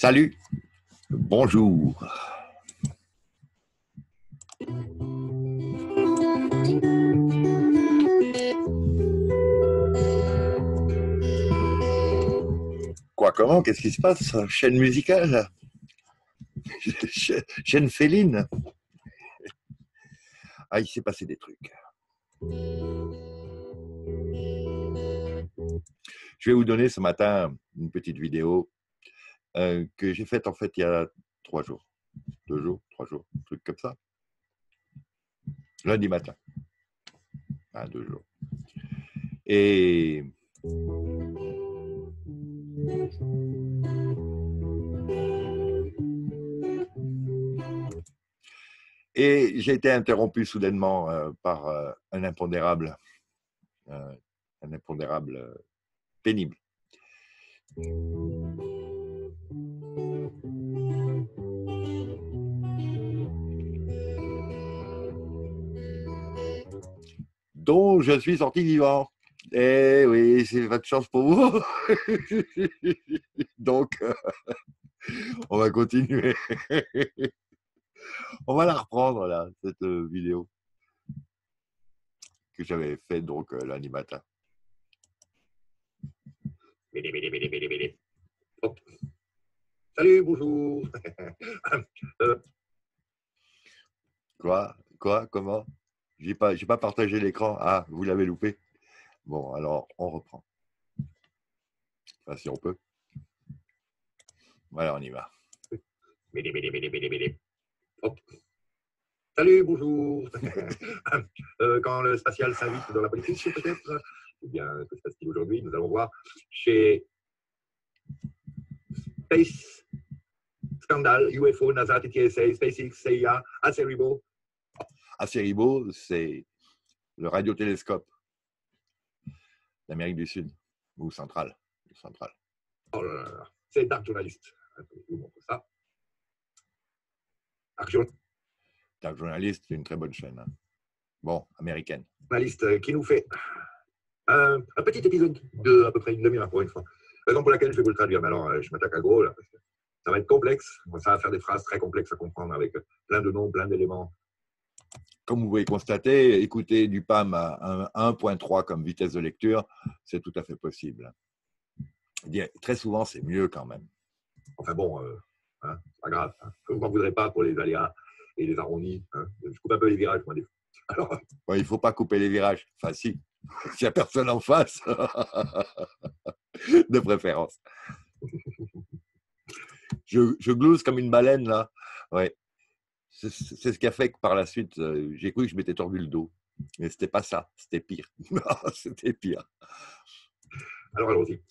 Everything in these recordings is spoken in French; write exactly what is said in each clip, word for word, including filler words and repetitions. Salut. Bonjour. Quoi, comment, qu'est-ce qui se passe? Chaîne musicale? Chaîne féline? Ah, il s'est passé des trucs. Je vais vous donner ce matin une petite vidéo euh, que j'ai faite en fait il y a trois jours. Deux jours, trois jours, un truc comme ça. Lundi matin. Ah, deux jours. Et... Et j'ai été interrompu soudainement euh, par euh, un impondérable, euh, un impondérable euh, pénible. Dont je suis sorti vivant. Eh oui, c'est pas de chance pour vous. Donc, euh, on va continuer. On va la reprendre, là, cette vidéo que j'avais faite donc lundi matin. Bélé, bélé, bélé, bélé, bélé. Oh. Salut, bonjour. euh. Quoi? Quoi? Comment? J'ai pas, j'ai pas partagé l'écran. Ah, vous l'avez loupé. Bon, alors, on reprend. Enfin, si on peut. Voilà, on y va. Bélé, bélé, bélé, bélé, bélé. Oh. Salut, bonjour. euh, quand le spatial s'invite dans la politique, peut-être. Eh bien, que se passe-t-il aujourd'hui? Nous allons voir chez Space Scandal, U F O, NASA, T T S A, SpaceX, C I A, Arecibo. Arecibo, c'est le radiotélescope d'Amérique du Sud ou centrale. Central. Oh là là là. C'est Dark Journalist. Je vous montre ça. Dark Journalist, c'est une très bonne chaîne. Hein. Bon, américaine. Journaliste qui nous fait un, un petit épisode de à peu près une demi-heure pour une fois. Raison pour laquelle je vais vous le traduire. Mais alors, je m'attaque à gros là, parce que ça va être complexe. Ça va faire des phrases très complexes à comprendre avec plein de noms, plein d'éléments. Comme vous pouvez constater, écouter du P A M à un point trois comme vitesse de lecture, c'est tout à fait possible. Très souvent, c'est mieux quand même. Enfin bon. Euh... Hein, c'est pas grave, hein. Vous n'en voudrez pas pour les aléas et les arrondis. Hein. Je coupe un peu les virages, moi, des fois. Alors... Ouais, il ne faut pas couper les virages. Enfin, si, s'il n'y a personne en face, de préférence. Je, je glousse comme une baleine, là. Ouais. C'est ce qui a fait que par la suite, euh, j'ai cru que je m'étais tordu le dos. Mais ce n'était pas ça, c'était pire. C'était pire. Alors, allons-y.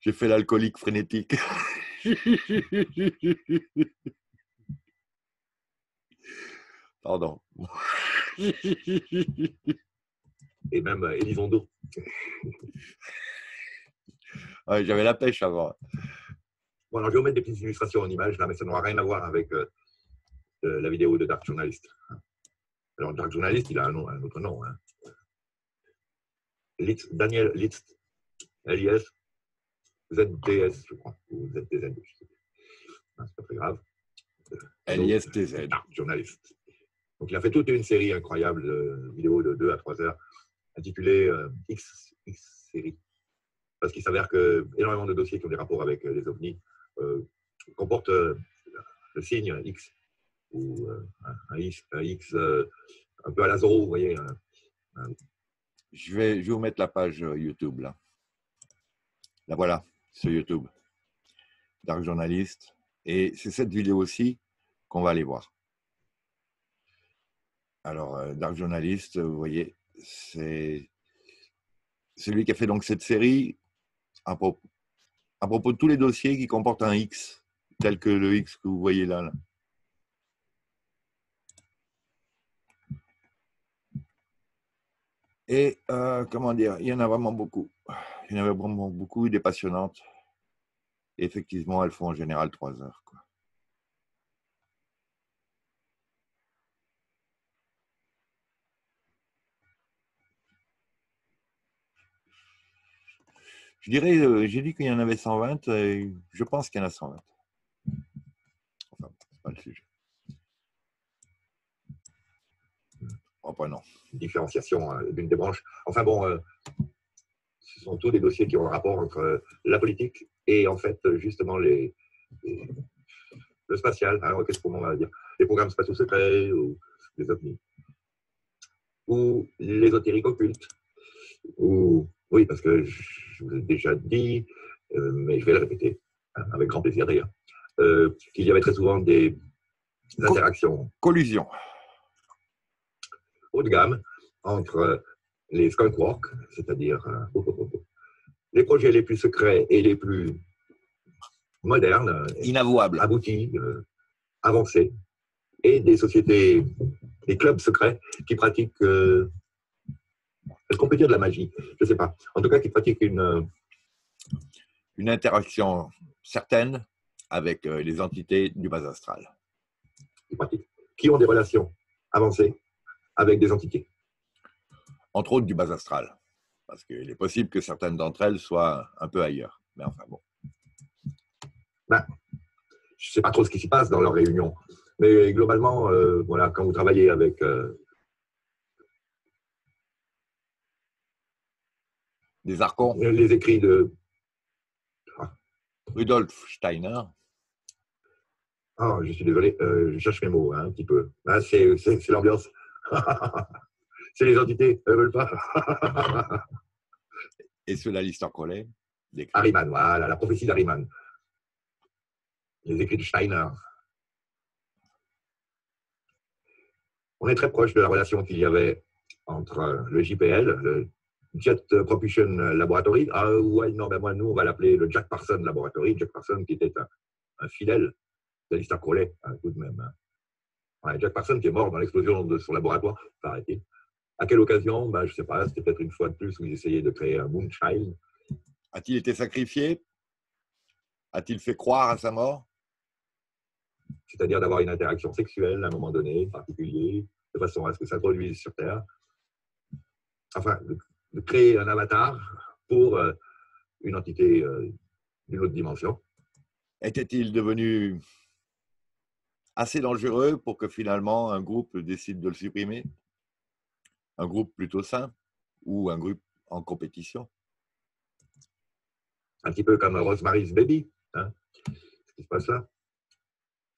J'ai fait l'alcoolique frénétique. Pardon. Et même Elizondo. Ouais, j'avais la pêche avant. Bon, alors je vais vous mettre des petites illustrations en images là, mais ça n'aura rien à voir avec euh, la vidéo de Dark Journalist. Alors Dark Journalist, il a un, nom, un autre nom. Hein. Litz, Daniel Liszt, L I S. Z D S, je crois, ou Z D Z, je sais pas. C'est pas très grave. L I S T Z. Dark Journalist. Donc, il a fait toute une série incroyable de vidéos de deux à trois heures intitulée euh, X, X série. Parce qu'il s'avère que énormément de dossiers qui ont des rapports avec les ovnis euh, comportent euh, le signe X, ou euh, un, un X, un, X euh, un peu à la Zorro, vous voyez. Un, un... Je, vais, je vais vous mettre la page YouTube là. La voilà. Sur YouTube, Dark Journalist. Et c'est cette vidéo aussi qu'on va aller voir. Alors, Dark Journalist, vous voyez, c'est celui qui a fait donc cette série à propos, à propos de tous les dossiers qui comportent un X, tel que le X que vous voyez là. là. Et euh, comment dire, il y en a vraiment beaucoup. Il y en avait vraiment beaucoup, des passionnantes. Et effectivement, elles font en général trois heures. Quoi. Je dirais, euh, j'ai dit qu'il y en avait cent vingt, et je pense qu'il y en a cent vingt. Enfin, ce n'est pas le sujet. Enfin, non. Différenciation euh, d'une des branches. Enfin, bon, euh, ce sont tous des dossiers qui ont un rapport entre euh, la politique et, en fait, justement, les, les, le spatial. Alors, qu'est-ce qu'on va dire? Les programmes spatiaux secrets ou les ovnis. Ou l'ésotérique occulte. Ou, oui, parce que je vous l'ai déjà dit, euh, mais je vais le répéter, hein, avec grand plaisir d'ailleurs, euh, qu'il y avait très souvent des, des interactions. Collusions. Haut de gamme entre les skunk work, c'est-à-dire euh, les projets les plus secrets et les plus modernes, inavouables, aboutis, euh, avancés, et des sociétés, des clubs secrets qui pratiquent, euh, est-ce qu'on peut dire de la magie? Je ne sais pas. En tout cas, qui pratiquent une, euh, une interaction certaine avec euh, les entités du bas astral. Qui pratiquent, qui ont des relations avancées avec des entités. Entre autres du bas astral. Parce qu'il est possible que certaines d'entre elles soient un peu ailleurs. Mais enfin bon. Ben, je ne sais pas trop ce qui s'y passe dans leurs réunions. Mais globalement, euh, voilà, quand vous travaillez avec... Euh, des archons. Les écrits de... Ah. Rudolf Steiner. Ah, je suis désolé, euh, je cherche mes mots hein, un petit peu. Ah, c'est l'ambiance. C'est les entités, elles ne veulent pas. Et ceux d'Aleister Crowley. Harriman, voilà, la prophétie d'Harriman. Les écrits de Steiner. On est très proche de la relation qu'il y avait entre le J P L, le Jet Propulsion Laboratory, ah ouais, non, ben moi, nous, on va l'appeler le Jack Parsons Laboratory, Jack Parsons qui était un, un fidèle d'Aleister Crowley, hein, tout de même. Hein. Ouais, Jack Parsons qui est mort dans l'explosion de son laboratoire, paraît-il. À quelle occasion? Ben, je ne sais pas, c'était peut-être une fois de plus où ils essayaient de créer un Moonchild. A-t-il été sacrifié? A-t-il fait croire à sa mort? C'est-à-dire d'avoir une interaction sexuelle à un moment donné, particulier, de façon à ce que ça produise sur Terre. Enfin, de, de créer un avatar pour euh, une entité euh, d'une autre dimension. Était-il devenu assez dangereux pour que finalement un groupe décide de le supprimer? Un groupe plutôt sain ou un groupe en compétition? Un petit peu comme Rosemary's Baby, hein, ce qui se passe là.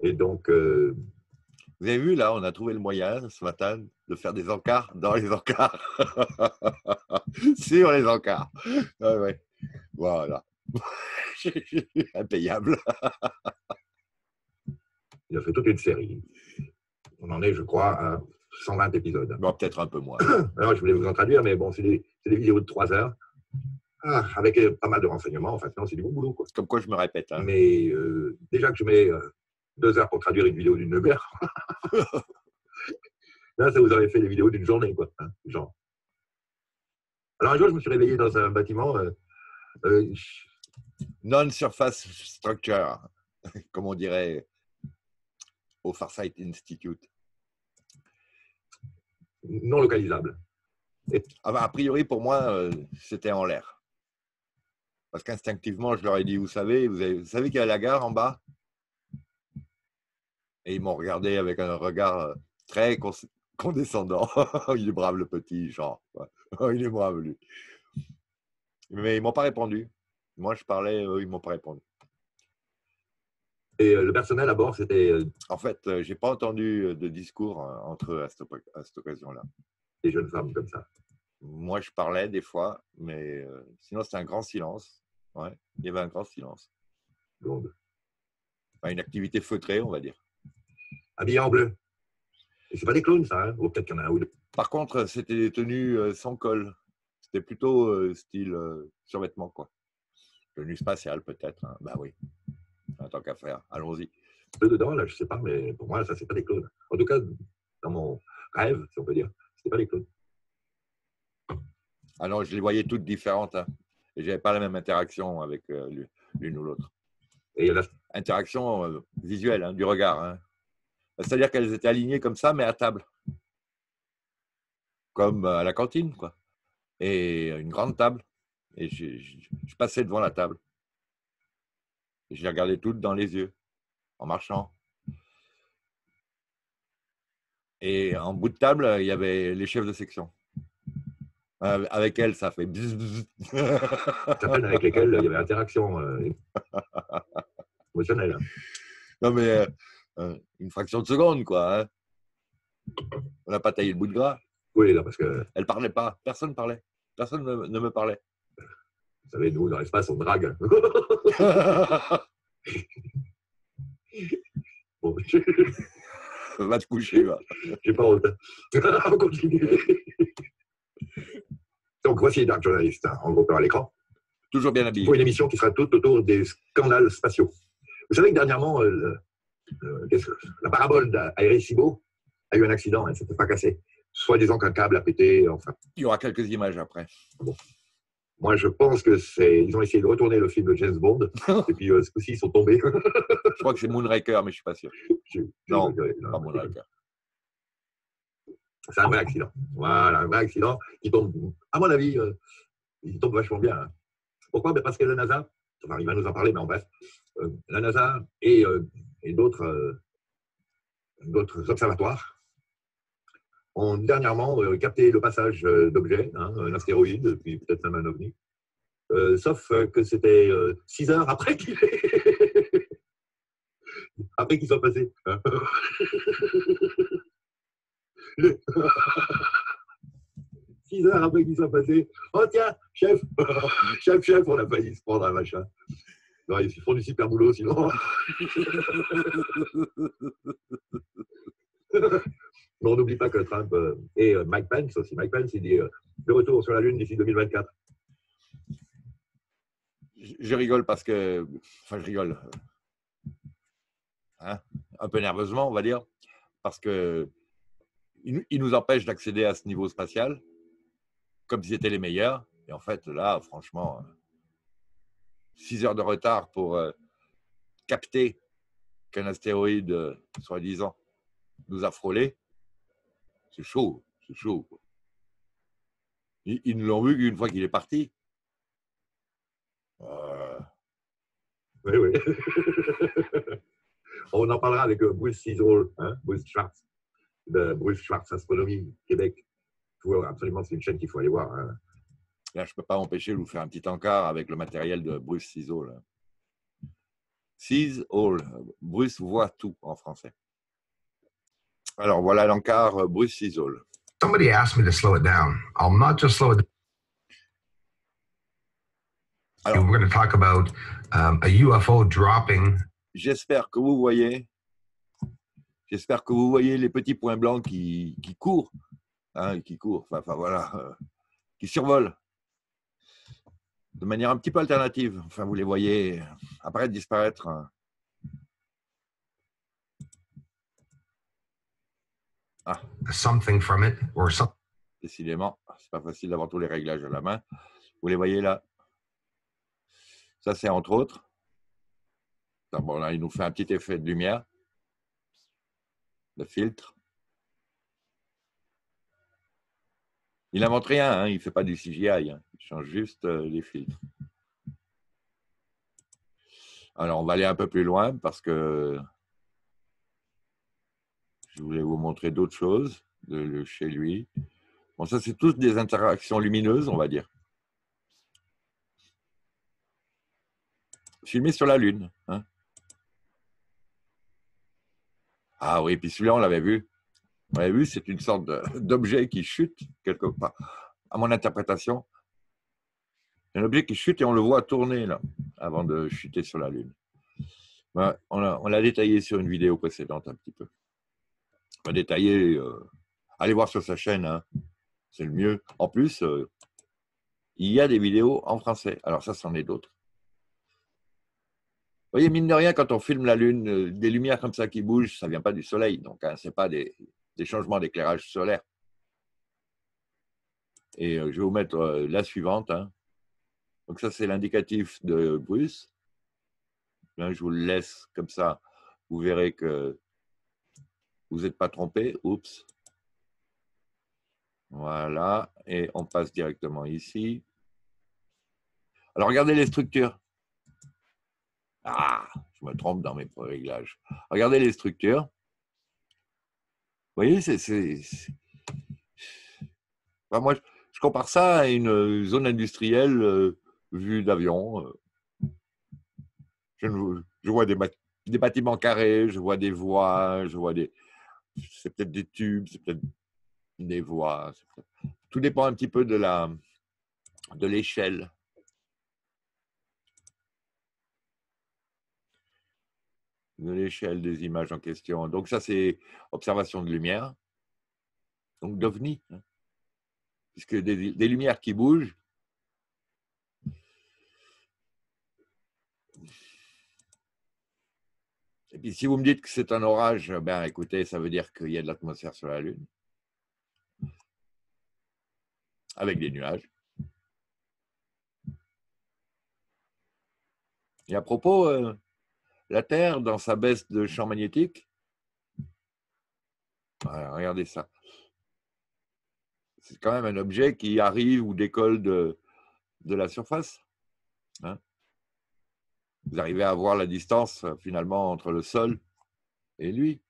Et donc, euh... vous avez vu, là, on a trouvé le moyen, ce matin, de faire des encarts dans les encarts. Sur les encarts. Ah, ouais. Voilà. Impayable. Il a fait toute une série. On en est, je crois, à cent vingt épisodes. Bon, peut-être un peu moins. Alors, je voulais vous en traduire, mais bon, c'est des, des vidéos de trois heures. Ah, avec pas mal de renseignements. En fait, non, c'est du bon boulot, quoi. Comme quoi, je me répète. Hein. Mais euh, déjà que je mets... Euh, deux heures pour traduire une vidéo d'une demi-heure. Là, ça vous avait fait des vidéos d'une journée, quoi. Hein, genre. Alors, un jour, je me suis réveillé dans un bâtiment... Euh, euh, non-surface structure, comme on dirait au Farsight Institute. Non localisable. Et... Ah ben, a priori, pour moi, euh, c'était en l'air. Parce qu'instinctivement, je leur ai dit, vous savez, vous, avez, vous savez qu'il y a la gare en bas? Et ils m'ont regardé avec un regard très condescendant. Il est brave, le petit, genre. Il est brave, lui. Mais ils m'ont pas répondu. Moi, je parlais, eux, ils m'ont pas répondu. Et le personnel à bord, c'était… En fait, j'ai pas entendu de discours entre eux à cette, cette occasion-là. Des jeunes femmes comme ça. Moi, je parlais des fois, mais sinon, c'était un grand silence. Ouais, il y avait un grand silence. Blonde. Enfin, une activité feutrée, on va dire. Habillé en bleu. Et ce n'est pas des clones, ça. Hein, ou peut-être qu'il y en a un ou deux. Par contre, c'était des tenues sans col. C'était plutôt euh, style euh, survêtement, quoi. Tenue spatiale, peut-être. Hein. Ben oui. En tant qu'à faire. Allons-y. Dedans, là, je ne sais pas, mais pour moi, ça, c'est pas des clones. En tout cas, dans mon rêve, si on peut dire, ce n'était pas des clones. Ah non, je les voyais toutes différentes. Hein. Et je n'avais pas la même interaction avec euh, l'une ou l'autre. Et il y a la... Interaction euh, visuelle, hein, du regard, hein. C'est-à-dire qu'elles étaient alignées comme ça, mais à table. Comme à la cantine, quoi. Et une grande table Et je, je, je passais devant la table. Et je les regardais toutes dans les yeux, en marchant. Et en bout de table, il y avait les chefs de section. Euh, avec elles, ça fait... avec lesquelles il y avait interaction euh, émotionnelle. Non mais, euh, une fraction de seconde, quoi. Hein. On n'a pas taillé le bout de gras. Oui, non, parce que... Elle ne parlait pas. Personne ne parlait. Personne ne, ne me parlait. Vous savez, nous, dans l'espace, on drague. Bon, je... Va te coucher, va. J'ai pas honte. On continue. Donc, voici Dark Journalist, hein, en gros à l'écran. Toujours bien habillé. Pour une émission qui sera toute autour des scandales spatiaux. Vous savez que dernièrement, euh, euh, que, la parabole d'Arecibo a eu un accident, elle ne s'était pas cassée. Soi-disant qu'un câble a pété, enfin. Il y aura quelques images après. Bon. Moi, je pense que c'est. Ils ont essayé de retourner le film de James Bond, et puis euh, ce coup-ci, ils sont tombés. Je crois que c'est Moonraker, mais je ne suis pas sûr. Je, je non, dirais, non, pas Moonraker. C'est un vrai accident. Voilà, un vrai accident qui tombe, à mon avis, euh, il tombe vachement bien. Hein. Pourquoi? Parce que la NASA, enfin, il va nous en parler, mais en bref, euh, la NASA et, euh, et d'autres euh, d'autres observatoires ont dernièrement euh, capté le passage euh, d'objets, hein, un astéroïde, puis peut-être même un ovni, euh, sauf que c'était euh, six heures après qu'il est... après qu'il soit passé. six heures après qu'ils soient passés. Oh tiens, chef, chef, chef, on a failli se prendre un machin. Non, ils font du super boulot sinon. Mais on n'oublie pas que Trump et Mike Pence aussi. Mike Pence, il dit de retour sur la Lune d'ici deux mille vingt-quatre. Je rigole parce que, enfin je rigole, hein, un peu nerveusement on va dire, parce que ils nous empêchent d'accéder à ce niveau spatial, comme s'ils étaient les meilleurs. Et en fait, là, franchement, six heures de retard pour euh, capter qu'un astéroïde, euh, soi-disant, nous a frôlé, c'est chaud, c'est chaud. Quoi. Ils, ils ne l'ont vu qu'une fois qu'il est parti. Euh... Oui, oui. On en parlera avec euh, Bruce Cisole, hein, Bruce Schwartz. De Bruce Schwartz, Astronomie, Québec. Absolument, c'est une chaîne qu'il faut aller voir. Hein. Là, je ne peux pas m'empêcher de vous faire un petit encart avec le matériel de Bruce Cisole. Cisole. Bruce voit tout en français. Alors, voilà l'encart Bruce Cisole. Somebody asked me to slow it down. I'm not just slow it down. Alors, we're going to talk about um, a U F O dropping. J'espère que vous voyez... J'espère que vous voyez les petits points blancs qui, qui courent, hein, qui courent, enfin, enfin voilà, euh, qui survolent de manière un petit peu alternative. Enfin, vous les voyez apparaître, disparaître. Ah. Something from it or something. Décidément, c'est pas facile d'avoir tous les réglages à la main. Vous les voyez là. Ça, c'est entre autres. Bon, là, il nous fait un petit effet de lumière. Le filtre. Il n'invente rien, hein, il ne fait pas du C G I, hein, il change juste euh, les filtres. Alors, on va aller un peu plus loin parce que je voulais vous montrer d'autres choses de, de chez lui. Bon, ça, c'est tous des interactions lumineuses, on va dire. Filmé sur la Lune, hein. Ah oui, puis celui-là, on l'avait vu. On l'avait vu, c'est une sorte d'objet qui chute, quelque part, à mon interprétation. Un objet qui chute et on le voit tourner, là, avant de chuter sur la Lune. Ben, on l'a détaillé sur une vidéo précédente, un petit peu. On l'a détaillé, euh, allez voir sur sa chaîne, hein, c'est le mieux. En plus, euh, il y a des vidéos en français. Alors ça, c'en est d'autres. Vous voyez, mine de rien, quand on filme la Lune, euh, des lumières comme ça qui bougent, ça ne vient pas du soleil. Donc, hein, ce n'est pas des, des changements d'éclairage solaire. Et euh, je vais vous mettre euh, la suivante. Hein. Donc, ça, c'est l'indicatif de Bruce. Là, je vous le laisse comme ça. Vous verrez que vous n'êtes pas trompé. Oups. Voilà. Et on passe directement ici. Alors, regardez les structures. Ah, je me trompe dans mes réglages. Regardez les structures. Vous voyez, c'est… Enfin, moi, je compare ça à une zone industrielle euh, vue d'avion. Je, je vois des, des bâtiments carrés, je vois des voies, je vois des… C'est peut-être des tubes, c'est peut-être des voies. Tout dépend un petit peu de la, de l'échelle. De l'échelle des images en question. Donc ça, c'est observation de lumière, donc d'ovni, hein. Puisque des, des lumières qui bougent. Et puis si vous me dites que c'est un orage, ben écoutez, ça veut dire qu'il y a de l'atmosphère sur la Lune, avec des nuages. Et à propos, euh, la Terre, dans sa baisse de champ magnétique, voilà, regardez ça, c'est quand même un objet qui arrive ou décolle de, de la surface. Hein? Vous arrivez à voir la distance finalement entre le sol et lui,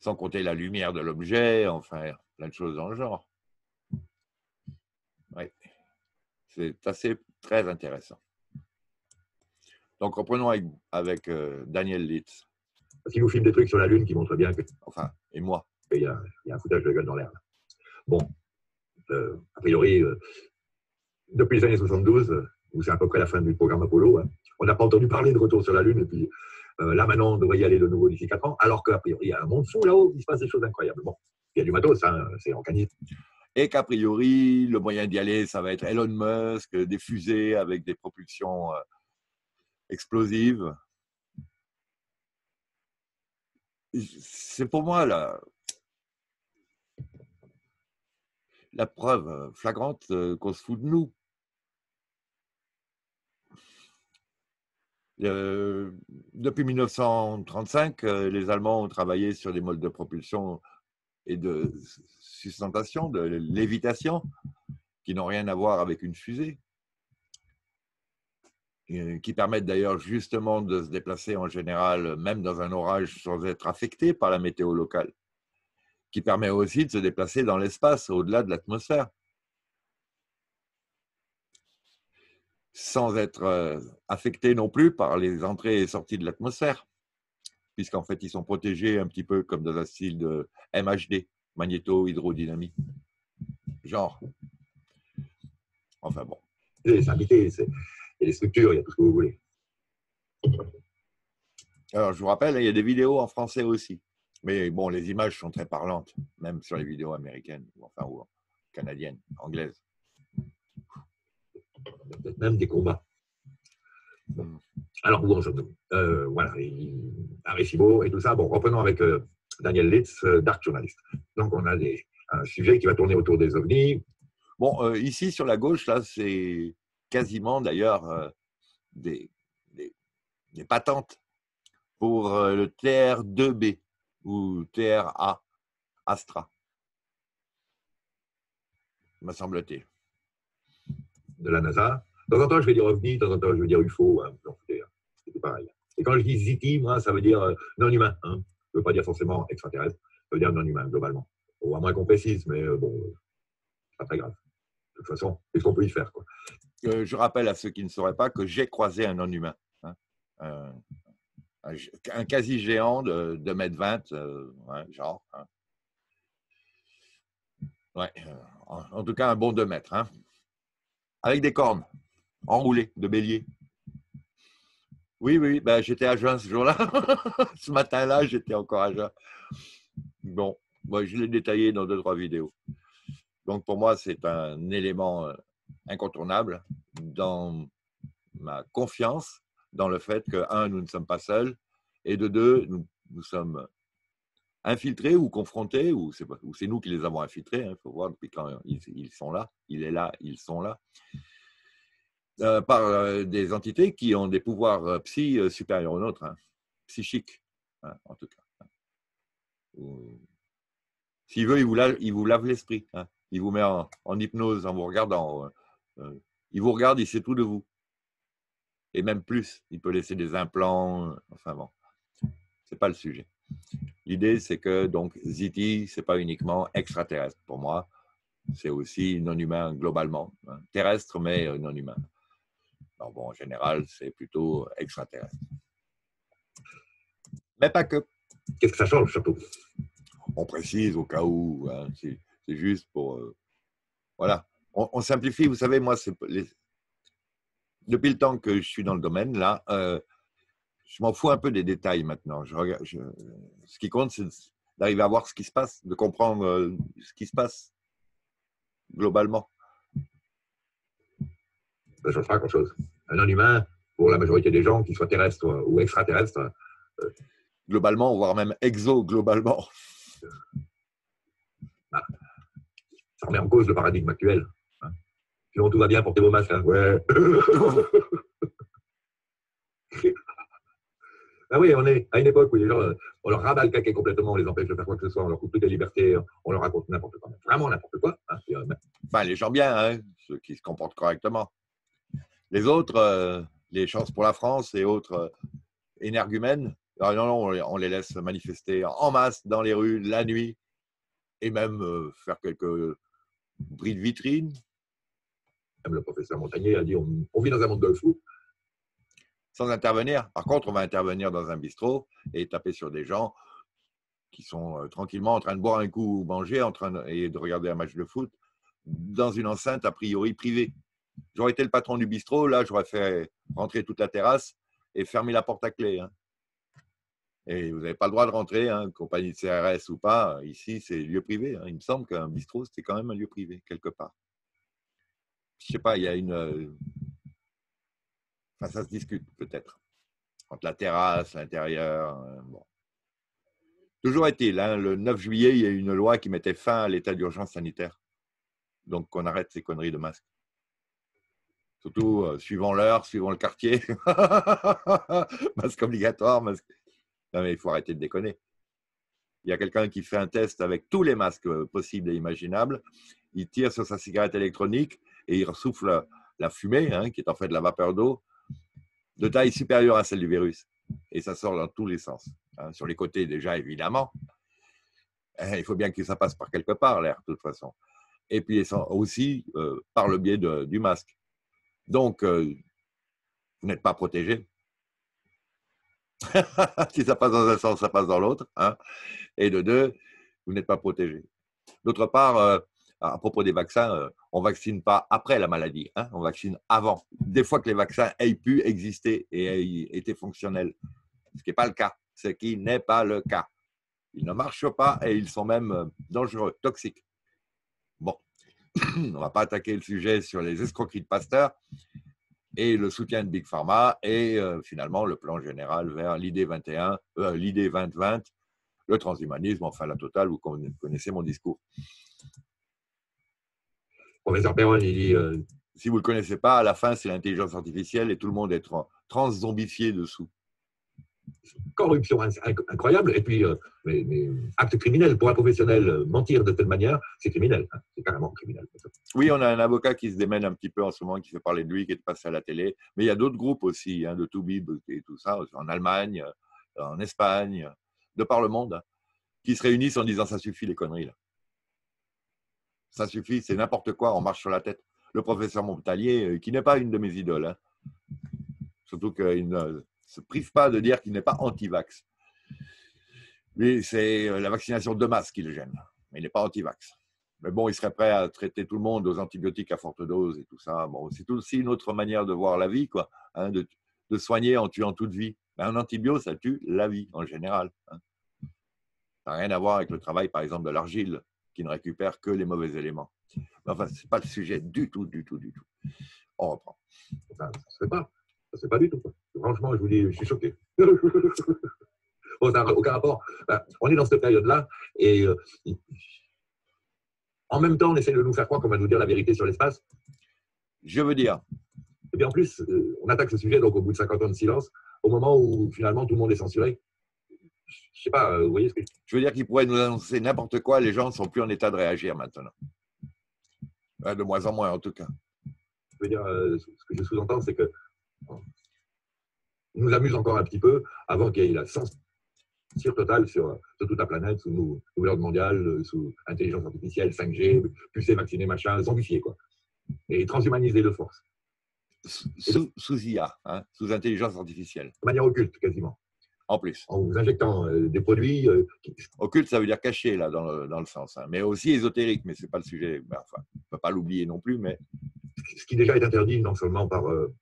sans compter la lumière de l'objet, enfin plein de choses dans le genre. Oui, c'est assez très intéressant. Donc, reprenons avec, avec euh, Daniel Liszt. Si vous filme des trucs sur la Lune qui montrent bien que… Enfin, et moi. Il y a, il y a un foutage de gueule dans l'air. Bon, euh, a priori, euh, depuis les années soixante-douze, euh, où c'est à peu près la fin du programme Apollo, hein, on n'a pas entendu parler de retour sur la Lune, et puis euh, là, maintenant, on devrait y aller de nouveau d'ici quatre ans, alors qu'a priori, il y a un monçon là-haut, il se passe des choses incroyables. Bon, il y a du matos, hein, c'est organisé. Et qu'a priori, le moyen d'y aller, ça va être Elon Musk, des fusées avec des propulsions… Euh, explosive. C'est pour moi la, la preuve flagrante qu'on se fout de nous. Euh, depuis mille neuf cent trente-cinq, les Allemands ont travaillé sur des modes de propulsion et de sustentation, de lévitation, qui n'ont rien à voir avec une fusée, qui permettent d'ailleurs justement de se déplacer en général, même dans un orage, sans être affecté par la météo locale, qui permet aussi de se déplacer dans l'espace, au-delà de l'atmosphère, sans être affecté non plus par les entrées et sorties de l'atmosphère, puisqu'en fait, ils sont protégés un petit peu comme dans un style de M H D, magnéto-hydrodynamie, genre. Enfin bon. Les invités, c'est… Il y a des structures, il y a tout ce que vous voulez. Alors, je vous rappelle, il y a des vidéos en français aussi. Mais bon, les images sont très parlantes, même sur les vidéos américaines, ou enfin, ou canadiennes, anglaises. Peut-être même des combats. Bon. Alors, où en sommes-nous ? euh, Voilà, Arecibo et tout ça. Bon, reprenons avec euh, Daniel Liszt, euh, Dark Journalist. Donc, on a des, un sujet qui va tourner autour des ovnis. Bon, euh, ici, sur la gauche, là, c'est… quasiment d'ailleurs euh, des, des, des patentes pour euh, le T R deux B ou T R A, Astra, me semble-t-il. De la NASA. De temps en temps, je vais dire ovni, de temps en temps, je vais dire U F O. Hein. C'est pareil. Et quand je dis ziti, moi, ça veut dire euh, non-humain. Hein. Je ne veux pas dire forcément extraterrestre, ça veut dire non-humain, globalement. Bon, à moins qu'on précise, mais euh, bon, c'est pas très grave. De toute façon, c'est ce qu'on peut y faire, quoi. Euh, je rappelle à ceux qui ne sauraient pas que j'ai croisé un non-humain, hein, euh, un, un quasi-géant de deux mètres vingt, euh, ouais, genre. Hein. Ouais, euh, en, en tout cas, un bon deux mètres, hein, avec des cornes enroulées de bélier. Oui, oui, ben, j'étais à jeun ce jour-là. Ce matin-là, j'étais encore à jeun. Bon, moi, je l'ai détaillé dans deux, trois vidéos. Donc, pour moi, c'est un élément incontournable dans ma confiance, dans le fait que, un, nous ne sommes pas seuls, et de deux, nous, nous sommes infiltrés ou confrontés, ou c'est nous qui les avons infiltrés, il hein, faut voir depuis quand ils, ils sont là, il est là, ils sont là, euh, par euh, des entités qui ont des pouvoirs euh, psy euh, supérieurs aux nôtres, hein, psychiques, hein, en tout cas. Hein. Ou, s'il veut, il vous lave, il vous lave l'esprit, hein. Il vous met en, en hypnose en vous regardant. Euh, euh, Il vous regarde, il sait tout de vous. Et même plus, il peut laisser des implants. Enfin bon, ce n'est pas le sujet. L'idée, c'est que donc Z T, ce n'est pas uniquement extraterrestre pour moi. C'est aussi non-humain globalement. Hein. Terrestre, mais non-humain. Alors bon, en général, c'est plutôt extraterrestre. Mais pas que. Qu'est-ce que ça change, le chapeau? On précise au cas où. Hein, c'est juste pour... Euh, voilà. On, on simplifie. Vous savez, moi, c'est... Les... Depuis le temps que je suis dans le domaine, là, euh, je m'en fous un peu des détails maintenant. Je regarde, je... Ce qui compte, c'est d'arriver à voir ce qui se passe, de comprendre euh, ce qui se passe globalement. Ça ne change pas grand-chose. Un non-humain, pour la majorité des gens, qu'ils soient terrestres ou extraterrestres, euh... globalement, voire même exo-globalement. Bah, ça remet en cause le paradigme actuel. Hein. Sinon, tout va bien, portez vos masques. Hein. Ouais. Ah oui, on est à une époque où les gens, on leur rabat le caquet complètement, on les empêche de faire quoi que ce soit, on leur coupe toute la liberté, on leur raconte n'importe quoi, vraiment n'importe quoi. Hein. Et, euh, ben, les gens bien, hein, ceux qui se comportent correctement. Les autres, euh, les chances pour la France et autres euh, énergumènes, non, non, on les laisse manifester en masse dans les rues, la nuit, et même euh, faire quelques bris de vitrine. Même le professeur Montagnier a dit on, on vit dans un monde de fous. Sans intervenir. Par contre, on va intervenir dans un bistrot et taper sur des gens qui sont euh, tranquillement en train de boire un coup ou manger en train de, et de regarder un match de foot dans une enceinte a priori privée. J'aurais été le patron du bistrot, là, j'aurais fait rentrer toute la terrasse et fermer la porte à clé. Hein. Et vous n'avez pas le droit de rentrer, hein, compagnie de C R S ou pas. Ici, c'est lieu privé. Hein. Il me semble qu'un bistrot, c'était quand même un lieu privé, quelque part. Je ne sais pas, il y a une... Enfin, ça se discute, peut-être. Entre la terrasse, l'intérieur... Hein, bon. Toujours est-il, hein, le neuf juillet, il y a eu une loi qui mettait fin à l'état d'urgence sanitaire. Donc, qu'on arrête ces conneries de masques. Surtout, euh, suivant l'heure, suivant le quartier. Masque obligatoire, masque... Non, mais il faut arrêter de déconner. Il y a quelqu'un qui fait un test avec tous les masques possibles et imaginables. Il tire sur sa cigarette électronique et il souffle la fumée, hein, qui est en fait de la vapeur d'eau, de taille supérieure à celle du virus. Et ça sort dans tous les sens. Hein. Sur les côtés, déjà, évidemment. Il faut bien que ça passe par quelque part, l'air, de toute façon. Et puis aussi euh, par le biais de, du masque. Donc, euh, vous n'êtes pas protégé. Si ça passe dans un sens, ça passe dans l'autre. Hein. Et de deux, vous n'êtes pas protégé. D'autre part, euh, à propos des vaccins, euh, on ne vaccine pas après la maladie, hein, on vaccine avant. Des fois que les vaccins aient pu exister et aient été fonctionnels, ce qui n'est pas le cas, ce qui n'est pas le cas. Ils ne marchent pas et ils sont même dangereux, toxiques. Bon, on ne va pas attaquer le sujet sur les escroqueries de Pasteur. Et le soutien de Big Pharma et euh, finalement le plan général vers l'idée vingt et un, euh, l'idée vingt vingt, le transhumanisme, enfin la totale, vous connaissez mon discours. Professeur Perron, il dit… Euh... Si vous ne le connaissez pas, à la fin, c'est l'intelligence artificielle et tout le monde est tra transzombifié dessous. Corruption incroyable et puis euh, mais, mais, acte criminel. Pour un professionnel, euh, mentir de telle manière, c'est criminel. Hein, c'est carrément criminel. Oui, on a un avocat qui se démène un petit peu en ce moment, qui fait parler de lui, qui est passé à la télé. Mais il y a d'autres groupes aussi, hein, de Toubib et tout ça, en Allemagne, en Espagne, de par le monde, hein, qui se réunissent en disant « ça suffit les conneries, là. Ça suffit, c'est n'importe quoi, on marche sur la tête. » Le professeur Montalier, qui n'est pas une de mes idoles, hein, surtout qu'une... se prive pas de dire qu'il n'est pas anti-vax. Lui, c'est la vaccination de masse qui le gêne. Mais il n'est pas anti-vax. Mais bon, il serait prêt à traiter tout le monde aux antibiotiques à forte dose et tout ça. Bon, c'est aussi une autre manière de voir la vie, quoi. Hein, de, de soigner en tuant toute vie. Ben, un antibio, ça tue la vie, en général. Hein. Ça n'a rien à voir avec le travail, par exemple, de l'argile, qui ne récupère que les mauvais éléments. Mais enfin, ce n'est pas le sujet du tout, du tout, du tout. On reprend. Enfin, ça ne se fait pas. Ça ne se fait pas du tout, quoi. Franchement, je vous dis, je suis choqué. Bon, ça n'a aucun rapport. Ben, on est dans cette période-là et euh, en même temps, on essaie de nous faire croire qu'on va nous dire la vérité sur l'espace. Je veux dire. Et bien en plus, euh, on attaque ce sujet donc au bout de cinquante ans de silence, au moment où finalement tout le monde est censuré. Je sais pas, euh, vous voyez ce que je... je veux dire qu'ils pourraient nous annoncer n'importe quoi, les gens ne sont plus en état de réagir maintenant. De moins en moins en tout cas. Je veux dire, euh, ce que je sous-entends, c'est que bon, on nous amuse encore un petit peu avant qu'il y ait la censure totale sur, sur toute la planète, sous nous, nouvel ordre mondial, sous intelligence artificielle, cinq G, pucé, vacciné, machin, zombifié, quoi. Et transhumaniser de force. Sous, sous I A, hein, sous intelligence artificielle. De manière occulte, quasiment. En plus. En vous injectant euh, des produits... Euh, qui... Occulte, ça veut dire caché, là, dans le, dans le sens. Hein. Mais aussi ésotérique, mais ce n'est pas le sujet. Ben, enfin, on ne peut pas l'oublier non plus, mais... Ce qui déjà est interdit, non seulement par euh,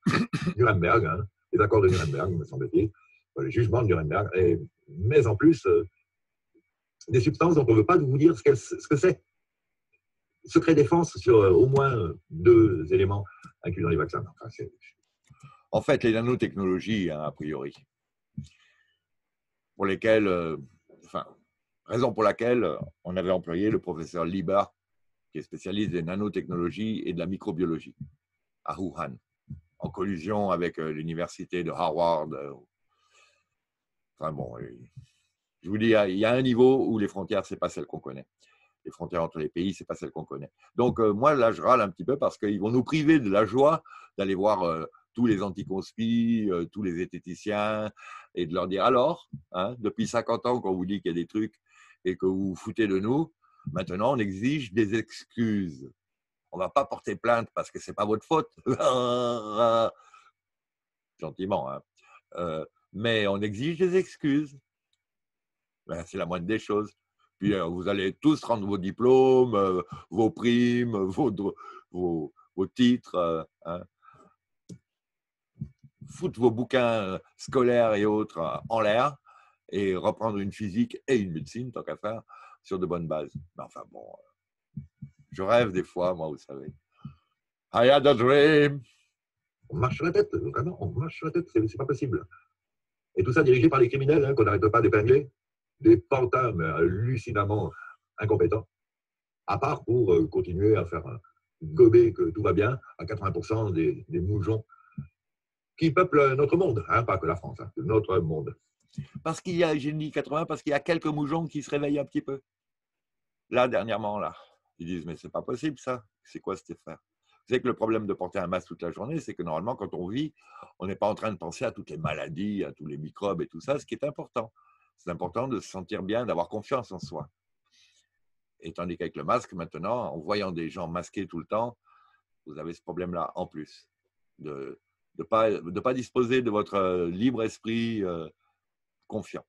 Nuremberg, hein, les accords de Nuremberg, me semble-t-il, les jugements de Nuremberg, et, mais en plus, euh, des substances dont on ne veut pas vous dire ce, qu ce que c'est. Secret défense sur euh, au moins deux éléments inclus dans les vaccins. Enfin, en fait, les nanotechnologies, hein, a priori, pour lesquelles, euh, enfin, raison pour laquelle on avait employé le professeur Libar, qui est spécialiste des nanotechnologies et de la microbiologie, à Wuhan, en collusion avec l'université de Harvard. Enfin bon, je vous dis, il y a un niveau où les frontières, ce n'est pas celles qu'on connaît. Les frontières entre les pays, ce n'est pas celles qu'on connaît. Donc moi, là, je râle un petit peu parce qu'ils vont nous priver de la joie d'aller voir tous les anticonspis, tous les zététiciens, et de leur dire, alors, hein, depuis cinquante ans qu'on vous dit qu'il y a des trucs et que vous vous foutez de nous, maintenant, on exige des excuses. On ne va pas porter plainte parce que ce n'est pas votre faute. Gentiment, hein. Euh, mais on exige des excuses. Ben, c'est la moindre des choses. Puis euh, vous allez tous rendre vos diplômes, euh, vos primes, vos, vos, vos titres. Euh, hein. Foutre vos bouquins scolaires et autres euh, en l'air et reprendre une physique et une médecine, tant qu'à faire, sur de bonnes bases. Mais enfin bon, je rêve des fois, moi, vous savez. I had a dream. On marche sur la tête, vraiment, on marche sur la tête, c'est pas possible. Et tout ça dirigé par les criminels, hein, qu'on n'arrête pas d'épingler, des pantins mais hallucinamment incompétents, à part pour euh, continuer à faire euh, gober que tout va bien à quatre-vingts pour cent des, des moujons qui peuplent notre monde, hein, pas que la France, hein, notre monde. Parce qu'il y a, j'ai dit quatre-vingts, parce qu'il y a quelques moujons qui se réveillent un petit peu. Là, dernièrement, là, ils disent, mais c'est pas possible ça. C'est quoi cette affaire? Vous savez que le problème de porter un masque toute la journée, c'est que normalement, quand on vit, on n'est pas en train de penser à toutes les maladies, à tous les microbes et tout ça, ce qui est important. C'est important de se sentir bien, d'avoir confiance en soi. Et tandis qu'avec le masque, maintenant, en voyant des gens masqués tout le temps, vous avez ce problème-là en plus. De ne pas, de pas disposer de votre libre esprit... Euh, confiant.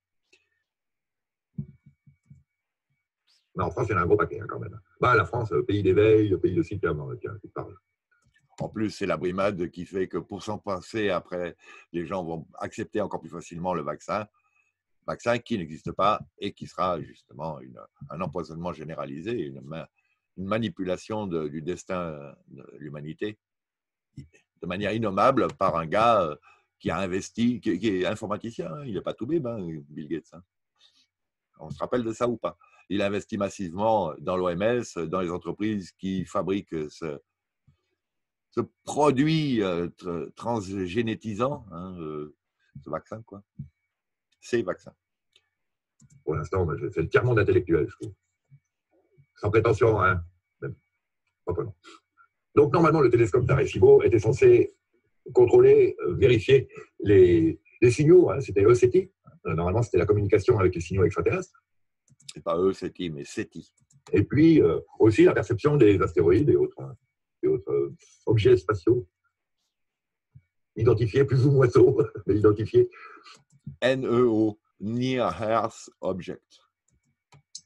Non, en France, il y en a un gros paquet, hein, quand même. Bah, la France, pays d'éveil, pays de cyclement, tiens, tu parles. En plus, c'est la brimade qui fait que pour s'en passer, après, les gens vont accepter encore plus facilement le vaccin, vaccin qui n'existe pas et qui sera justement une, un empoisonnement généralisé, une, ma, une manipulation de, du destin de l'humanité de manière innommable par un gars qui a investi, qui est informaticien, hein, il n'est pas tout bébé, hein, Bill Gates. Hein. On se rappelle de ça ou pas? Il investit massivement dans l'O M S, dans les entreprises qui fabriquent ce, ce produit euh, transgénétisant, hein, euh, ce vaccin, quoi. Ces vaccins. Pour l'instant, c'est le tiers-monde intellectuel, je trouve. Sans prétention, hein. Même. Pas pas non. Donc, normalement, le télescope d'Arecibo était censé contrôler, euh, vérifier les, les signaux, hein, c'était E C T I. Normalement, c'était la communication avec les signaux extraterrestres. C'est pas E C T I, mais C E T I. Et puis, euh, aussi la perception des astéroïdes et autres, hein, et autres euh, objets spatiaux. Identifiés, plus ou moins tôt, mais identifiés. N E O, Near Earth Object.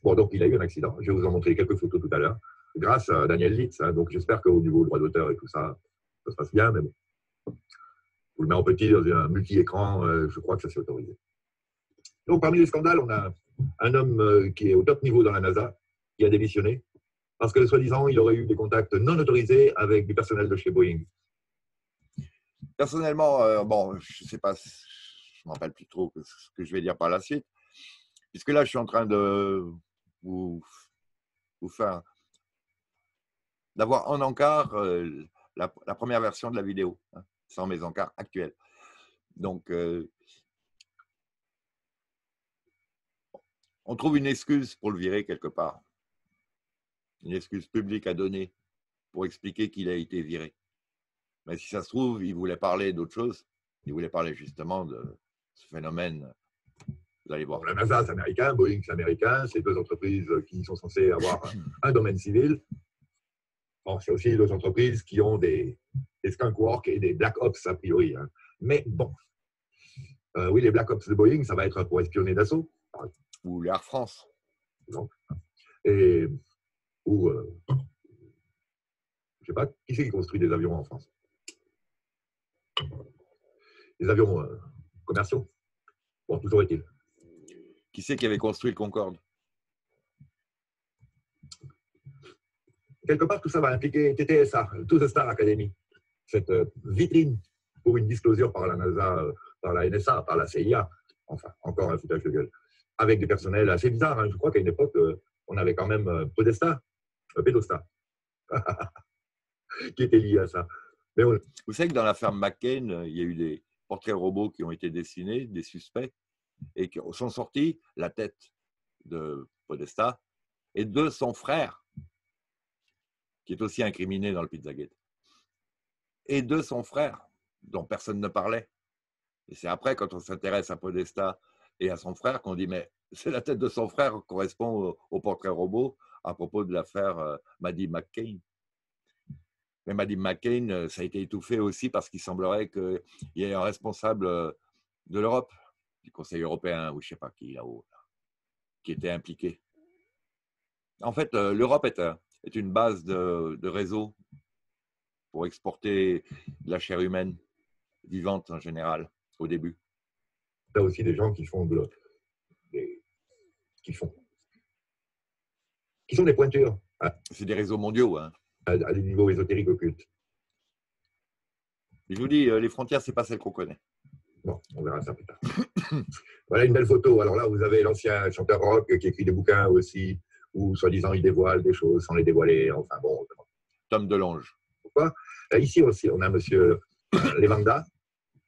Bon, donc il a eu un accident. Je vais vous en montrer quelques photos tout à l'heure, grâce à Daniel Liszt. Hein, donc j'espère qu'au niveau droit d'auteur et tout ça, ça se passe bien, mais bon. Je vous le mets en petit dans un multi-écran, euh, je crois que ça s'est autorisé. Donc parmi les scandales, on a un homme euh, qui est au top niveau dans la NASA, qui a démissionné, parce que soi-disant, il aurait eu des contacts non autorisés avec du personnel de chez Boeing. Personnellement, euh, bon, je ne sais pas, je ne me rappelle plus trop ce que je vais dire par la suite, puisque là, je suis en train de vous, vous faire, d'avoir en encart euh, la, la première version de la vidéo, hein, sans mes encarts actuels. Donc, euh, on trouve une excuse pour le virer quelque part. Une excuse publique à donner pour expliquer qu'il a été viré. Mais si ça se trouve, il voulait parler d'autre chose. Il voulait parler justement de ce phénomène. Vous allez voir. La NASA, c'est américain, Boeing, c'est américain. C'est deux entreprises qui sont censées avoir un domaine civil. Bon, c'est aussi deux entreprises qui ont des, des skunk work et des black ops a priori. Hein. Mais bon, euh, oui, les black ops de Boeing, ça va être pour espionner d'assaut. Ou l'Air France. Donc, et, ou, euh, je ne sais pas, qui c'est qui construit des avions en France? Des avions euh, commerciaux. Bon, toujours est-il. Qui c'est qui avait construit le Concorde? Quelque part, tout ça va impliquer T T S A, To The Star Academy, cette euh, vitrine pour une disclosure par la NASA, euh, par la N S A, par la C I A, enfin, encore un foutage de gueule, avec des personnels assez bizarres. Hein. Je crois qu'à une époque, euh, on avait quand même euh, Podesta, euh, Pédosta, qui était lié à ça. Mais on... Vous savez que dans la ferme McCain, il y a eu des portraits robots qui ont été dessinés, des suspects, et qui sont sortis la tête de Podesta et de son frère, qui est aussi incriminé dans le Pizzagate, et de son frère, dont personne ne parlait. Et c'est après, quand on s'intéresse à Podesta et à son frère, qu'on dit, mais c'est la tête de son frère qui correspond au, au portrait robot à propos de l'affaire euh, Maddie McCain. Mais Maddie McCain, euh, ça a été étouffé aussi parce qu'il semblerait qu'il y ait un responsable euh, de l'Europe, du Conseil européen, ou je ne sais pas qui, là-haut, là, qui était impliqué. En fait, euh, l'Europe est un... est une base de, de réseau pour exporter de la chair humaine, vivante en général, au début. Il y a aussi des gens qui font de, des, qui font, qui sont des pointures. C'est des réseaux mondiaux. Hein. À, à des niveaux ésotériques occultes. Je vous dis, les frontières, ce n'est pas celles qu'on connaît. Bon, on verra ça plus tard. Voilà une belle photo. Alors là, vous avez l'ancien chanteur rock qui écrit des bouquins aussi, où soi-disant il dévoile des choses sans les dévoiler, enfin bon. Tom Delonge. Pourquoi? Ici aussi, on a monsieur Levenda,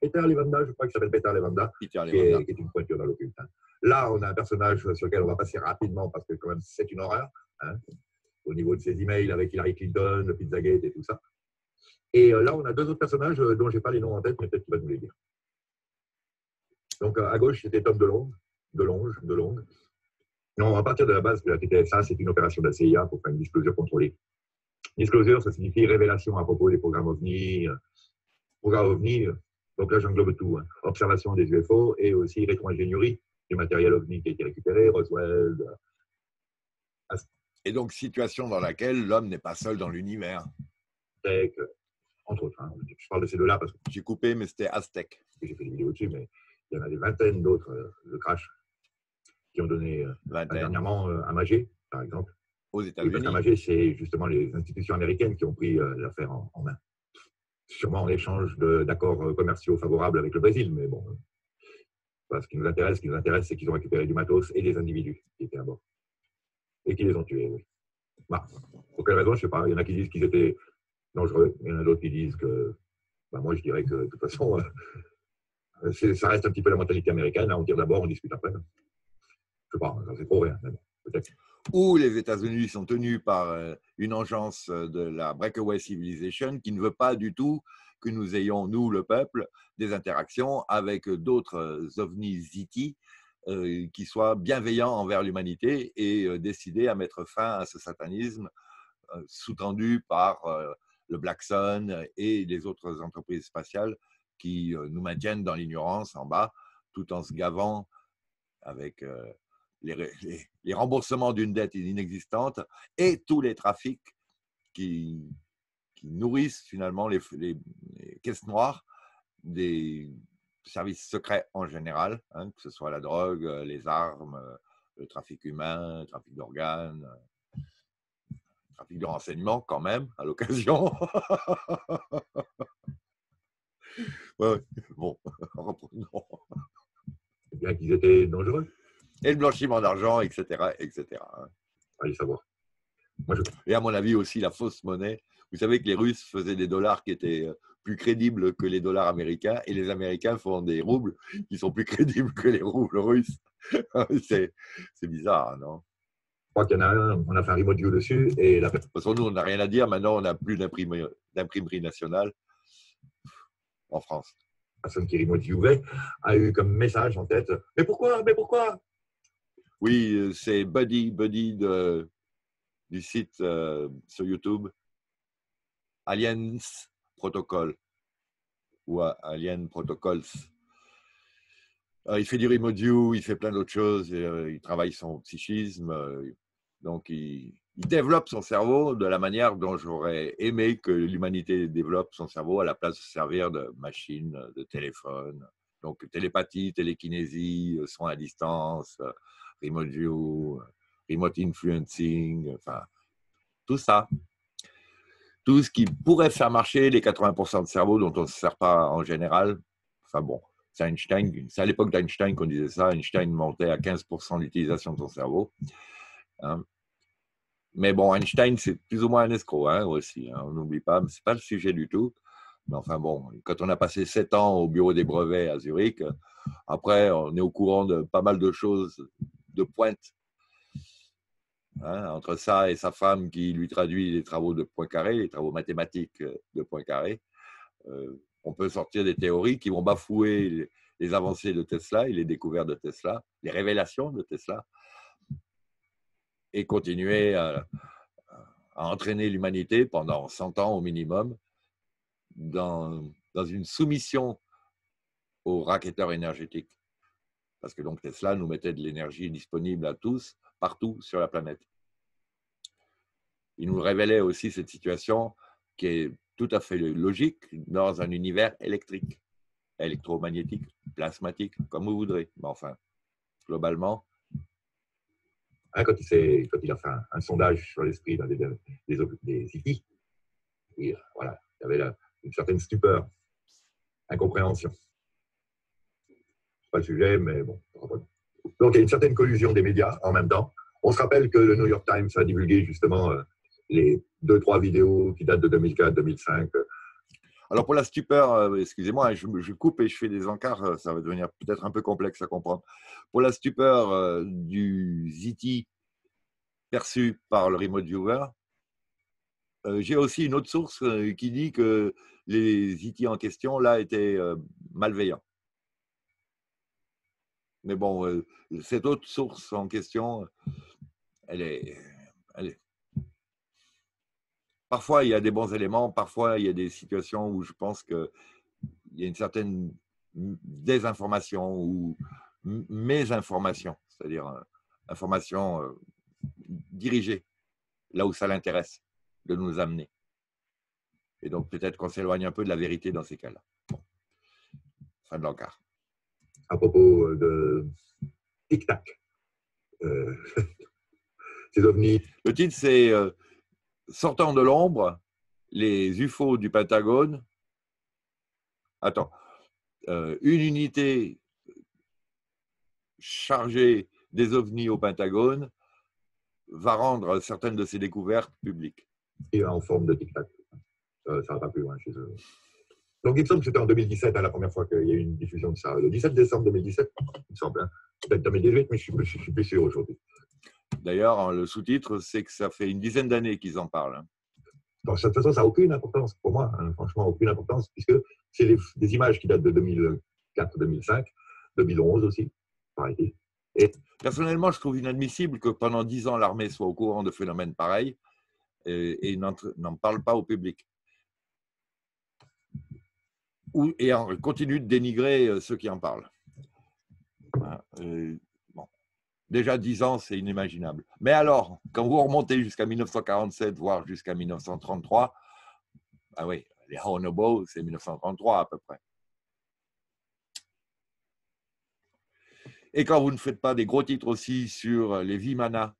Peter Levenda, je crois qu'il s'appelle Peter Levenda, Peter qui, Levenda. Est, qui est une pointure dans l'occulte. Là, on a un personnage sur lequel on va passer rapidement, parce que quand même, c'est une horreur, hein, au niveau de ses emails avec Hillary Clinton, le Pizzagate et tout ça. Et là, on a deux autres personnages dont je n'ai pas les noms en tête, mais peut-être qu'il va nous les dire. Donc, à gauche, c'était Tom Delonge, Delonge, Delonge. Non, à partir de la base de la T T S A, c'est une opération de la C I A pour faire une disclosure contrôlée. Disclosure, ça signifie révélation à propos des programmes OVNI. Programmes OVNI, donc là j'englobe tout. Hein. Observation des U F O et aussi rétro-ingénierie du matériel OVNI qui a été récupéré, Roswell. Aztec. Et donc, situation dans laquelle l'homme n'est pas seul dans l'univers. Aztec, entre autres. Hein. Je parle de ces deux-là parce que j'ai coupé, mais c'était Aztec. J'ai fait des vidéos dessus, mais il y en a des vingtaines d'autres, euh, le crash. Qui ont donné euh, dernièrement euh, à Magé, par exemple. Aux États-Unis. À Magé, c'est justement les institutions américaines qui ont pris euh, l'affaire en, en main. Sûrement en échange d'accords commerciaux favorables avec le Brésil, mais bon. Euh, bah, ce qui nous intéresse, ce qui nous intéresse, c'est qu'ils ont récupéré du matos et des individus qui étaient à bord. Et qui les ont tués, oui. Bah, pour quelle raison, je ne sais pas. Il y en a qui disent qu'ils étaient dangereux, il y en a d'autres qui disent que. Bah, moi, je dirais que de toute façon, euh, ça reste un petit peu la mentalité américaine. Hein, on tire d'abord, on discute après. Hein. Je ne sais pas, c'est trop rien, peut-être. Ou les États-Unis sont tenus par une engeance de la Breakaway Civilization qui ne veut pas du tout que nous ayons, nous, le peuple, des interactions avec d'autres ovnis ziti euh, qui soient bienveillants envers l'humanité et euh, décidés à mettre fin à ce satanisme euh, sous-tendu par euh, le Black Sun et les autres entreprises spatiales qui euh, nous maintiennent dans l'ignorance en bas, tout en se gavant avec... Euh, Les, les, les remboursements d'une dette inexistante et tous les trafics qui, qui nourrissent finalement les, les, les caisses noires des services secrets en général, hein, que ce soit la drogue, les armes, le trafic humain, le trafic d'organes, le trafic de renseignements quand même, à l'occasion. Ouais, bon, reprenons. C'est bien qu'ils étaient dangereux. Et le blanchiment d'argent, et cetera, et cetera. Allez savoir. Moi, je... Et à mon avis aussi, la fausse monnaie. Vous savez que les Russes faisaient des dollars qui étaient plus crédibles que les dollars américains, et les Américains font des roubles qui sont plus crédibles que les roubles russes. C'est bizarre, non? Je crois qu'il y en a un, on a fait un remote view dessus. Et la... De toute façon, nous, on n'a rien à dire. Maintenant, on n'a plus d'imprimerie nationale. en France. Personne qui Thierry Youvet a eu comme message en tête « Mais pourquoi? Mais pourquoi ?» Oui, c'est Buddy, Buddy de, du site euh, sur YouTube, Aliens Protocol, ou Alien Protocols. Euh, il fait du Remodio, il fait plein d'autres choses, et, euh, il travaille son psychisme, euh, donc il, il développe son cerveau de la manière dont j'aurais aimé que l'humanité développe son cerveau à la place de servir de machine, de téléphone. Donc télépathie, télékinésie, soins à distance, remote view, remote influencing, enfin tout ça. Tout ce qui pourrait faire marcher les quatre-vingts pour cent de cerveau dont on ne se sert pas en général. Enfin bon, c'est Einstein, c'est à l'époque d'Einstein qu'on disait ça. Einstein montait à quinze pour cent l'utilisation de son cerveau. Hein? Mais bon, Einstein, c'est plus ou moins un escroc hein, aussi, hein, on n'oublie pas, mais ce n'est pas le sujet du tout. Mais enfin bon, quand on a passé sept ans au bureau des brevets à Zurich, après on est au courant de pas mal de choses de pointe. Hein, entre ça et sa femme qui lui traduit les travaux de Poincaré, les travaux mathématiques de Poincaré, euh, on peut sortir des théories qui vont bafouer les, les avancées de Tesla et les découvertes de Tesla, les révélations de Tesla, et continuer à, à entraîner l'humanité pendant cent ans au minimum dans, dans une soumission aux racketteurs énergétiques. Parce que donc Tesla nous mettait de l'énergie disponible à tous, partout sur la planète. Il nous révélait aussi cette situation qui est tout à fait logique dans un univers électrique, électromagnétique, plasmatique, comme vous voudrez. Mais enfin, globalement, Quand il, fait, quand il a fait un, un sondage sur l'esprit des, des, des hippies, et voilà, il y avait là une certaine stupeur, incompréhension. C'est pas le sujet, mais bon. Donc il y a une certaine collusion des médias en même temps. On se rappelle que le New York Times a divulgué justement les deux, trois vidéos qui datent de deux mille quatre, deux mille cinq. Alors pour la stupeur, excusez-moi, je, je coupe et je fais des encarts, ça va devenir peut-être un peu complexe à comprendre. Pour la stupeur euh, du Z T perçu par le remote viewer, euh, j'ai aussi une autre source euh, qui dit que les Z T en question, là, étaient euh, malveillants. Mais bon, euh, cette autre source en question, elle est... Elle est Parfois, il y a des bons éléments, parfois, il y a des situations où je pense qu'il y a une certaine désinformation ou mésinformation, c'est-à-dire euh, information euh, dirigée, là où ça l'intéresse, de nous amener. Et donc, peut-être qu'on s'éloigne un peu de la vérité dans ces cas-là. Bon. Fin de l'encart. À propos de tic-tac, euh... ces ovnis. Le titre, c'est... Euh... Sortant de l'ombre, les U F O du Pentagone. Attends, euh, une unité chargée des ovnis au Pentagone va rendre certaines de ses découvertes publiques. Et en forme de tic-tac. Euh, ça ne va pas plus loin chez eux. Donc il me semble que c'était en deux mille dix-sept, hein, la première fois qu'il y a eu une diffusion de ça. Le dix-sept décembre deux mille dix-sept, il me semble. Hein. Peut-être deux mille dix-huit, mais je ne suis plus sûr aujourd'hui. D'ailleurs, le sous-titre, c'est que ça fait une dizaine d'années qu'ils en parlent. De toute façon, ça n'a aucune importance pour moi, hein, franchement, aucune importance, puisque c'est les, des images qui datent de deux mille quatre, deux mille cinq, deux mille onze aussi, pareil. Et... Personnellement, je trouve inadmissible que pendant dix ans, l'armée soit au courant de phénomènes pareils et, et n'en parle pas au public. Ou, et en, continue de dénigrer ceux qui en parlent. Voilà. Et... Déjà dix ans, c'est inimaginable. Mais alors, quand vous remontez jusqu'à mille neuf cent quarante-sept, voire jusqu'à mille neuf cent trente-trois, ah oui, les Honobos, c'est mille neuf cent trente-trois à peu près. Et quand vous ne faites pas des gros titres aussi sur les Vimana,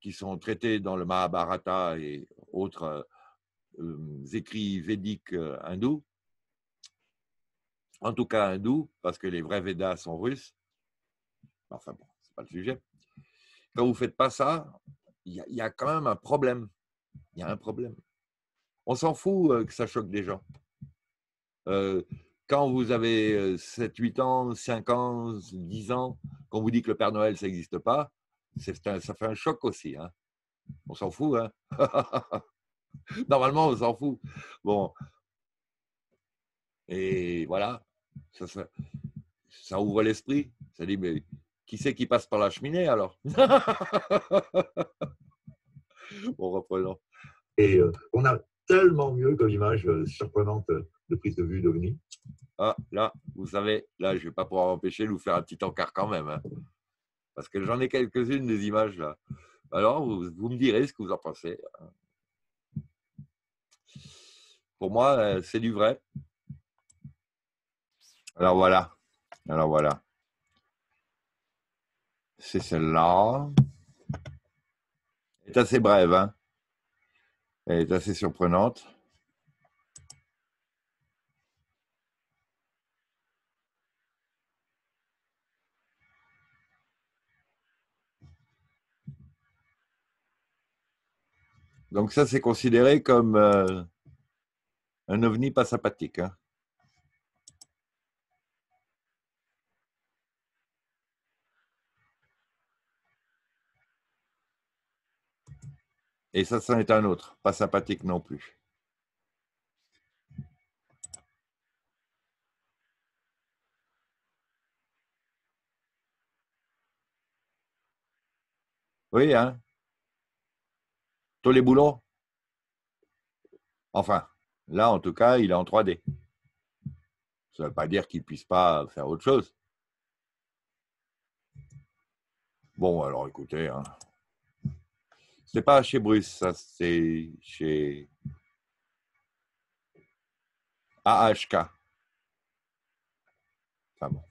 qui sont traités dans le Mahabharata et autres euh, écrits védiques hindous, en tout cas hindous, parce que les vrais Védas sont russes, enfin bon, c'est pas le sujet. Quand vous ne faites pas ça, il y, y a quand même un problème. Il y a un problème. On s'en fout que ça choque des gens. Euh, quand vous avez sept, huit ans, cinq ans, dix ans, qu'on vous dit que le Père Noël, ça n'existe pas, un, ça fait un choc aussi. Hein. On s'en fout. Hein. Normalement, on s'en fout. Bon, Et voilà, ça, ça, ça ouvre l'esprit. Ça dit, mais qui c'est qui passe par la cheminée alors? Bon, reprenons. Et euh, on a tellement mieux comme image euh, surprenante de prise de vue d'OVNI. Ah, là, vous savez, là, je ne vais pas pouvoir empêcher de vous faire un petit encart quand même. Hein, parce que j'en ai quelques-unes des images là. Alors, vous, vous me direz ce que vous en pensez. Pour moi, c'est du vrai. Alors voilà. Alors voilà. C'est celle-là. Elle est assez brève, hein. Elle est assez surprenante. Donc ça, c'est considéré comme euh, un ovni pas sympathique. Hein. Et ça, c'en est un autre, pas sympathique non plus. Oui, hein? Tous les boulons. Enfin, là, en tout cas, il est en trois D. Ça ne veut pas dire qu'il ne puisse pas faire autre chose. Bon, alors, écoutez... Hein. C'est pas chez Bruce, ça, c'est chez A H K. Ah bon.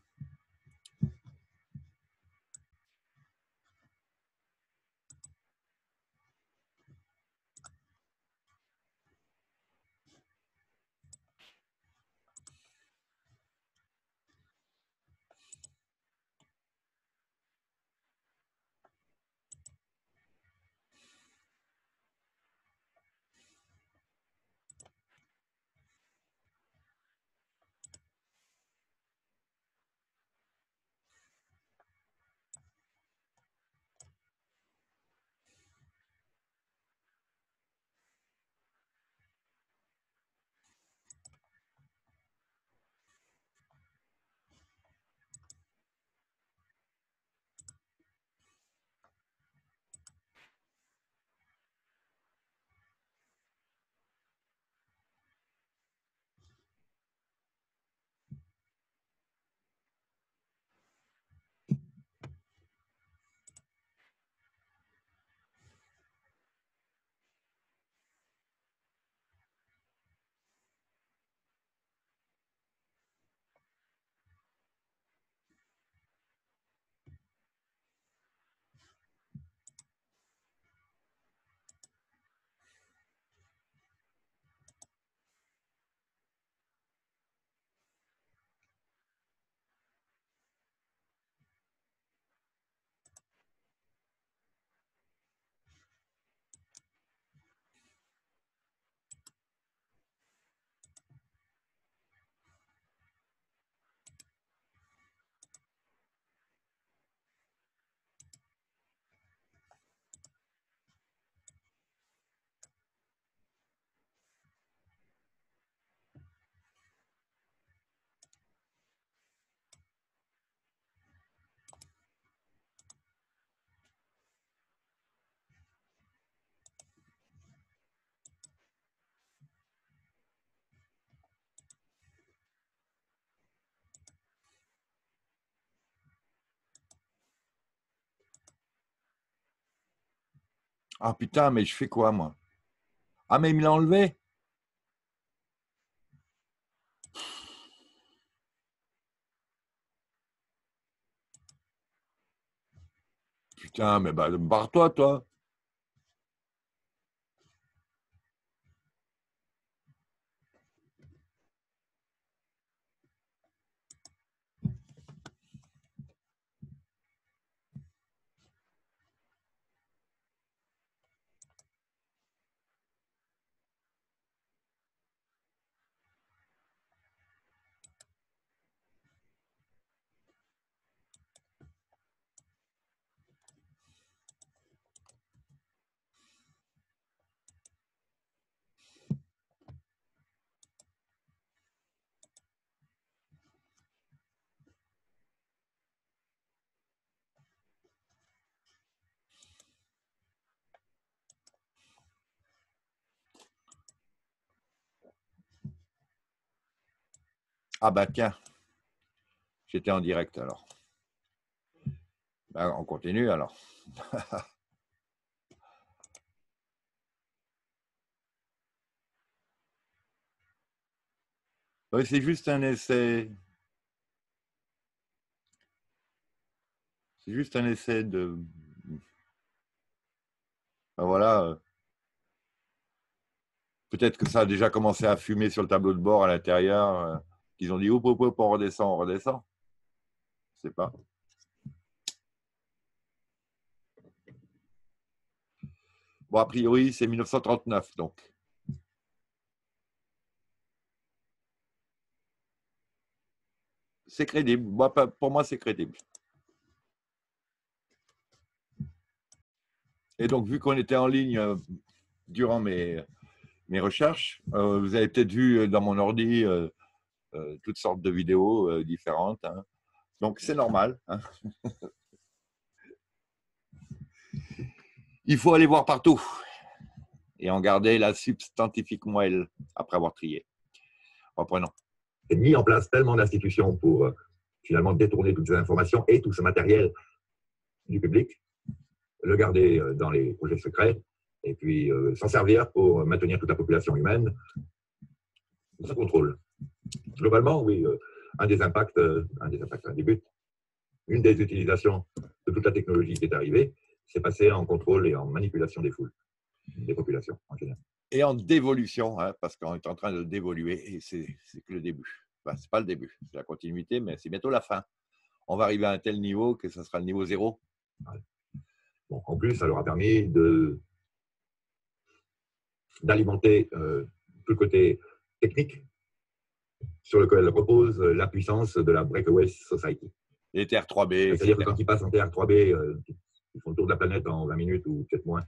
Ah putain, mais je fais quoi, moi? Ah, mais il me l'a enlevé? Putain, mais bah, barre-toi, toi. Ah bah tiens, j'étais en direct alors. Ben, on continue alors. Oui, c'est juste un essai. C'est juste un essai de... Ben voilà. Peut-être que ça a déjà commencé à fumer sur le tableau de bord à l'intérieur. Ils ont dit, hop, hop, hop, on redescend, on redescend. Je ne sais pas. Bon, a priori, c'est mille neuf cent trente-neuf, donc. C'est crédible. Moi, pour moi, c'est crédible. Et donc, vu qu'on était en ligne euh, durant mes, mes recherches, euh, vous avez peut-être vu dans mon ordi euh, euh, toutes sortes de vidéos euh, différentes. Hein. Donc, c'est normal. Hein. Il faut aller voir partout et en garder la substantifique moelle après avoir trié. Reprenons. Et mis en place tellement d'institutions pour euh, finalement détourner toutes ces informations et tout ce matériel du public, le garder euh, dans les projets secrets et puis euh, s'en servir pour maintenir toute la population humaine sous contrôle. Globalement, oui, euh, un des impacts, euh, un des impacts, un des buts, une des utilisations de toute la technologie qui est arrivée, c'est passé en contrôle et en manipulation des foules, des populations en général. Et en dévolution, hein, parce qu'on est en train de dévoluer et c'est que le début. Enfin, ce n'est pas le début, c'est la continuité, mais c'est bientôt la fin. On va arriver à un tel niveau que ce sera le niveau zéro. Ouais. Bon, en plus, ça leur a permis d'alimenter euh, tout le côté technique sur lequel repose la puissance de la Breakaway Society. Les T R trois B. C'est-à-dire que quand ils passent en T R trois B, euh, ils font le tour de la planète en vingt minutes ou peut-être moins.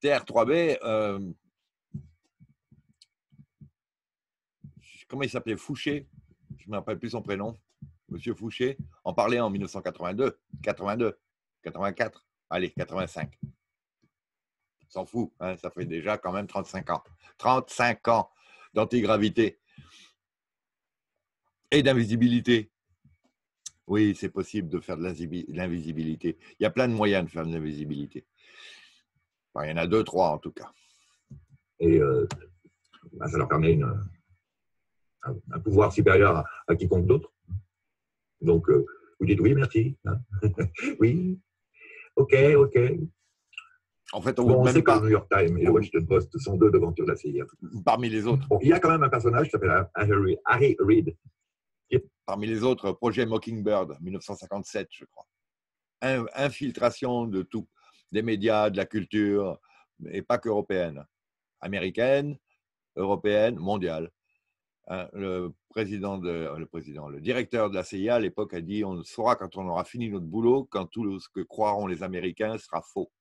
T R trois B... Euh... Comment il s'appelait? Fouché, je ne me rappelle plus son prénom. Monsieur Fouché en parlait en mille neuf cent quatre-vingt-deux, quatre-vingt-deux, quatre-vingt-quatre, allez, quatre-vingt-cinq. S'en fout, hein, ça fait déjà quand même trente-cinq ans. trente-cinq ans d'antigravité et d'invisibilité. Oui, c'est possible de faire de l'invisibilité. Il y a plein de moyens de faire de l'invisibilité. Enfin, il y en a deux, trois en tout cas. Et euh, bah, ça leur permet une... un pouvoir supérieur à, à quiconque d'autre. Donc, euh, vous dites oui, merci. Hein? Oui, ok, ok. En fait, on, bon, on sait pas. Que le New York Times et le Washington Post sont deux devantures de la C I A. Parmi les autres. Bon, il y a quand même un personnage qui s'appelle Harry, Harry Reid. Parmi les autres, projet Mockingbird, mille neuf cent cinquante-sept, je crois. Infiltration de tout, des médias, de la culture, et pas qu'européenne. Américaine, européenne, mondiale. Le président, de, le président, le directeur de la C I A à l'époque a dit « On le saura quand on aura fini notre boulot, quand tout ce que croiront les Américains sera faux. »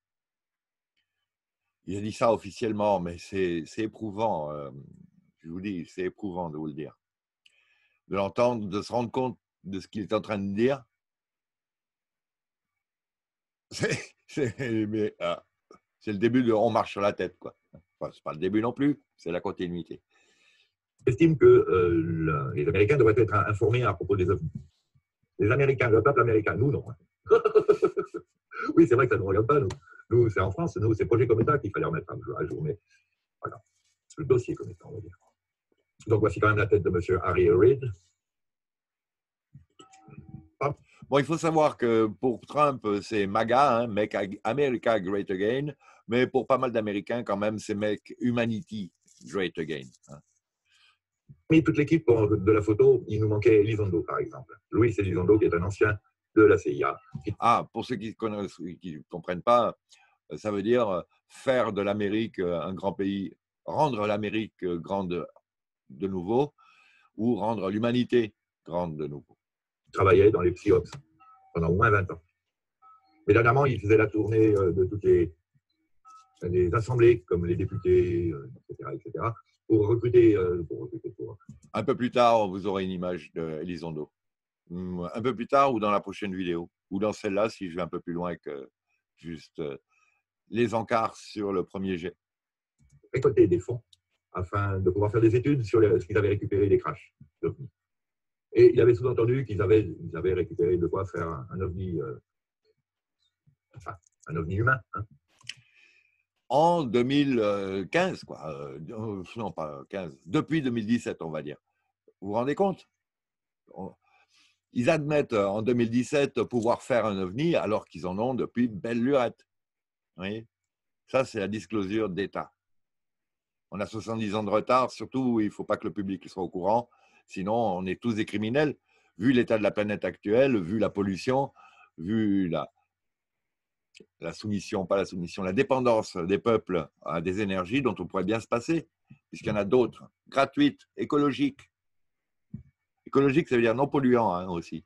Il a dit ça officiellement, mais c'est éprouvant, euh, je vous dis, c'est éprouvant de vous le dire. De l'entendre, de se rendre compte de ce qu'il est en train de dire. C'est euh, le début de « On marche sur la tête ». Enfin, ce n'est pas le début non plus, c'est la continuité. J'estime que euh, le, les Américains devraient être informés à propos des ovnis. Les Américains, le peuple américain, nous, non. Oui, c'est vrai que ça ne nous regarde pas, nous. Nous, c'est en France, nous, c'est Projet Cometa qu'il fallait remettre à jour. Mais voilà, le dossier Cometa, on va dire. Donc, voici quand même la tête de M. Harry Reid. Pardon. Bon, il faut savoir que pour Trump, c'est MAGA, hein, Make America Great Again. Mais pour pas mal d'Américains, quand même, c'est Make Humanity Great Again. Hein. Mais toute l'équipe de la photo, il nous manquait Elizondo, par exemple. Louis Elizondo, qui est un ancien de la C I A. Ah, pour ceux qui ne comprennent pas, ça veut dire faire de l'Amérique un grand pays, rendre l'Amérique grande de nouveau, ou rendre l'humanité grande de nouveau. Il travaillait dans les psyops pendant au moins vingt ans. Mais dernièrement, il faisait la tournée de toutes les, les assemblées, comme les députés, et cetera, et cetera, pour recruter, pour recruter pour... Un peu plus tard, vous aurez une image d'Elizondo. Un peu plus tard ou dans la prochaine vidéo, ou dans celle-là, si je vais un peu plus loin que juste les encarts sur le premier jet. Récolter des fonds afin de pouvoir faire des études sur les, ce qu'ils avaient récupéré des crashs. Et il avait sous-entendu qu'ils avaient, ils avaient récupéré de quoi faire un, un ovni, euh, enfin, un ovni humain. Hein. En deux mille quinze, quoi. Euh, non, pas quinze. Depuis deux mille dix-sept, on va dire. Vous vous rendez compte? Ils admettent en deux mille dix-sept pouvoir faire un ovni alors qu'ils en ont depuis belle lurette. Vous voyez? Ça, c'est la disclosure d'État. On a soixante-dix ans de retard, surtout il ne faut pas que le public soit au courant, sinon on est tous des criminels, vu l'état de la planète actuelle, vu la pollution, vu la, la soumission, pas la soumission, la dépendance des peuples à des énergies dont on pourrait bien se passer, puisqu'il y en a d'autres, gratuites, écologiques. Écologique, ça veut dire non polluant hein, aussi.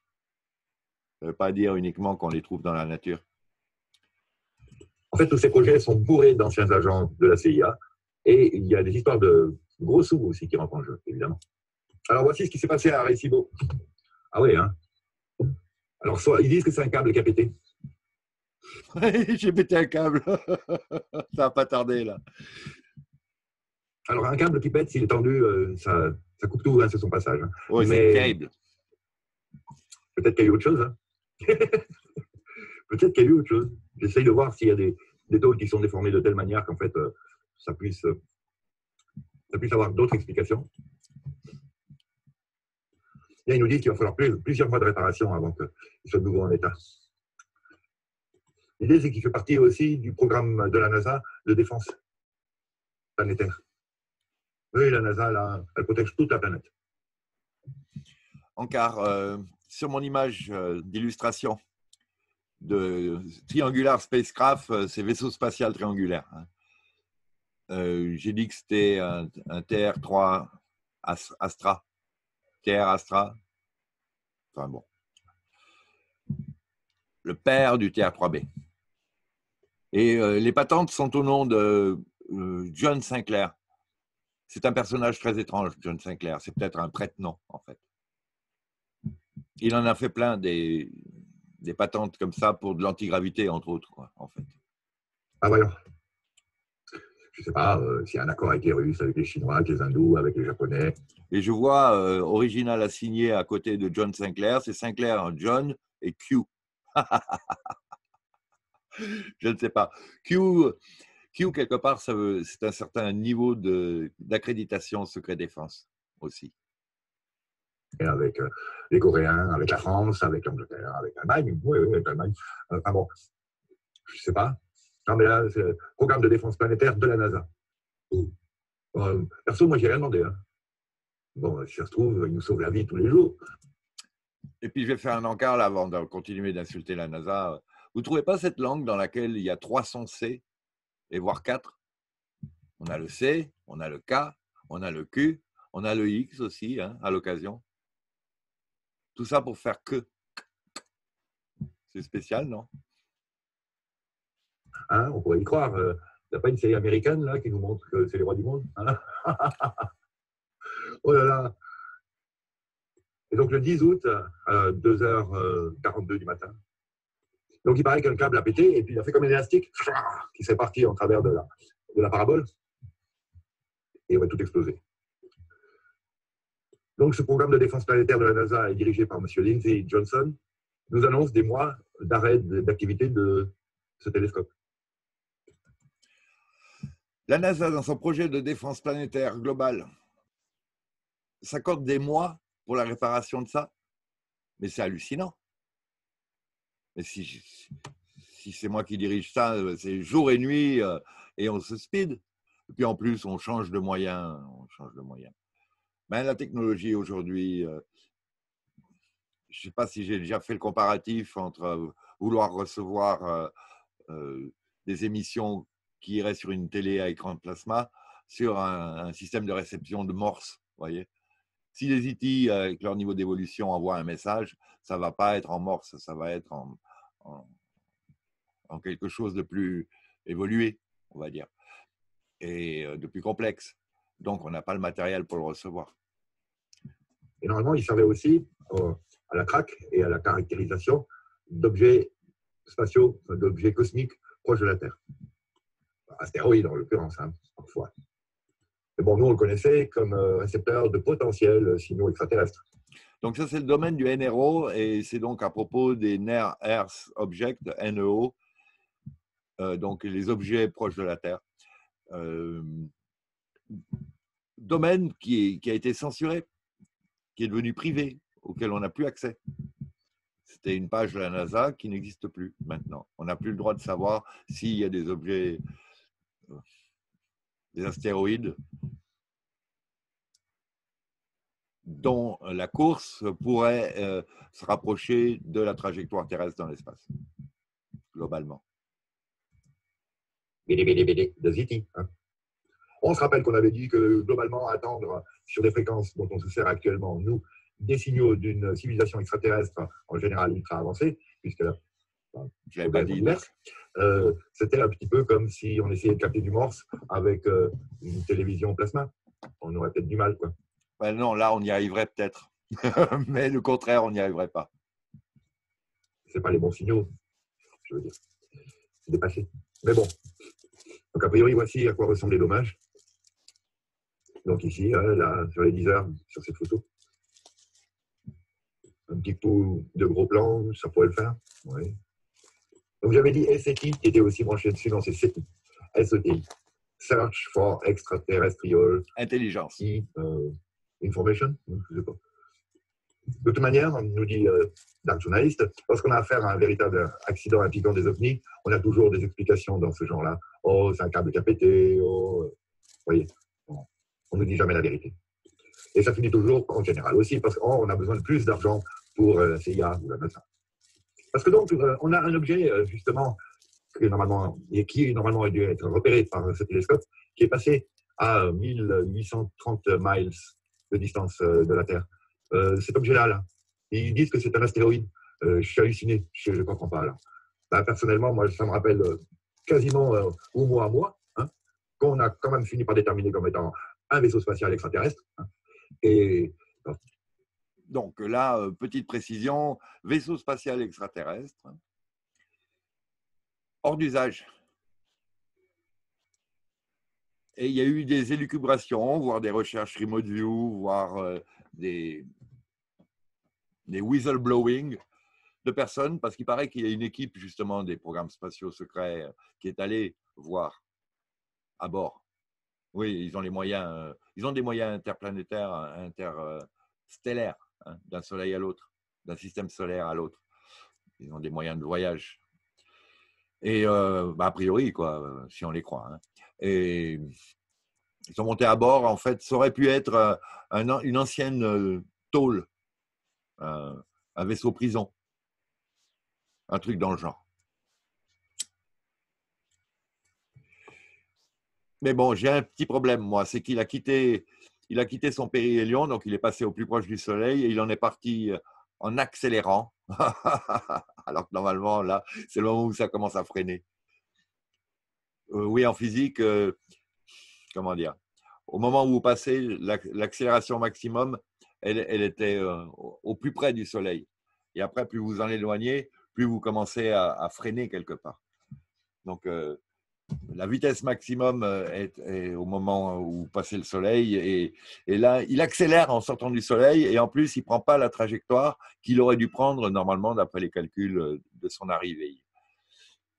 Ça ne veut pas dire uniquement qu'on les trouve dans la nature. En fait, tous ces projets sont bourrés d'anciens agents de la C I A et il y a des histoires de gros sous aussi qui rentrent en jeu, évidemment. Alors, voici ce qui s'est passé à Arecibo. Ah oui, hein. Alors, soit, ils disent que c'est un câble qui a pété. Oui, j'ai pété un câble. Ça n'a pas tardé, là. Alors, un câble qui pète, s'il est tendu, euh, ça... Ça coupe tout, hein, c'est son passage. Hein. Oui, c'est terrible. Peut-être qu'il y a eu autre chose. Hein. Peut-être qu'il y a eu autre chose. J'essaye de voir s'il y a des, des tôles qui sont déformées de telle manière qu'en fait, euh, ça, puisse, euh, ça puisse avoir d'autres explications. Là, ils nous disent qu'il va falloir plus, plusieurs mois de réparation avant qu'il soit de nouveau en état. L'idée, c'est qu'il fait partie aussi du programme de la NASA de défense planétaire. Oui, la NASA, là, elle protège toute la planète. Encore, euh, sur mon image euh, d'illustration de Triangular Spacecraft, euh, c'est vaisseau spatial triangulaire. Hein. Euh, J'ai dit que c'était un, un T R trois Astra. T R Astra. Enfin bon. Le père du T R trois B. Et euh, les patentes sont au nom de euh, John Sinclair. C'est un personnage très étrange, John Sinclair. C'est peut-être un prête-nom, en fait. Il en a fait plein des, des patentes comme ça pour de l'antigravité, entre autres, quoi, en fait. Ah, voyons. Je ne sais pas euh, s'il y a un accord avec les Russes, avec les Chinois, avec les Hindous, avec les Japonais. Et je vois euh, original à signer à côté de John Sinclair. C'est Sinclair, John et Q. Je ne sais pas. Q... Q, quelque part, c'est un certain niveau d'accréditation secret défense aussi. Et avec euh, les Coréens, avec la France, avec l'Angleterre, avec l'Allemagne, oui, oui, avec l'Allemagne. Enfin bon, je ne sais pas. Non, mais là, c'est le programme de défense planétaire de la NASA. Bon, euh, perso, moi, je n'ai rien demandé. Hein. Bon, si ça se trouve, ils nous sauvent la vie tous les jours. Et puis, je vais faire un encart là, avant de continuer d'insulter la NASA. Vous ne trouvez pas cette langue dans laquelle il y a trois sons C et voire quatre. On a le C, on a le K, on a le Q, on a le X aussi, hein, à l'occasion. Tout ça pour faire que. C'est spécial, non? Hein, on pourrait y croire. Il n'y a pas une série américaine là, qui nous montre que c'est les rois du monde, hein? Oh là là. Et donc le dix août, à deux heures quarante-deux du matin, donc, il paraît qu'un câble a pété et puis il a fait comme un élastique qui s'est parti en travers de la, de la parabole et on va tout exploser. Donc, ce programme de défense planétaire de la NASA est dirigé par M. Lindsay Johnson, nous annonce des mois d'arrêt d'activité de ce télescope. La NASA, dans son projet de défense planétaire globale, s'accorde des mois pour la réparation de ça, mais c'est hallucinant. Mais si, si c'est moi qui dirige ça, c'est jour et nuit euh, et on se speed. Et puis en plus, on change de moyens. On change de moyens. Ben, la technologie aujourd'hui, euh, je ne sais pas si j'ai déjà fait le comparatif entre euh, vouloir recevoir euh, euh, des émissions qui iraient sur une télé à écran de plasma, sur un, un système de réception de morse. Voyez, si les I T, avec leur niveau d'évolution, envoient un message, ça ne va pas être en morse, ça va être en, en, en quelque chose de plus évolué, on va dire, et de plus complexe. Donc, on n'a pas le matériel pour le recevoir. Et normalement, il servait aussi euh, à la traque et à la caractérisation d'objets spatiaux, d'objets cosmiques proches de la Terre. Astéroïdes, en l'occurrence, hein, parfois. Bon, nous, on le connaissait comme récepteur de potentiels signaux extraterrestres. Donc ça, c'est le domaine du N R O, et c'est donc à propos des Near Earth Objects, N E O, euh, donc les objets proches de la Terre. Euh, domaine qui, est, qui a été censuré, qui est devenu privé, auquel on n'a plus accès. C'était une page de la NASA qui n'existe plus maintenant. On n'a plus le droit de savoir s'il y a des objets, euh, des astéroïdes, dont la course pourrait euh, se rapprocher de la trajectoire terrestre dans l'espace, globalement. Bili, bili, bili, de Ziti. Hein. On se rappelle qu'on avait dit que globalement, attendre sur des fréquences dont on se sert actuellement, nous, des signaux d'une civilisation extraterrestre, en général ultra avancée, puisque là, enfin, j'avais pas dit Merck, euh, c'était un petit peu comme si on essayait de capter du morse avec euh, une télévision plasma. On aurait peut-être du mal, quoi. Ben non, là, on y arriverait peut-être. Mais le contraire, on n'y arriverait pas. Ce n'est pas les bons signaux, je veux dire. C'est dépassé. Mais bon. Donc, a priori, voici à quoi ressemblait l'hommage. Donc ici, là, sur les dix heures, sur cette photo. Un petit coup de gros plan, ça pourrait le faire. Oui. Donc, j'avais dit S E T I, qui était aussi branché dessus. Non, c'est S E T I. S E T I. Search for Extraterrestrial Intelligence. Euh, Information, je sais pas. De toute manière, on nous dit euh, Dark Journalist, lorsqu'on a affaire à un véritable accident impliquant des ovnis, on a toujours des explications dans ce genre-là. Oh, c'est un câble qui a pété, oh. Vous voyez, on ne nous dit jamais la vérité. Et ça finit toujours en général aussi, parce qu'on oh, a besoin de plus d'argent pour euh, la C I A ou la NASA. Parce que donc, euh, on a un objet, euh, justement, qui normalement, et qui normalement a dû être repéré par ce télescope, qui est passé à mille huit cent trente miles. De distance de la Terre. Euh, cet objet-là, là, ils disent que c'est un astéroïde. Euh, je suis halluciné, je ne comprends pas. Là. Bah, personnellement, moi, ça me rappelle euh, quasiment euh, au mois à mois, hein, qu'on a quand même fini par déterminer comme étant un vaisseau spatial extraterrestre. Hein, et... Donc là, euh, petite précision, vaisseau spatial extraterrestre, hein, hors d'usage. Et il y a eu des élucubrations, voire des recherches remote view, voire euh, des, des whistleblowing de personnes, parce qu'il paraît qu'il y a une équipe justement des programmes spatiaux secrets qui est allée voir à bord. Oui, ils ont les moyens, euh, ils ont des moyens interplanétaires, interstellaires, euh, hein, d'un soleil à l'autre, d'un système solaire à l'autre. Ils ont des moyens de voyage. Et euh, bah, a priori, quoi, si on les croit. Hein. Et ils sont montés à bord. En fait, ça aurait pu être un, une ancienne euh, tôle, un, un vaisseau prison, un truc dans le genre. Mais bon, j'ai un petit problème, moi, c'est qu'il a quitté, il a quitté son périhélion, donc il est passé au plus proche du Soleil et il en est parti en accélérant. Alors que normalement, là, c'est le moment où ça commence à freiner. Euh, oui, en physique, euh, comment dire, au moment où vous passez l'accélération maximum, elle, elle était euh, au plus près du Soleil. Et après, plus vous en éloignez, plus vous commencez à, à freiner quelque part. Donc, euh, la vitesse maximum est, est au moment où vous passez le Soleil. Et, et là, il accélère en sortant du Soleil. Et en plus, il ne prend pas la trajectoire qu'il aurait dû prendre normalement d'après les calculs de son arrivée.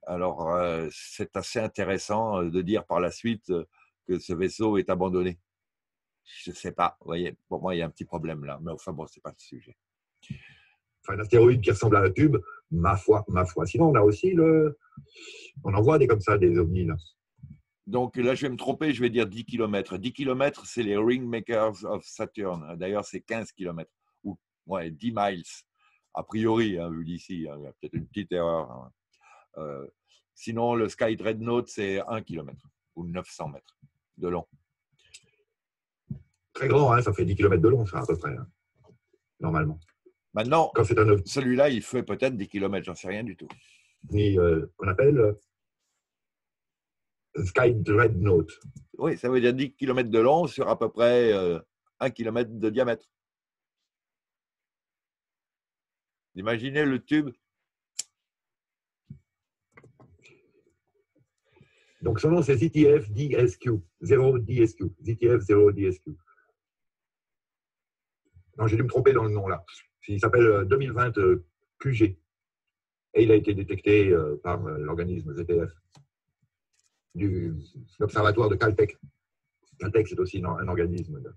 Alors, euh, c'est assez intéressant de dire par la suite que ce vaisseau est abandonné. Je ne sais pas. Vous voyez, pour moi, il y a un petit problème là. Mais enfin, bon, ce n'est pas le sujet. Enfin, un astéroïde qui ressemble à un tube, ma foi, ma foi. Sinon, on a aussi le... On en voit des comme ça, des ovnis, là. Donc là, je vais me tromper, je vais dire dix kilomètres. dix kilomètres, c'est les Ringmakers of Saturn. D'ailleurs, c'est quinze kilomètres. Ou ouais, dix miles, a priori, hein, vu d'ici. Hein, il y a peut-être une petite erreur. Hein. Euh, sinon, le Sky Dreadnought, c'est un kilomètre ou neuf cents mètres de long. Très grand, hein, ça fait dix kilomètres de long, ça, à peu près, hein, normalement. Maintenant, quand c'est un ov... celui-là, il fait peut-être dix kilomètres, j'en sais rien du tout. Et, euh, on appelle euh, Sky Dreadnought. Oui, ça veut dire dix kilomètres de long sur à peu près euh, un kilomètre de diamètre. Imaginez le tube. Donc son nom c'est Z T F zéro D S Q. Non, j'ai dû me tromper dans le nom là. Il s'appelle deux mille vingt Q G. Et il a été détecté par l'organisme Z T F du l'observatoire de Caltech. Caltech, c'est aussi un organisme de,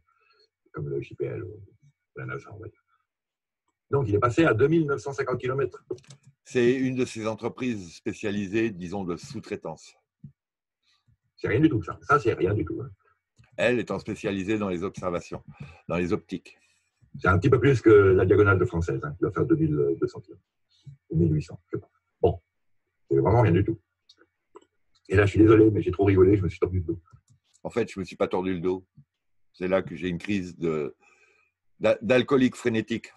comme le J P L ou la NASA, on va dire. Donc, il est passé à deux mille neuf cent cinquante kilomètres. C'est une de ces entreprises spécialisées, disons, de sous-traitance. C'est rien du tout, ça. Ça, c'est rien du tout. Elle étant spécialisée dans les observations, dans les optiques. C'est un petit peu plus que la diagonale de française, hein, qui doit faire deux mille deux cents kilomètres. mille huit cents, je sais pas. Bon, c'est vraiment rien du tout. Et là, je suis désolé, mais j'ai trop rigolé, je me suis tordu le dos. En fait, je ne me suis pas tordu le dos. C'est là que j'ai une crise de d'alcoolique frénétique,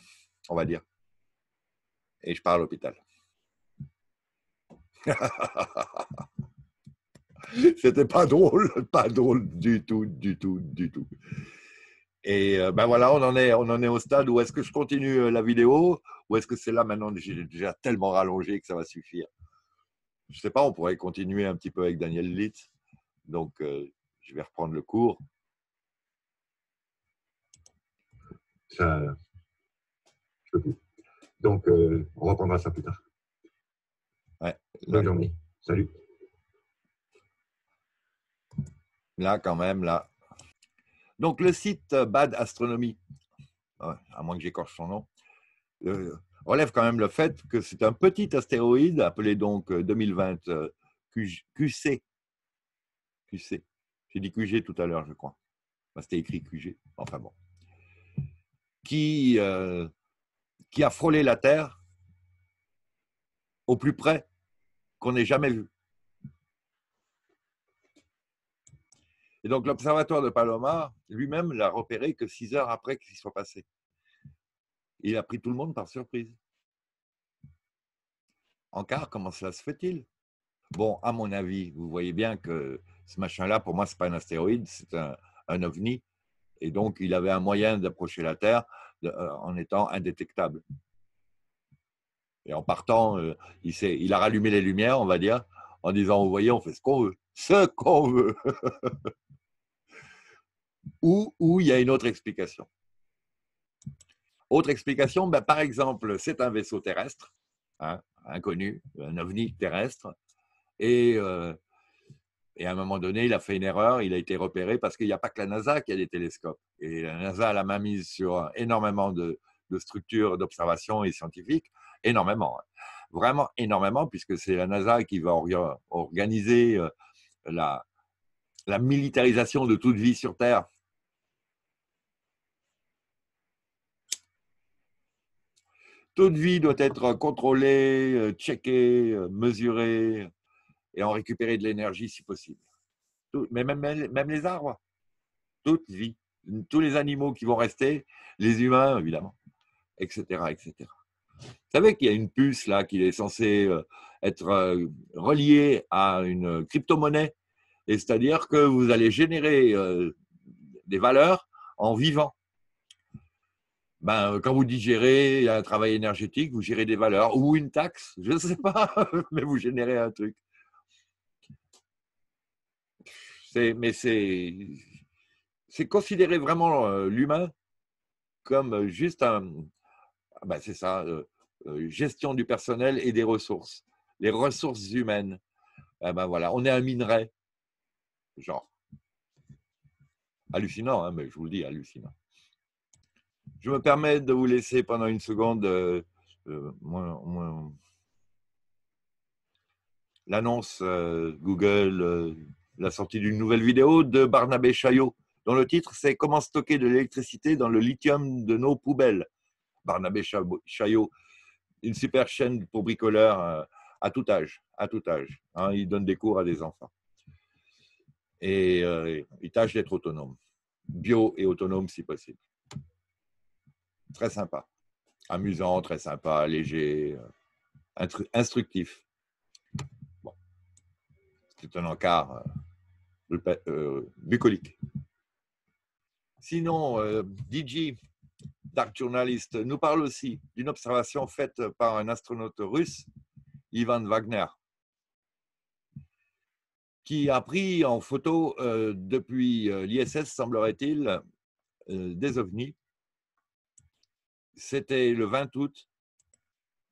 on va dire. Et je pars à l'hôpital. C'était pas drôle, pas drôle du tout, du tout, du tout. Et ben voilà, on en est, on en est au stade où est-ce que je continue la vidéo ou est-ce que c'est là maintenant que j'ai déjà tellement rallongé que ça va suffire. Je ne sais pas, on pourrait continuer un petit peu avec Daniel Liszt. Donc, euh, je vais reprendre le cours. Ça, je peux plus. Donc, euh, on reprendra ça plus tard. Ouais. Bonne journée. Salut. Là, quand même, là. Donc, le site Bad Astronomy, à moins que j'écorche son nom, relève quand même le fait que c'est un petit astéroïde appelé donc deux mille vingt Q C. Q C. J'ai dit Q G tout à l'heure, je crois. Bah, c'était écrit Q G. Enfin bon. Qui, euh, qui a frôlé la Terre au plus près qu'on n'ait jamais vu. Et donc, l'observatoire de Palomar, lui-même, l'a repéré que six heures après qu'il soit passé. Il a pris tout le monde par surprise. En quart, comment cela se fait-il? Bon, à mon avis, vous voyez bien que ce machin-là, pour moi, ce n'est pas un astéroïde, c'est un, un ovni. Et donc, il avait un moyen d'approcher la Terre de, euh, en étant indétectable. Et en partant, euh, il, il a rallumé les lumières, on va dire, en disant, vous voyez, on fait ce qu'on veut. Ce qu'on veut. Ou, ou il y a une autre explication. Autre explication, ben par exemple, c'est un vaisseau terrestre, hein, inconnu, un ovni terrestre, et, euh, et à un moment donné, il a fait une erreur, il a été repéré, parce qu'il n'y a pas que la NASA qui a des télescopes. Et la NASA a la main mise sur énormément de, de structures d'observation et scientifiques, énormément, hein, vraiment énormément, puisque c'est la NASA qui va or- organiser la, la militarisation de toute vie sur Terre. Toute vie doit être contrôlée, checkée, mesurée et en récupérer de l'énergie si possible. Tout, mais même, même les arbres, toute vie, tous les animaux qui vont rester, les humains évidemment, et cetera, et cetera. Vous savez qu'il y a une puce là qui est censée être reliée à une crypto-monnaie, et c'est-à-dire que vous allez générer des valeurs en vivant. Ben, quand vous digérez un travail énergétique, vous gérez des valeurs ou une taxe, je ne sais pas, mais vous générez un truc. Mais c'est considérer vraiment l'humain comme juste un… Ben c'est ça, euh, gestion du personnel et des ressources, les ressources humaines. Eh ben voilà, on est un minerai, genre. Hallucinant, hein, mais je vous le dis, hallucinant. Je me permets de vous laisser pendant une seconde euh, euh, euh, l'annonce euh, Google, euh, la sortie d'une nouvelle vidéo de Barnabé Chaillot, dont le titre c'est « Comment stocker de l'électricité dans le lithium de nos poubelles ». Barnabé Chaillot, une super chaîne pour bricoleurs euh, à tout âge, à tout âge, hein, il donne des cours à des enfants. Et euh, il tâche d'être autonome, bio et autonome si possible. Très sympa, amusant, très sympa, léger, instructif. Bon. C'est un encart euh, euh, bucolique. Sinon, euh, D J, Dark Journalist, nous parle aussi d'une observation faite par un astronaute russe, Ivan Wagner, qui a pris en photo euh, depuis l'I S S, semblerait-il, euh, des ovnis. C'était le vingt août.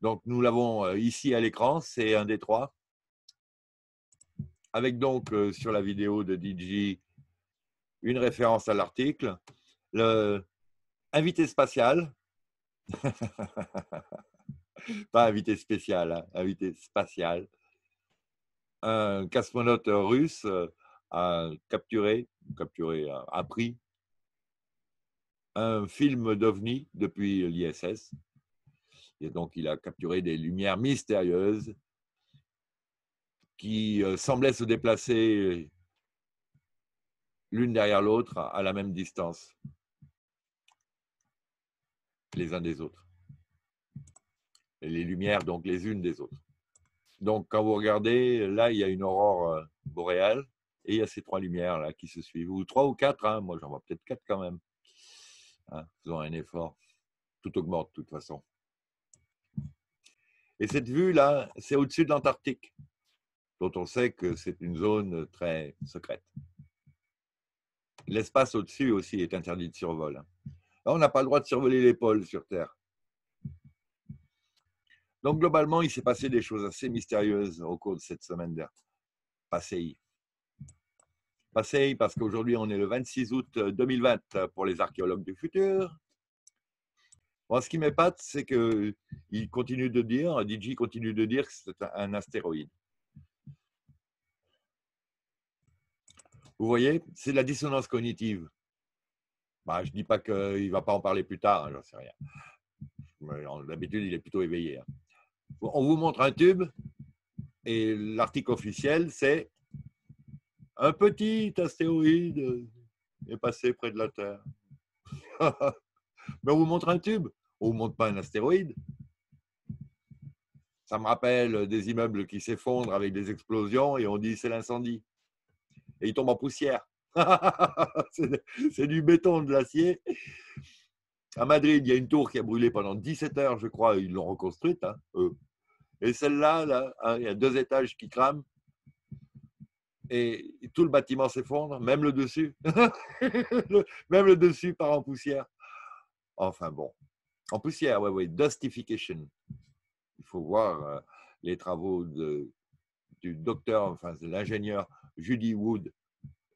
Donc, nous l'avons ici à l'écran. C'est un des trois. Avec donc, euh, sur la vidéo de D J, une référence à l'article. Le invité spatial. Pas invité spécial, hein, invité spatial. Un cosmonaute russe a capturé, capturé, a pris un film d'OVNI depuis l'I S S. Et donc, il a capturé des lumières mystérieuses qui semblaient se déplacer l'une derrière l'autre à la même distance, les uns des autres. Et les lumières, donc, les unes des autres. Donc, quand vous regardez, là, il y a une aurore boréale et il y a ces trois lumières-là qui se suivent, ou trois ou quatre, hein. Moi, j'en vois peut-être quatre quand même. Hein, faisons un effort. Tout augmente, de toute façon. Et cette vue-là, c'est au-dessus de l'Antarctique, dont on sait que c'est une zone très secrète. L'espace au-dessus aussi est interdit de survol. Là, on n'a pas le droit de survoler les pôles sur Terre. Donc, globalement, il s'est passé des choses assez mystérieuses au cours de cette semaine passée. Passée, parce qu'aujourd'hui, on est le vingt-six août deux mille vingt pour les archéologues du futur. Bon, ce qui m'épate, c'est qu'il continue de dire, D J continue de dire que c'est un astéroïde. Vous voyez, c'est de la dissonance cognitive. Bah, je ne dis pas qu'il ne va pas en parler plus tard, hein, j'en sais rien. D'habitude, il est plutôt éveillé. Hein. On vous montre un tube et l'article officiel, c'est un petit astéroïde est passé près de la Terre. Mais on vous montre un tube, on ne vous montre pas un astéroïde. Ça me rappelle des immeubles qui s'effondrent avec des explosions et on dit c'est l'incendie. Et ils tombent en poussière. C'est du béton, de l'acier. À Madrid, il y a une tour qui a brûlé pendant dix-sept heures, je crois. Ils l'ont reconstruite, hein, eux. Et celle-là, là, hein, il y a deux étages qui crament. Et tout le bâtiment s'effondre, même le dessus. Même le dessus part en poussière. Enfin bon. En poussière, oui, oui. Dustification. Il faut voir euh, les travaux de, du docteur, enfin de l'ingénieur Judy Wood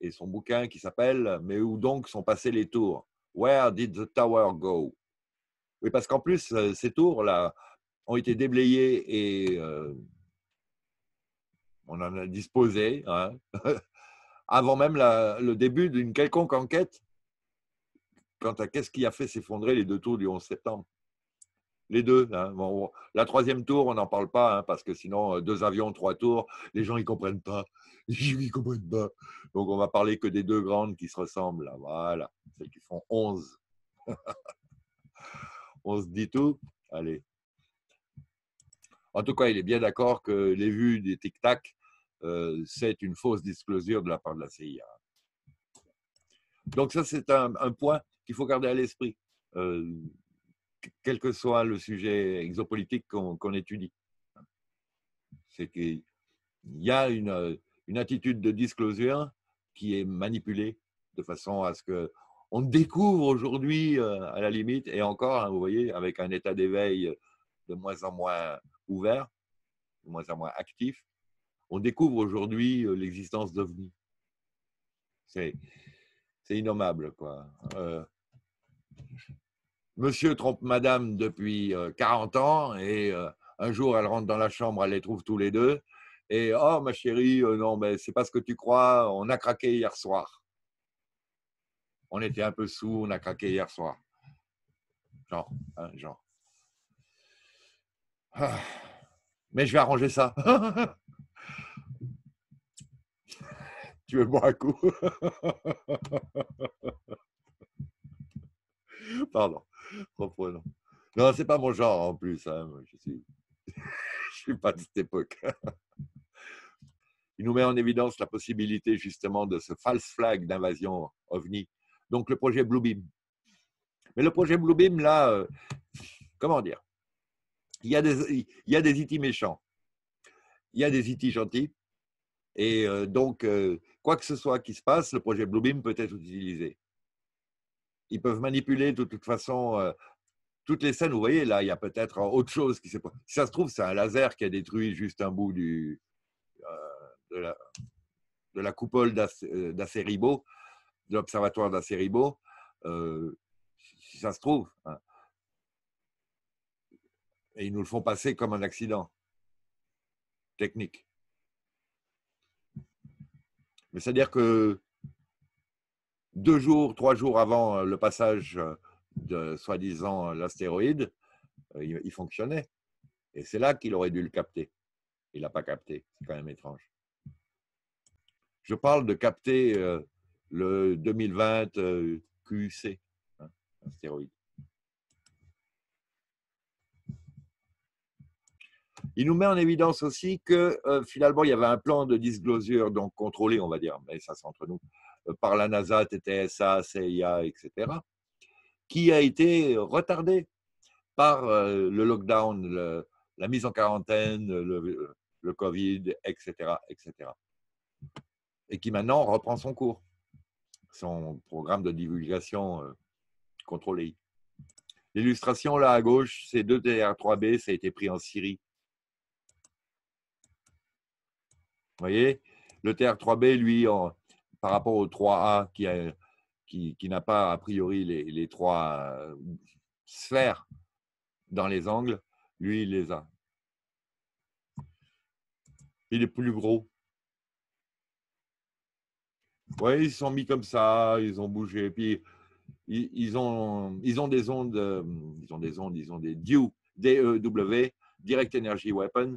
et son bouquin qui s'appelle « Mais où donc sont passées les tours ? Where did the tower go ?» Oui, parce qu'en plus, ces tours-là ont été déblayées et euh, on en a disposé, hein, avant même la, le début d'une quelconque enquête quant à qu'est-ce qui a fait s'effondrer les deux tours du onze septembre. Les deux. Hein. Bon, la troisième tour, on n'en parle pas, hein, parce que sinon, deux avions, trois tours, les gens, ils ne comprennent pas. Ils comprennent pas. Donc, on va parler que des deux grandes qui se ressemblent. Là. Voilà. Celles qui font onze. On se dit tout. Allez. En tout cas, il est bien d'accord que les vues des tic-tac, euh, c'est une fausse disclosure de la part de la C I A. Donc, ça, c'est un, un point qu'il faut garder à l'esprit. Euh, quel que soit le sujet exopolitique qu'on qu'on étudie. C'est qu'il y a une, une attitude de disclosure qui est manipulée de façon à ce qu'on découvre aujourd'hui à la limite, et encore, hein, vous voyez, avec un état d'éveil de moins en moins ouvert, de moins en moins actif, on découvre aujourd'hui l'existence d'OVNI. C'est innommable, quoi. Euh, Monsieur trompe madame depuis quarante ans et un jour, elle rentre dans la chambre, elle les trouve tous les deux. Et « Oh, ma chérie, non, mais c'est pas ce que tu crois, on a craqué hier soir. » On était un peu sous, on a craqué hier soir. Genre, hein, genre. Ah, mais je vais arranger ça. Tu veux boire un coup? Pardon. Reprenons. Non, c'est pas mon genre en plus. Hein. Je suis... je suis pas de cette époque. Il nous met en évidence la possibilité justement de ce false flag d'invasion OVNI. Donc le projet Bluebeam. Mais le projet Bluebeam, là, euh, comment dire, il y a des, il y a des I T méchants, il y a des I T gentils, et euh, donc euh, quoi que ce soit qui se passe, le projet Bluebeam peut être utilisé. Ils peuvent manipuler de toute façon euh, toutes les scènes, vous voyez, là, il y a peut-être autre chose qui s'est passé. Si ça se trouve, c'est un laser qui a détruit juste un bout du, euh, de, la, de la coupole d'Arecibo, de l'observatoire d'Arecibo, euh, si ça se trouve. Hein. Et ils nous le font passer comme un accident technique. Mais c'est-à-dire que deux jours, trois jours avant le passage de soi-disant l'astéroïde, il fonctionnait. Et c'est là qu'il aurait dû le capter. Il n'a pas capté. C'est quand même étrange. Je parle de capter le deux mille vingt Q U C, hein, astéroïde. Il nous met en évidence aussi que euh, finalement, il y avait un plan de disclosure, donc contrôlé, on va dire, mais ça c'est entre nous, euh, par la NASA, T T S A, C I A, et cetera, qui a été retardé par euh, le lockdown, le, la mise en quarantaine, le, le Covid, et cetera, et cetera. Et qui maintenant reprend son cours, son programme de divulgation euh, contrôlé. L'illustration là à gauche, c'est deux T R trois B, ça a été pris en Syrie. Vous voyez, le T R trois B, lui, en, par rapport au trois A, qui, a, qui, qui n'a pas, a priori, les, les trois euh, sphères dans les angles, lui, il les a. Il est plus gros. Vous voyez, ils se sont mis comme ça, ils ont bougé, puis ils, ils, ont, ils ont des ondes, ils ont des ondes, ils ont des D E W, D E W, Direct Energy Weapon,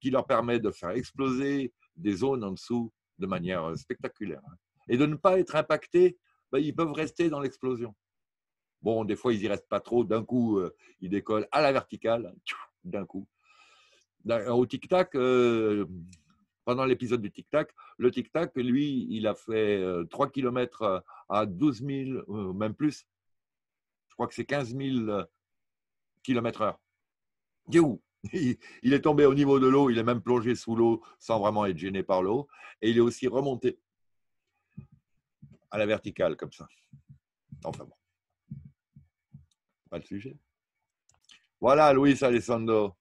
qui leur permet de faire exploser des zones en dessous de manière spectaculaire. Et de ne pas être impactés, ben, ils peuvent rester dans l'explosion. Bon, des fois, ils n'y restent pas trop. D'un coup, ils décollent à la verticale, d'un coup. Au tic-tac, euh, pendant l'épisode du tic-tac, le tic-tac, lui, il a fait trois kilomètres à douze mille, même plus. Je crois que c'est quinze mille kilomètres heure. Dis où ? Il est tombé au niveau de l'eau, il est même plongé sous l'eau sans vraiment être gêné par l'eau. Et il est aussi remonté à la verticale, comme ça. Enfin bon. Pas le sujet. Voilà, Luis Elizondo.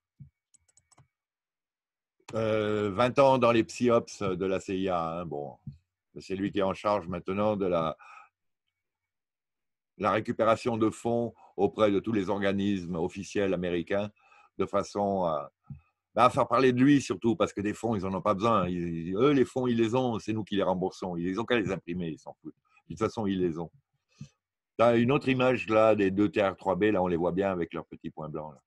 Euh, vingt ans dans les psyops de la C I A. Hein, bon. C'est lui qui est en charge maintenant de la, la récupération de fonds auprès de tous les organismes officiels américains, de façon à, à faire parler de lui surtout, parce que des fonds, ils n'en ont pas besoin. Ils, eux, les fonds, ils les ont, c'est nous qui les remboursons. Ils n'ont qu'à les imprimer, ils s'en foutent. De toute façon, ils les ont. Tu as une autre image là, des deux T R trois B, là, on les voit bien avec leurs petits points blancs. Là.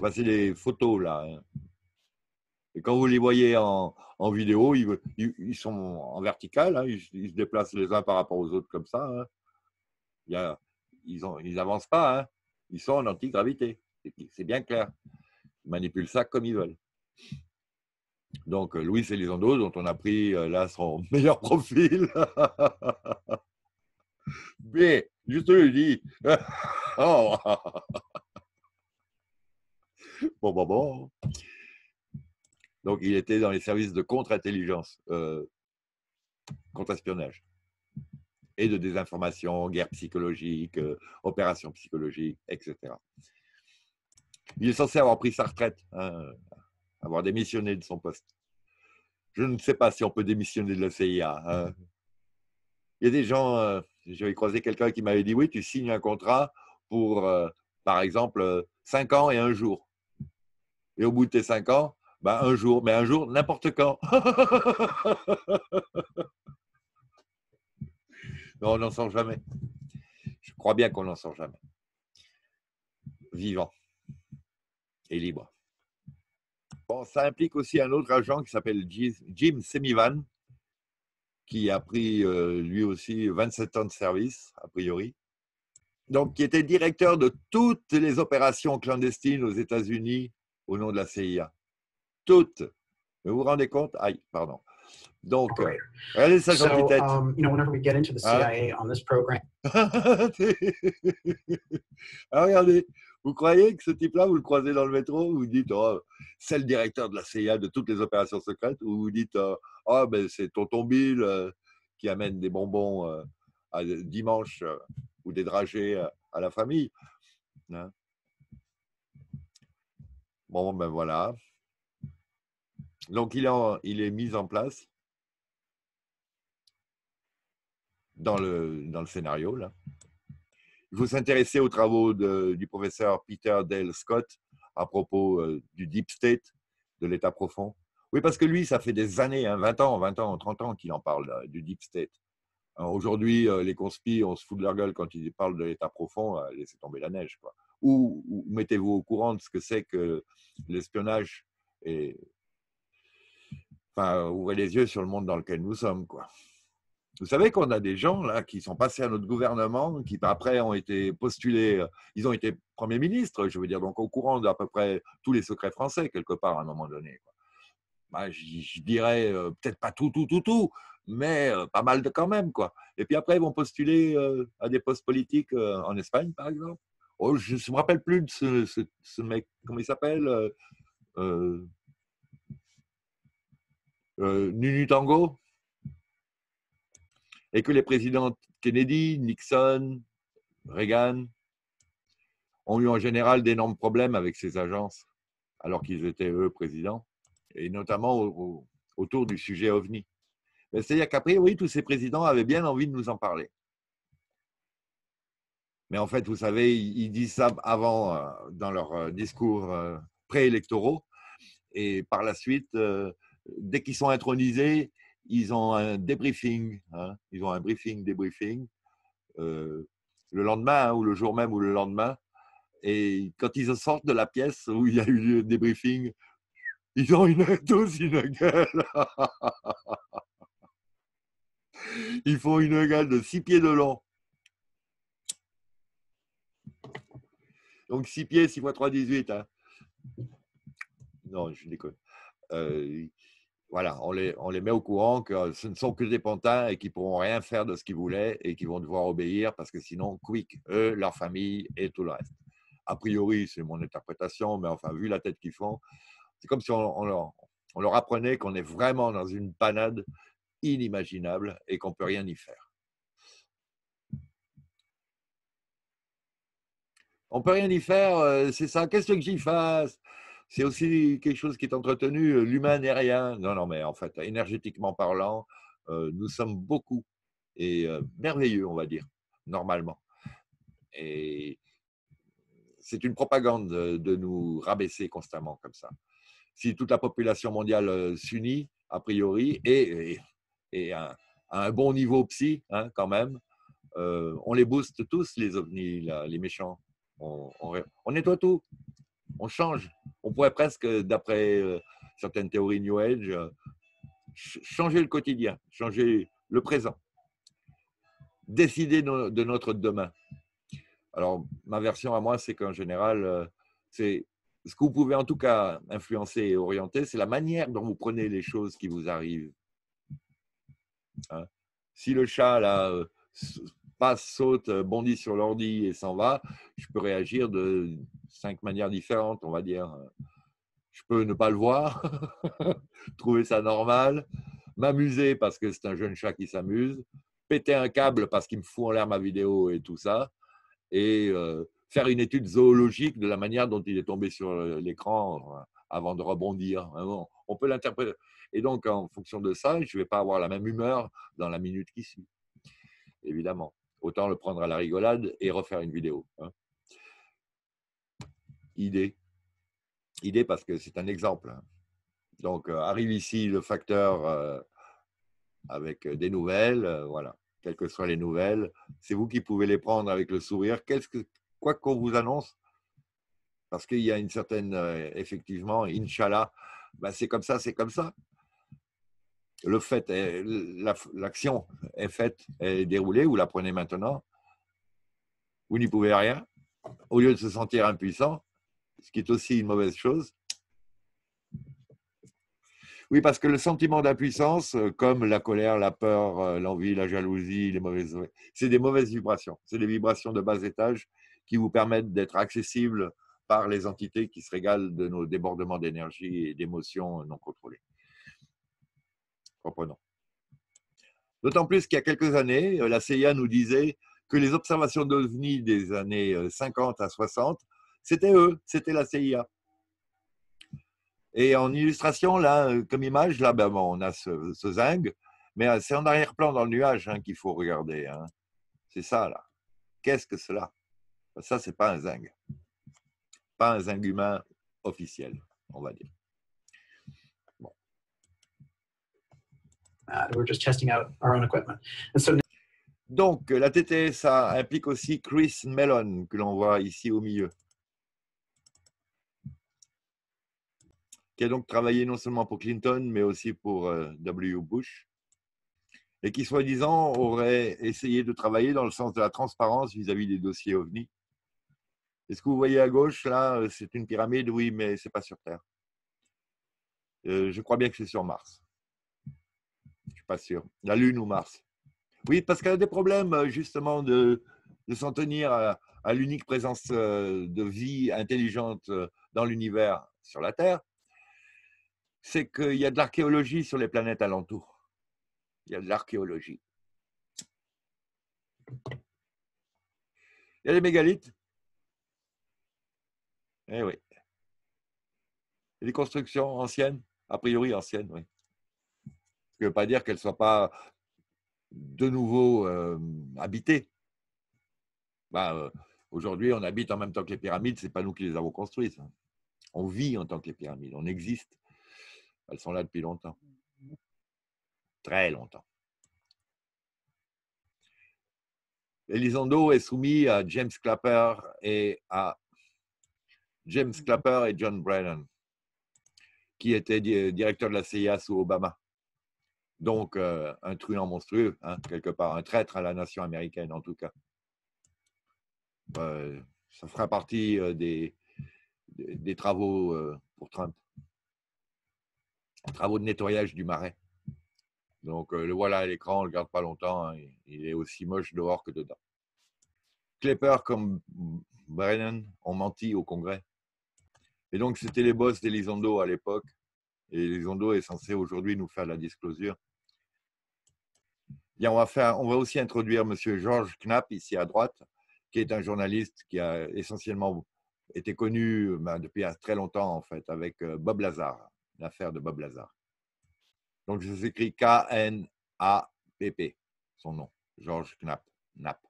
Enfin, c'est des photos, là. Hein. Et quand vous les voyez en, en vidéo, ils, ils sont en vertical, hein, ils, ils se déplacent les uns par rapport aux autres comme ça. Hein. Il y a, ils ont, ils n'avancent pas, hein. Ils sont en antigravité, c'est bien clair. Ils manipulent ça comme ils veulent. Donc, Luis Elizondo, dont on a pris là son meilleur profil. Mais, juste le dit. Oh. Bon, bon, bon. Donc, il était dans les services de contre-intelligence, euh, contre-espionnage. Et de désinformation, guerre psychologique, euh, opération psychologique, et cetera. Il est censé avoir pris sa retraite, hein, avoir démissionné de son poste. Je ne sais pas si on peut démissionner de la C I A. Hein. Il y a des gens, euh, j'avais croisé quelqu'un qui m'avait dit « Oui, tu signes un contrat pour, euh, par exemple, euh, cinq ans et un jour. » Et au bout de tes cinq ans, ben, un jour, mais un jour, n'importe quand. Non, on n'en sort jamais. Je crois bien qu'on n'en sort jamais. Vivant et libre. Bon, ça implique aussi un autre agent qui s'appelle Jim Semivan, qui a pris euh, lui aussi vingt-sept ans de service, a priori. Donc, qui était directeur de toutes les opérations clandestines aux États-Unis au nom de la C I A. Toutes. Vous vous rendez compte? Aïe, pardon. Donc, regardez sa gentille tête. Ah, regardez, vous croyez que ce type-là, vous le croisez dans le métro, vous dites, oh, c'est le directeur de la C I A de toutes les opérations secrètes, ou vous dites, ah, oh, ben, c'est tonton Bill euh, qui amène des bonbons euh, à, dimanche euh, ou des dragées euh, à la famille. Hein? Bon, ben voilà. Donc, il est, en, il est mis en place dans le, dans le scénario. Là. Vous vous intéressez aux travaux de, du professeur Peter Dale Scott à propos euh, du Deep State, de l'État profond? Oui, parce que lui, ça fait des années, hein, vingt ans, vingt ans, trente ans qu'il en parle là, du Deep State. Aujourd'hui, les conspires, on se fout de leur gueule quand ils parlent de l'État profond, laissez tomber la neige. Quoi. Ou, ou mettez-vous au courant de ce que c'est que l'espionnage. Et... Enfin, ouvrez les yeux sur le monde dans lequel nous sommes. Quoi. Vous savez qu'on a des gens là, qui sont passés à notre gouvernement, qui après ont été postulés, ils ont été premiers ministres, je veux dire, donc au courant d'à peu près tous les secrets français, quelque part, à un moment donné. Quoi. Bah, je, je dirais euh, peut-être pas tout, tout, tout, tout, mais euh, pas mal de quand même, quoi. Et puis après, ils vont postuler euh, à des postes politiques euh, en Espagne, par exemple. Oh, je ne me rappelle plus de ce, ce, ce mec, comment il s'appelle euh, euh, euh, Nunu Tango. Et que les présidents Kennedy, Nixon, Reagan ont eu en général d'énormes problèmes avec ces agences, alors qu'ils étaient, eux, présidents. Et notamment au, au, autour du sujet OVNI. C'est-à-dire qu'après, oui, tous ces présidents avaient bien envie de nous en parler. Mais en fait, vous savez, ils, ils disent ça avant, euh, dans leurs discours euh, préélectoraux, et par la suite, euh, dès qu'ils sont intronisés, ils ont un débriefing, hein, ils ont un briefing, débriefing, euh, le lendemain, hein, ou le jour même, ou le lendemain, et quand ils sortent de la pièce où il y a eu le débriefing, ils ont une, tous une gueule. Ils font une gueule de six pieds de long. Donc six pieds, six fois trois, dix-huit. Hein. Non, je déconne. Euh, voilà, on les, on les met au courant que ce ne sont que des pantins et qu'ils ne pourront rien faire de ce qu'ils voulaient et qu'ils vont devoir obéir parce que sinon, quick, eux, leur famille et tout le reste. A priori, c'est mon interprétation, mais enfin, vu la tête qu'ils font, c'est comme si on, on, leur, on leur apprenait qu'on est vraiment dans une panade inimaginable et qu'on ne peut rien y faire. On ne peut rien y faire, c'est ça. Qu'est-ce que j'y fasse? C'est aussi quelque chose qui est entretenu. L'humain n'est rien. Non, non, mais en fait, énergétiquement parlant, nous sommes beaucoup et merveilleux, on va dire, normalement. Et c'est une propagande de nous rabaisser constamment comme ça. Si toute la population mondiale s'unit, a priori, et, et, et à, à un bon niveau psy, hein, quand même, euh, on les booste tous, les ovnis, là, les méchants. On, on, on nettoie tout, on change. On pourrait presque, d'après euh, certaines théories New Age, euh, ch changer le quotidien, changer le présent, décider no de notre demain. Alors, ma version à moi, c'est qu'en général, euh, c'est... Ce que vous pouvez en tout cas influencer et orienter, c'est la manière dont vous prenez les choses qui vous arrivent. Hein? Si le chat là, passe, saute, bondit sur l'ordi et s'en va, je peux réagir de cinq manières différentes, on va dire. Je peux ne pas le voir, trouver ça normal, m'amuser parce que c'est un jeune chat qui s'amuse, péter un câble parce qu'il me fout en l'air ma vidéo et tout ça, et... Euh, faire une étude zoologique de la manière dont il est tombé sur l'écran avant de rebondir. On peut l'interpréter. Et donc, en fonction de ça, je ne vais pas avoir la même humeur dans la minute qui suit. Évidemment. Autant le prendre à la rigolade et refaire une vidéo. Hein. Idée. Idée parce que c'est un exemple. Donc, arrive ici le facteur avec des nouvelles. Voilà. Quelles que soient les nouvelles, c'est vous qui pouvez les prendre avec le sourire. Qu'est-ce que... Quoi qu'on vous annonce, parce qu'il y a une certaine, euh, effectivement, Inch'Allah, ben c'est comme ça, c'est comme ça. Le fait, l'action est, est faite, est déroulée, vous la prenez maintenant, vous n'y pouvez rien. Au lieu de se sentir impuissant, ce qui est aussi une mauvaise chose. Oui, parce que le sentiment d'impuissance, comme la colère, la peur, l'envie, la jalousie, les mauvaises, c'est des mauvaises vibrations, c'est des vibrations de bas étage qui vous permettent d'être accessibles par les entités qui se régalent de nos débordements d'énergie et d'émotions non contrôlées. Reprenons. D'autant plus qu'il y a quelques années, la C I A nous disait que les observations d'OVNI des années cinquante à soixante, c'était eux, c'était la C I A. Et en illustration, là, comme image, là, ben, bon, on a ce, ce zinc, mais c'est en arrière-plan dans le nuage hein, qu'il faut regarder. Hein. C'est ça, là. Qu'est-ce que cela? Ça, c'est pas un zinc. Pas un zinc humain officiel, on va dire. Bon. Uh, we're just testing out our own equipment. And so... Donc, la T T S A implique aussi Chris Mellon, que l'on voit ici au milieu, qui a donc travaillé non seulement pour Clinton, mais aussi pour W. Bush, et qui, soi-disant, aurait essayé de travailler dans le sens de la transparence vis-à-vis des dossiers OVNI. Et ce que vous voyez à gauche, là, c'est une pyramide, oui, mais ce n'est pas sur Terre. Euh, je crois bien que c'est sur Mars. Je ne suis pas sûr. La Lune ou Mars. Oui, parce qu'il y a des problèmes justement de, de s'en tenir à, à l'unique présence de vie intelligente dans l'univers sur la Terre. C'est qu'il y a de l'archéologie sur les planètes alentours. Il y a de l'archéologie. Il y a des mégalithes. Eh oui. Il y a des constructions anciennes, a priori anciennes, oui. Ce qui ne veut pas dire qu'elles ne soient pas de nouveau euh, habité. Ben, euh, aujourd'hui, on habite en même temps que les pyramides, ce n'est pas nous qui les avons construites. On vit en tant que les pyramides, on existe. Elles sont là depuis longtemps. Très longtemps. Elizondo est soumis à James Clapper et à James Clapper et John Brennan, qui étaient directeurs de la C I A sous Obama. Donc, euh, un truand monstrueux, hein, quelque part, un traître à la nation américaine, en tout cas. Euh, ça fera partie euh, des, des, des travaux euh, pour Trump. Travaux de nettoyage du marais. Donc, euh, le voilà à l'écran, on ne le garde pas longtemps. Hein, il est aussi moche dehors que dedans. Clapper comme Brennan ont menti au Congrès. Et donc, c'était les boss d'Elizondo à l'époque. Et Elizondo est censé aujourd'hui nous faire la disclosure. Bien, on, va faire, on va aussi introduire M. George Knapp, ici à droite, qui est un journaliste qui a essentiellement été connu ben, depuis très longtemps, en fait, avec Bob Lazar, l'affaire de Bob Lazar. Donc, je vous écris K N A P P, son nom, George Knapp. Knapp.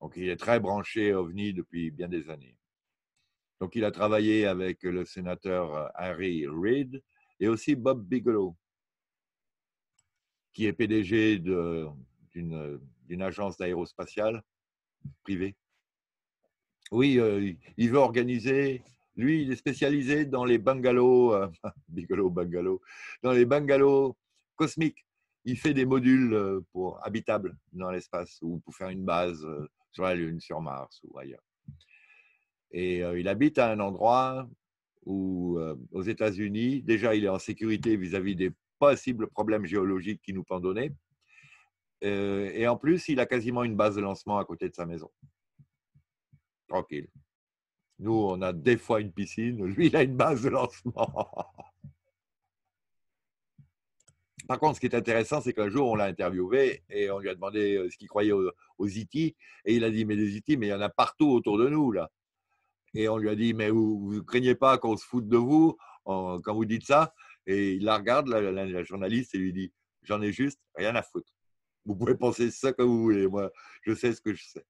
Donc, il est très branché OVNI depuis bien des années. Donc, il a travaillé avec le sénateur Harry Reid et aussi Bob Bigelow, qui est P D G d'une agence d'aérospatiale privée. Oui, euh, il veut organiser, lui, il est spécialisé dans les bungalows, euh, Bigelow, bungalow, dans les bungalows cosmiques. Il fait des modules pour, habitables dans l'espace, ou pour faire une base sur la Lune, sur Mars ou ailleurs. Et euh, il habite à un endroit ou euh, aux États-Unis, déjà il est en sécurité vis-à-vis des possibles problèmes géologiques qui nous pendonnaient. Euh, et en plus, il a quasiment une base de lancement à côté de sa maison. Tranquille. Nous, on a des fois une piscine, lui, il a une base de lancement. Par contre, ce qui est intéressant, c'est qu'un jour, on l'a interviewé et on lui a demandé ce qu'il croyait aux, aux I T. Et il a dit, mais les I T, mais il y en a partout autour de nous, là. Et on lui a dit, mais vous ne craignez pas qu'on se foute de vous en, quand vous dites ça? Et il la regarde, la, la, la journaliste, et lui dit, j'en ai juste rien à foutre. Vous pouvez penser ça comme vous voulez, moi, je sais ce que je sais.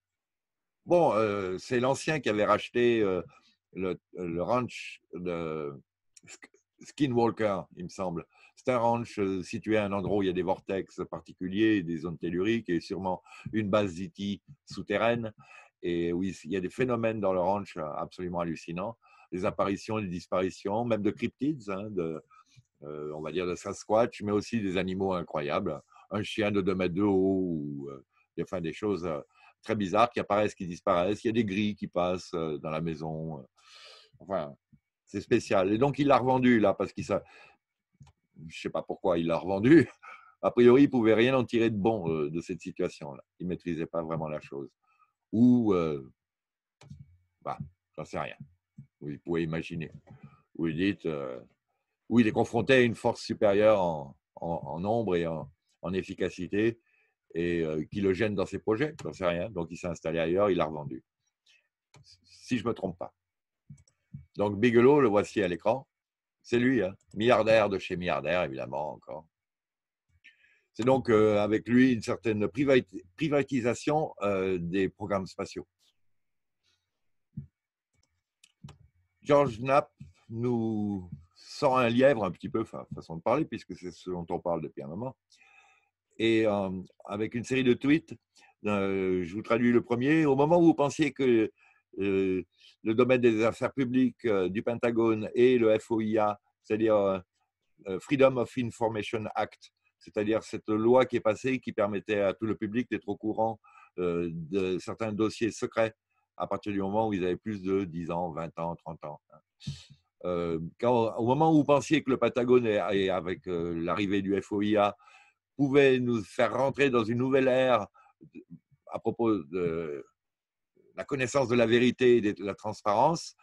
Bon, euh, c'est l'ancien qui avait racheté euh, le, le ranch de Skinwalker, il me semble. C'est un ranch situé à un endroit où il y a des vortex particuliers, des zones telluriques, et sûrement une base I T souterraine. Et oui, il y a des phénomènes dans le ranch absolument hallucinants, des apparitions, des disparitions, même de cryptides, hein, de, euh, on va dire de Sasquatch, mais aussi des animaux incroyables, un chien de deux mètres de haut, ou, euh, enfin des choses euh, très bizarres qui apparaissent, qui disparaissent, il y a des grilles qui passent euh, dans la maison, enfin c'est spécial. Et donc il l'a revendu là, parce qu'il ça, je ne sais pas pourquoi il l'a revendu, a priori il ne pouvait rien en tirer de bon euh, de cette situation-là, il ne maîtrisait pas vraiment la chose. Ou, euh, bah, j'en sais rien, vous pouvez imaginer, où il, dit, euh, où il est confronté à une force supérieure en, en, en nombre et en, en efficacité, et euh, qui le gêne dans ses projets, j'en sais rien. Donc, il s'est installé ailleurs, il l'a revendu. Si je ne me trompe pas. Donc, Bigelow, le voici à l'écran. C'est lui, hein, milliardaire de chez milliardaire, évidemment, encore. C'est donc euh, avec lui une certaine privatisation euh, des programmes spatiaux. George Knapp nous sort un lièvre un petit peu, enfin, façon de parler, puisque c'est ce dont on parle depuis un moment. Et euh, avec une série de tweets, euh, je vous traduis le premier. Au moment où vous pensiez que euh, le domaine des affaires publiques euh, du Pentagone et le F O I A, c'est-à-dire euh, Freedom of Information Act, c'est-à-dire cette loi qui est passée qui permettait à tout le public d'être au courant euh, de certains dossiers secrets à partir du moment où ils avaient plus de dix ans, vingt ans, trente ans. Euh, quand, au moment où vous pensiez que le Pentagone, et avec euh, l'arrivée du F O I A, pouvait nous faire rentrer dans une nouvelle ère à propos de la connaissance de la vérité et de la transparence,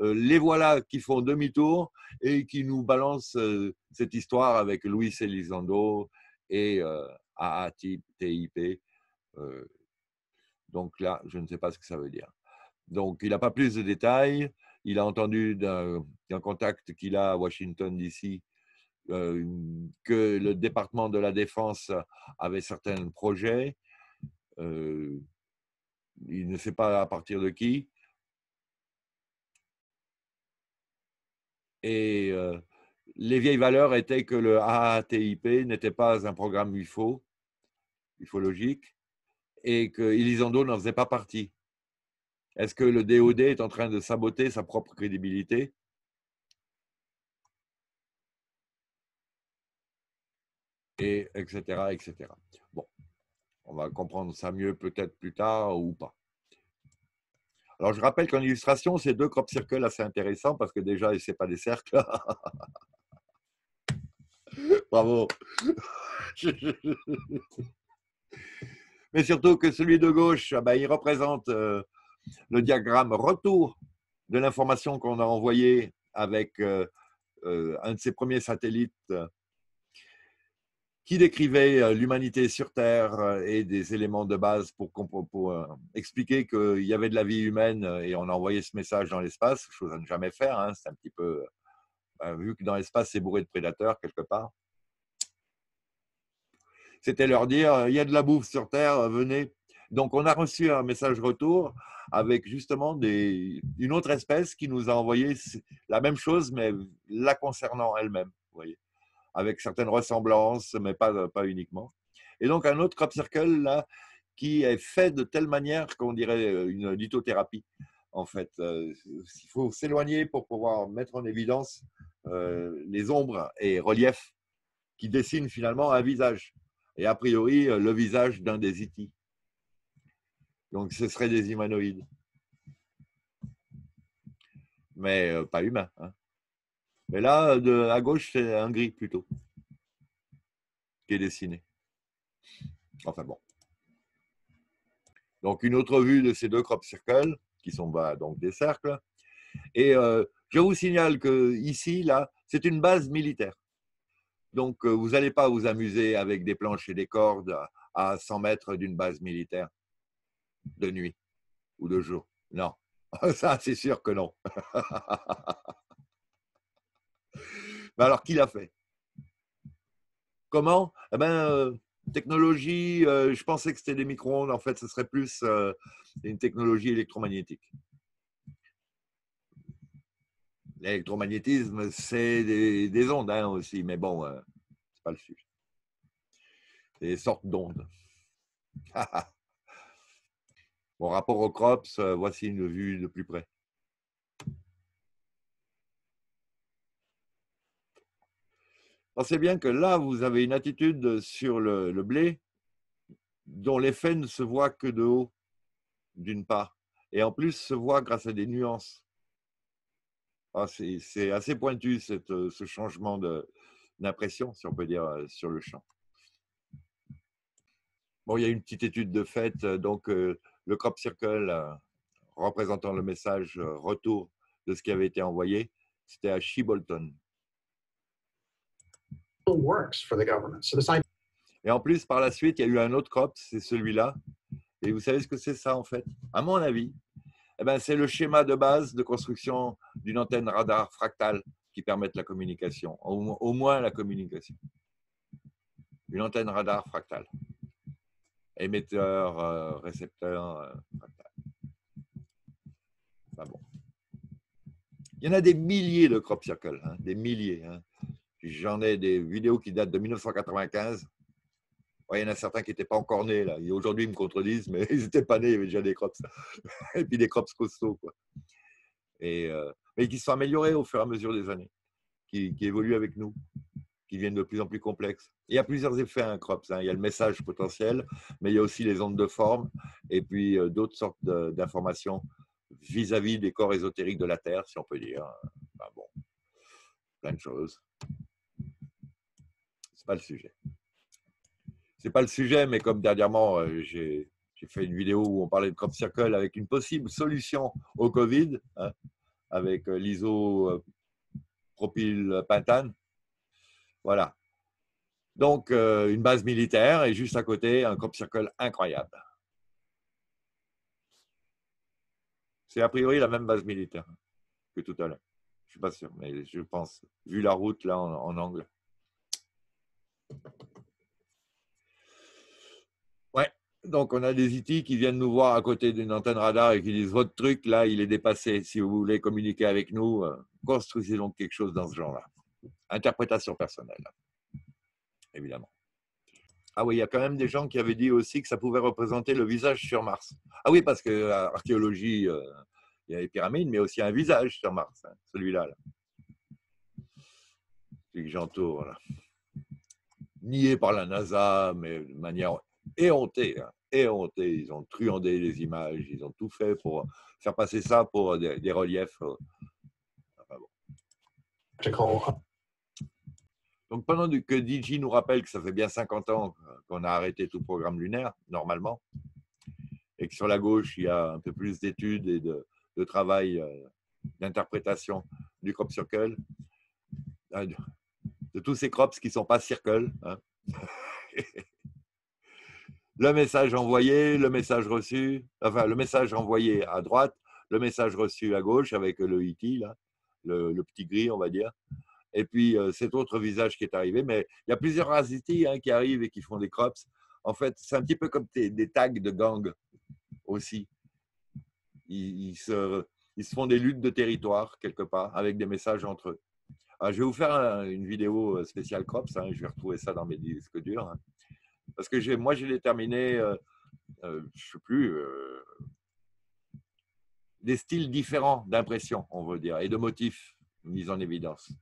les voilà qui font demi-tour et qui nous balancent cette histoire avec Luis Elizondo et A A T I P. Donc là, je ne sais pas ce que ça veut dire. Donc, il n'a pas plus de détails. Il a entendu d'un contact qu'il a à Washington, D C, Euh, que le département de la défense avait certains projets, euh, il ne sait pas à partir de qui, et euh, les vieilles valeurs étaient que le A A T I P n'était pas un programme U F O, ufologique, et que Elizondo n'en faisait pas partie. Est-ce que le D O D est en train de saboter sa propre crédibilité? Et etc, et cetera. Bon, on va comprendre ça mieux peut-être plus tard ou pas. Alors, je rappelle qu'en illustration, c'est deux crop circles assez intéressants parce que déjà, ce n'est pas des cercles. Bravo. Mais surtout que celui de gauche, ben, il représente euh, le diagramme retour de l'information qu'on a envoyée avec euh, euh, un de ses premiers satellites qui décrivait l'humanité sur Terre et des éléments de base pour, pour, pour expliquer qu'il y avait de la vie humaine et on a envoyé ce message dans l'espace, chose à ne jamais faire, hein, c'est un petit peu… Ben, vu que dans l'espace, c'est bourré de prédateurs quelque part. C'était leur dire, il y a de la bouffe sur Terre, venez. Donc, on a reçu un message retour avec justement des, une autre espèce qui nous a envoyé la même chose, mais la concernant elle-même, vous voyez, avec certaines ressemblances, mais pas, pas uniquement. Et donc, un autre crop circle, là, qui est fait de telle manière qu'on dirait une lithothérapie, en fait. Il faut s'éloigner pour pouvoir mettre en évidence euh, les ombres et reliefs qui dessinent finalement un visage, et a priori, le visage d'un des E T. Donc, ce seraient des humanoïdes. Mais euh, pas humains, hein. Mais là, de, à gauche, c'est un gris plutôt, qui est dessiné. Enfin bon. Donc, une autre vue de ces deux crop circles, qui sont bah, donc des cercles. Et euh, je vous signale que ici, là, c'est une base militaire. Donc, euh, vous n'allez pas vous amuser avec des planches et des cordes à cent mètres d'une base militaire, de nuit ou de jour. Non, ça, c'est sûr que non. Ben alors, qui l'a fait? Comment? Eh ben, euh, technologie, euh, je pensais que c'était des micro-ondes. En fait, ce serait plus euh, une technologie électromagnétique. L'électromagnétisme, c'est des, des ondes hein, aussi, mais bon, euh, c'est pas le sujet. C'est des sortes d'ondes. Bon, rapport aux crops, euh, voici une vue de plus près. Pensez bien que là, vous avez une attitude sur le, le blé dont l'effet ne se voit que de haut, d'une part, et en plus se voit grâce à des nuances. Ah, c'est assez pointu cette, ce changement d'impression, si on peut dire, sur le champ. Bon, il y a une petite étude de fait, donc euh, le crop circle euh, représentant le message euh, retour de ce qui avait été envoyé, c'était à Shibolton. Works for the government. So the Et en plus, par la suite, il y a eu un autre crop, c'est celui-là. Et vous savez ce que c'est ça, en fait? À mon avis, eh ben, c'est le schéma de base de construction d'une antenne radar fractale qui permettent la communication, au, au moins la communication. Une antenne radar fractale. Émetteur, euh, récepteur, euh, fractal. Pas bon. Il y en a des milliers de crop circles, hein, des milliers. Hein. J'en ai des vidéos qui datent de mille neuf cent quatre-vingt-quinze. Ouais, il y en a certains qui n'étaient pas encore nés. Aujourd'hui, ils me contredisent, mais ils n'étaient pas nés, il y avait déjà des crops. Et puis des crops costauds. Quoi. Et, euh, mais qui se sont améliorés au fur et à mesure des années, qui, qui évoluent avec nous, qui deviennent de plus en plus complexes. Il y a plusieurs effets à un crops. Hein. Il y a le message potentiel, mais il y a aussi les ondes de forme et puis euh, d'autres sortes d'informations vis-à-vis des corps ésotériques de la Terre, si on peut dire. Ben bon, plein de choses. C'est pas le sujet. C'est pas le sujet, mais comme dernièrement, j'ai fait une vidéo où on parlait de crop circle avec une possible solution au Covid, hein, avec l'isopropylpentane. Voilà. Donc, euh, une base militaire et juste à côté, un crop circle incroyable. C'est a priori la même base militaire que tout à l'heure. Je ne suis pas sûr, mais je pense, vu la route là en, en angle. Ouais, donc on a des I T qui viennent nous voir à côté d'une antenne radar et qui disent votre truc là, il est dépassé. Si vous voulez communiquer avec nous, construisez donc quelque chose dans ce genre-là. Interprétation personnelle, évidemment. Ah oui, il y a quand même des gens qui avaient dit aussi que ça pouvait représenter le visage sur Mars. Ah oui, parce que l'archéologie, euh, il y a les pyramides, mais aussi un visage sur Mars, hein, celui-là. Là. Celui que j'entoure là. Nié par la NASA, mais de manière éhontée, hein, éhontée. Ils ont truandé les images, ils ont tout fait pour faire passer ça pour des, des reliefs. Enfin bon. Donc pendant que D J nous rappelle que ça fait bien cinquante ans qu'on a arrêté tout programme lunaire, normalement, et que sur la gauche, il y a un peu plus d'études et de, de travail, euh, d'interprétation du crop circle, euh, de tous ces crops qui ne sont pas circle. Hein. Le message envoyé, le message reçu, enfin le message envoyé à droite, le message reçu à gauche avec le I T, là, le, le petit gris, on va dire. Et puis euh, cet autre visage qui est arrivé. Mais il y a plusieurs races I T hein, qui arrivent et qui font des crops. En fait, c'est un petit peu comme des tags de gang aussi. Ils, ils, se, ils se font des luttes de territoire, quelque part, avec des messages entre eux. Alors, je vais vous faire une vidéo spéciale Crops, hein, je vais retrouver ça dans mes disques durs. Hein, parce que moi, je l'ai terminé, euh, euh, je ne sais plus, euh, des styles différents d'impression, on veut dire, et de motifs mis en évidence.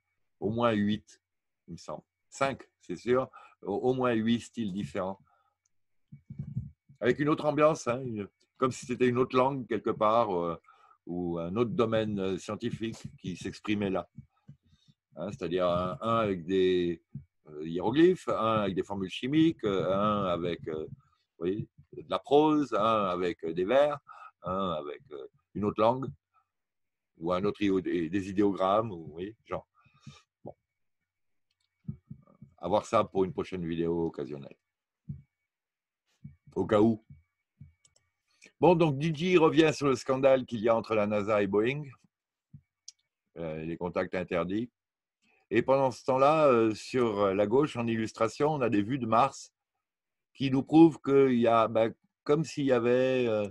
Au moins huit, il me semble. Cinq, c'est sûr. Au, au moins huit styles différents. Avec une autre ambiance, hein, une, comme si c'était une autre langue quelque part, euh, ou un autre domaine scientifique qui s'exprimait là. Hein, c'est-à-dire un, un avec des euh, hiéroglyphes, un avec des formules chimiques, un avec euh, oui, de la prose, un avec des vers, un avec euh, une autre langue, ou un autre des idéogrammes, ou, oui, genre. Bon. À voir ça pour une prochaine vidéo occasionnelle. Au cas où. Bon, donc D J revient sur le scandale qu'il y a entre la NASA et Boeing, euh, les contacts interdits. Et pendant ce temps-là, euh, sur la gauche, en illustration, on a des vues de Mars qui nous prouvent qu'il y a, ben, comme s'il y avait euh,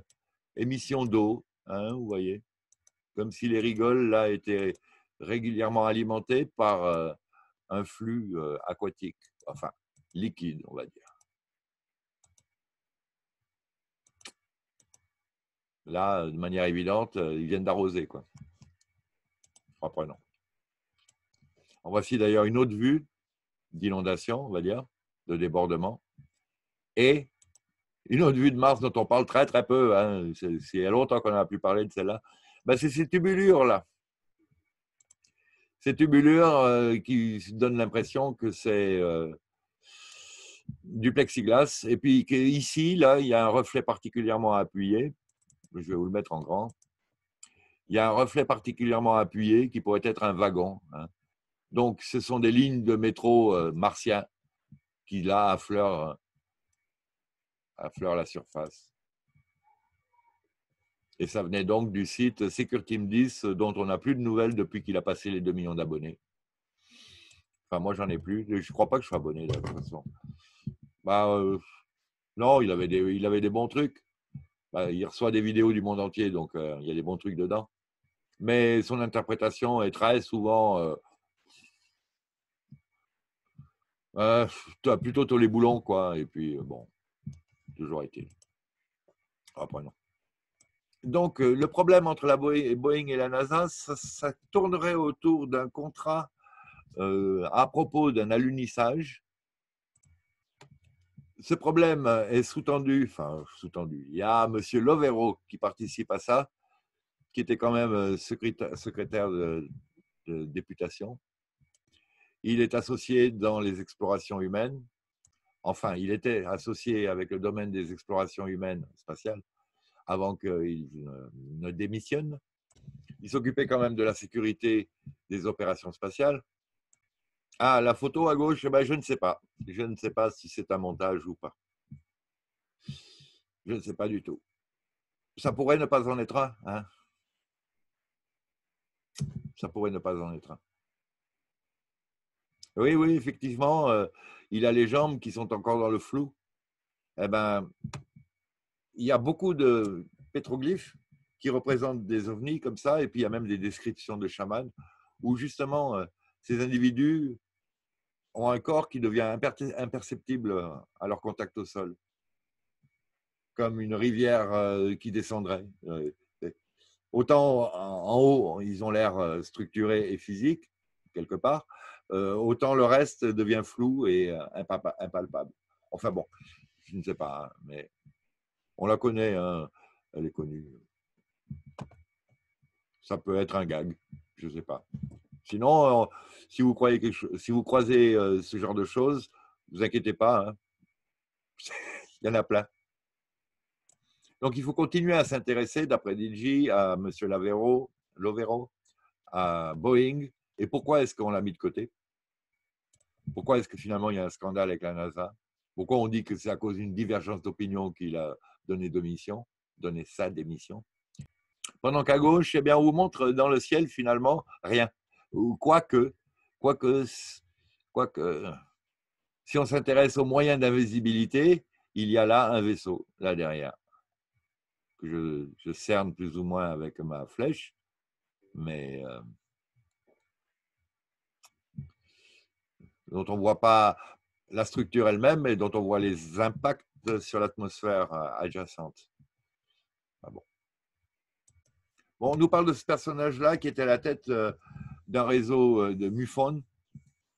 émission d'eau, hein, vous voyez, comme si les rigoles là étaient régulièrement alimentées par euh, un flux euh, aquatique, enfin liquide, on va dire. Là, de manière évidente, ils viennent d'arroser, quoi. Après, non. En voici d'ailleurs une autre vue d'inondation, on va dire, de débordement, et une autre vue de Mars dont on parle très très peu, hein. C'est il y a longtemps qu'on n'a plus parlé de celle-là, ben, c'est ces tubulures-là. Ces tubulures euh, qui donnent l'impression que c'est euh, du plexiglas, et puis ici, là, il y a un reflet particulièrement appuyé, je vais vous le mettre en grand, il y a un reflet particulièrement appuyé qui pourrait être un wagon, hein. Donc, ce sont des lignes de métro martiens qui, là, affleurent affleure la surface. Et ça venait donc du site Security M dix, dont on n'a plus de nouvelles depuis qu'il a passé les deux millions d'abonnés. Enfin, moi, j'en ai plus. Je ne crois pas que je sois abonné, là, de toute façon. Bah, euh, non, il avait, des, il avait des bons trucs. Bah, il reçoit des vidéos du monde entier, donc euh, il y a des bons trucs dedans. Mais son interprétation est très souvent... Euh, euh, plutôt tous les boulons, quoi. Et puis, euh, bon, toujours été. Après, non. Donc, euh, le problème entre la Boeing et la NASA, ça, ça tournerait autour d'un contrat euh, à propos d'un alunissage. Ce problème est sous-tendu, enfin sous-tendu, il y a M. Lovero qui participe à ça, qui était quand même secrétaire, secrétaire de, de députation. Il est associé dans les explorations humaines, enfin il était associé avec le domaine des explorations humaines spatiales avant qu'il ne démissionne. Il s'occupait quand même de la sécurité des opérations spatiales. Ah, la photo à gauche, ben je ne sais pas. Je ne sais pas si c'est un montage ou pas. Je ne sais pas du tout. Ça pourrait ne pas en être un. Hein, ça pourrait ne pas en être un. Oui, oui, effectivement, euh, il a les jambes qui sont encore dans le flou. Eh ben, il y a beaucoup de pétroglyphes qui représentent des ovnis comme ça, et puis il y a même des descriptions de chamans où justement euh, ces individus ont un corps qui devient imperceptible à leur contact au sol, comme une rivière qui descendrait. Autant en haut, ils ont l'air structurés et physiques, quelque part, autant le reste devient flou et impalpable. Enfin bon, je ne sais pas, mais on la connaît, hein, elle est connue. Ça peut être un gag, je ne sais pas. Sinon, si vous, croyez quelque chose, si vous croisez ce genre de choses, ne vous inquiétez pas, hein. Il y en a plein. Donc, il faut continuer à s'intéresser, d'après D J, à M. Lavero, Lovero, à Boeing. Et pourquoi est-ce qu'on l'a mis de côté? Pourquoi est-ce que finalement, il y a un scandale avec la NASA? Pourquoi on dit que c'est à cause d'une divergence d'opinion qu'il a donné, démission, donné sa démission? Pendant qu'à gauche, eh bien, on vous montre dans le ciel, finalement, rien. Ou quoique, quoique, quoique, si on s'intéresse aux moyens d'invisibilité, il y a là un vaisseau, là derrière, que je, je cerne plus ou moins avec ma flèche, mais euh, dont on ne voit pas la structure elle-même, mais dont on voit les impacts sur l'atmosphère adjacente. Ah bon. Bon, on nous parle de ce personnage-là qui était à la tête... Euh, d'un réseau de MUFON,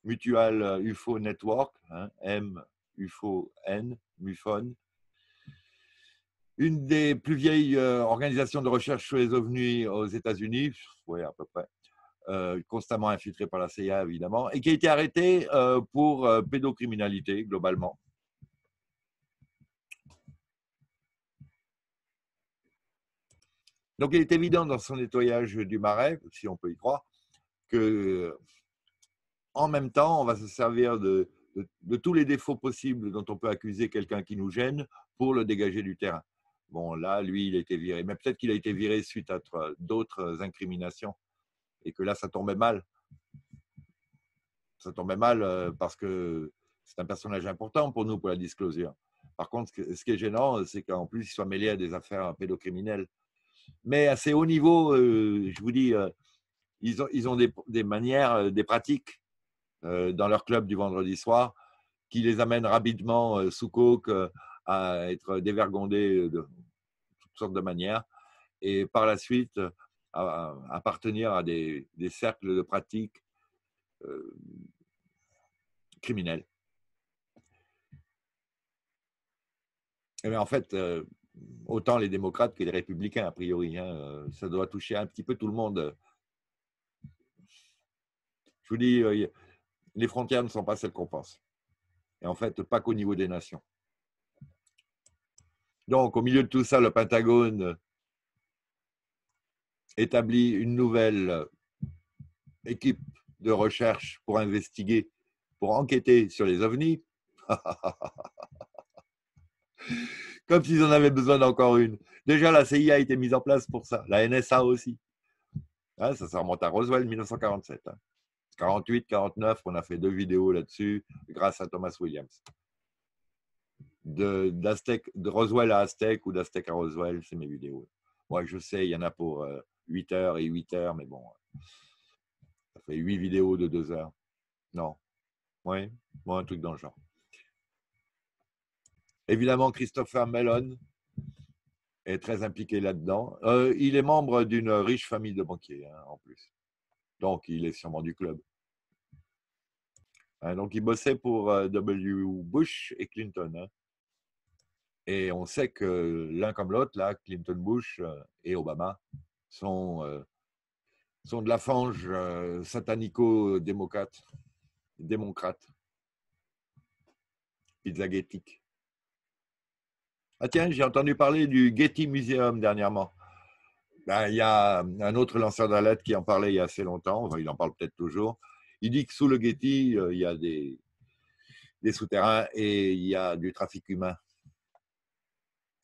Mutual U F O Network, hein, M U F O N, MUFON. Une des plus vieilles euh, organisations de recherche sur les ovnis aux États-Unis, oui, à peu près, euh, constamment infiltrée par la C I A, évidemment, et qui a été arrêtée euh, pour euh, pédocriminalité, globalement. Donc, il est évident dans son nettoyage du marais, si on peut y croire, que, en même temps, on va se servir de, de, de tous les défauts possibles dont on peut accuser quelqu'un qui nous gêne pour le dégager du terrain. Bon, là, lui, il a été viré. Mais peut-être qu'il a été viré suite à d'autres incriminations et que là, ça tombait mal. Ça tombait mal parce que c'est un personnage important pour nous, pour la disclosure. Par contre, ce qui est gênant, c'est qu'en plus, il soit mêlé à des affaires pédocriminelles. Mais à ces hauts niveaux, euh, je vous dis... Euh, Ils ont, ils ont des, des manières, des pratiques euh, dans leur club du vendredi soir qui les amènent rapidement euh, sous coke euh, à être dévergondés de toutes sortes de manières et par la suite euh, à, à appartenir à des, des cercles de pratiques euh, criminelles. Et bien, en fait, euh, autant les démocrates que les républicains, a priori, hein, ça doit toucher un petit peu tout le monde. Je vous dis, les frontières ne sont pas celles qu'on pense. Et en fait, pas qu'au niveau des nations. Donc, au milieu de tout ça, le Pentagone établit une nouvelle équipe de recherche pour investiguer, pour enquêter sur les ovnis. Comme s'ils en avaient besoin d'encore une. Déjà, la C I A a été mise en place pour ça. La N S A aussi. Hein, ça, ça remonte à Roswell, mille neuf cent quarante-sept. Hein. quarante-huit quarante-neuf, on a fait deux vidéos là-dessus grâce à Thomas Williams. De, de Roswell à Aztec ou d'Aztec à Roswell, c'est mes vidéos. Moi, je sais, il y en a pour euh, huit heures et huit heures, mais bon, ça fait huit vidéos de deux heures. Non. Oui, bon, un truc dans le genre. Évidemment, Christopher Mellon est très impliqué là-dedans. Euh, il est membre d'une riche famille de banquiers, hein, en plus. Donc, il est sûrement du club. Hein, donc, il bossait pour euh, W. Bush et Clinton. Hein. Et on sait que l'un comme l'autre, là, Clinton Bush et Obama, sont, euh, sont de la fange euh, satanico-démocrate, démocrate, pizzaghettique. Ah tiens, j'ai entendu parler du Getty Museum dernièrement. Ben, il y a un autre lanceur d'alerte qui en parlait il y a assez longtemps, enfin, il en parle peut-être toujours. Il dit que sous le Getty, il y a des, des souterrains et il y a du trafic humain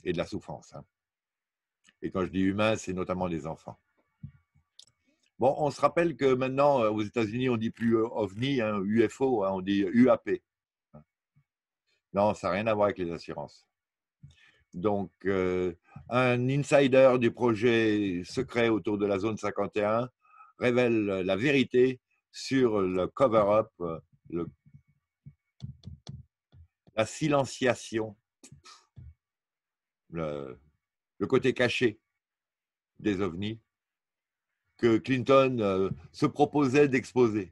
et de la souffrance. Hein. Et quand je dis humain, c'est notamment des enfants. Bon, on se rappelle que maintenant, aux États-Unis, on ne dit plus OVNI, hein, U F O, hein, on dit U A P. Non, ça n'a rien à voir avec les assurances. Donc, euh, un insider du projet secret autour de la zone cinquante et un révèle la vérité sur le cover-up, le, la silenciation, le, le côté caché des ovnis que Clinton euh, se proposait d'exposer.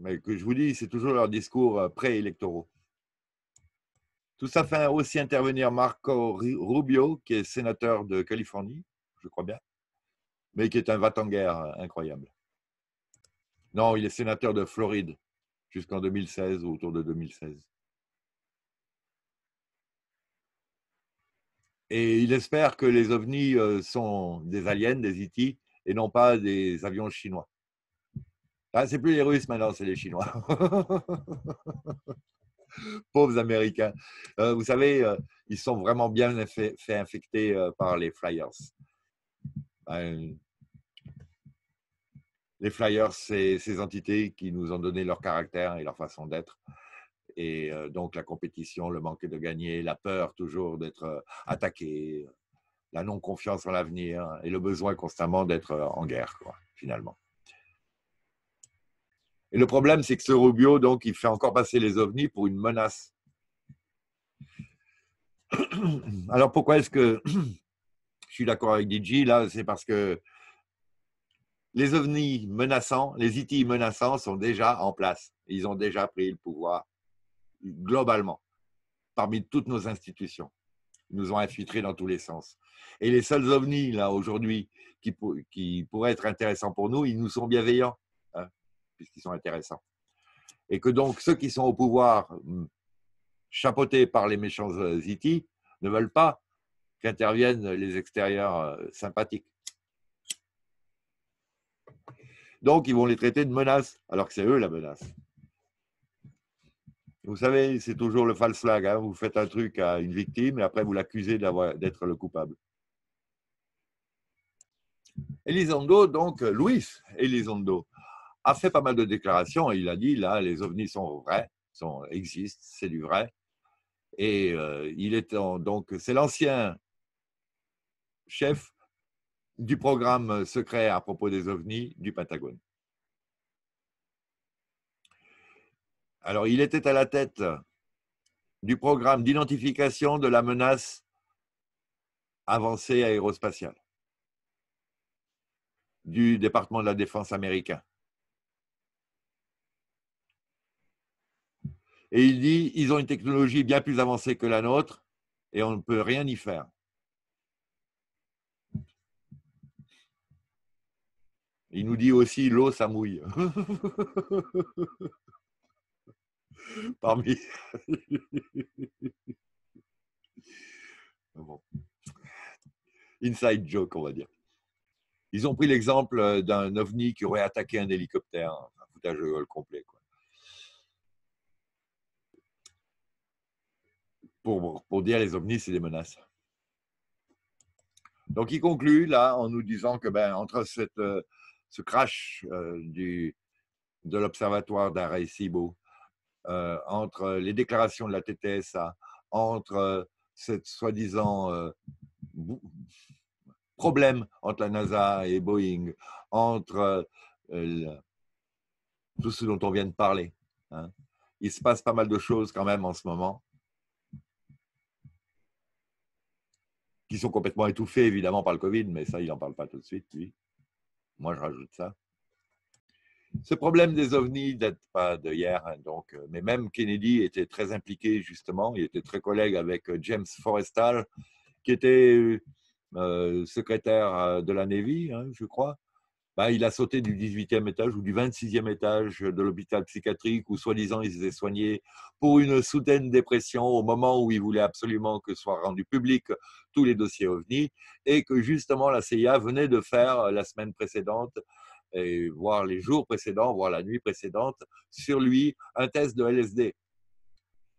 Mais que je vous dis, c'est toujours leur discours préélectoraux. Tout ça fait aussi intervenir Marco Rubio, qui est sénateur de Californie, je crois bien, mais qui est un va-t-en-guerre incroyable. Non, il est sénateur de Floride jusqu'en deux mille seize ou autour de deux mille seize. Et il espère que les ovnis sont des aliens, des E T, et non pas des avions chinois. Ah, c'est plus les Russes maintenant, c'est les Chinois. Pauvres Américains. Euh, vous savez, euh, ils sont vraiment bien fait, fait infectés euh, par les Flyers. Euh, les Flyers, c'est ces entités qui nous ont donné leur caractère et leur façon d'être. Et euh, donc, la compétition, le manque de gagner, la peur toujours d'être euh, attaqué, la non-confiance en l'avenir et le besoin constamment d'être euh, en guerre, quoi, finalement. Et le problème, c'est que ce Rubio, donc, il fait encore passer les ovnis pour une menace. Alors, pourquoi est-ce que je suis d'accord avec D J? Là, c'est parce que les ovnis menaçants, les E T menaçants sont déjà en place. Ils ont déjà pris le pouvoir, globalement, parmi toutes nos institutions. Ils nous ont infiltrés dans tous les sens. Et les seuls ovnis, là, aujourd'hui, qui, pour, qui pourraient être intéressants pour nous, ils nous sont bienveillants. Qui sont intéressants. Et que donc ceux qui sont au pouvoir, chapeautés par les méchants E T, ne veulent pas qu'interviennent les extérieurs sympathiques. Donc ils vont les traiter de menaces, alors que c'est eux la menace. Vous savez, c'est toujours le false flag, hein, vous faites un truc à une victime et après vous l'accusez d'être le coupable. Elizondo, donc, Luis Elizondo, a fait pas mal de déclarations et il a dit, là, les ovnis sont vrais, sont, existent, c'est du vrai. Et euh, il est en, donc, c'est l'ancien chef du programme secret à propos des ovnis du Pentagone. Alors, il était à la tête du programme d'identification de la menace avancée aérospatiale du département de la défense américain. Et il dit, ils ont une technologie bien plus avancée que la nôtre et on ne peut rien y faire. Il nous dit aussi, l'eau, ça mouille. Parmi... Bon. Inside joke, on va dire. Ils ont pris l'exemple d'un ovni qui aurait attaqué un hélicoptère. Un foutage de gueule complet, quoi. pour, pour dire les ovnis, c'est des menaces. Donc, il conclut là en nous disant que ben, entre cette, euh, ce crash euh, du, de l'observatoire d'Arecibo, euh, entre les déclarations de la T T S A, entre euh, cette soi-disant euh, problème entre la NASA et Boeing, entre euh, le, tout ce dont on vient de parler, hein, il se passe pas mal de choses quand même en ce moment, qui sont complètement étouffés, évidemment, par le Covid, mais ça, il n'en parle pas tout de suite, lui. Moi, je rajoute ça. Ce problème des ovnis date pas d'hier, hein, donc, mais même Kennedy était très impliqué, justement. Il était très collègue avec James Forrestal, qui était euh, secrétaire de la Navy, hein, je crois. Ben, il a sauté du dix-huitième étage ou du vingt-sixième étage de l'hôpital psychiatrique où, soi-disant, il s'est soigné pour une soudaine dépression au moment où il voulait absolument que soient rendus publics tous les dossiers OVNI et que, justement, la C I A venait de faire la semaine précédente, et voire les jours précédents, voire la nuit précédente, sur lui, un test de L S D.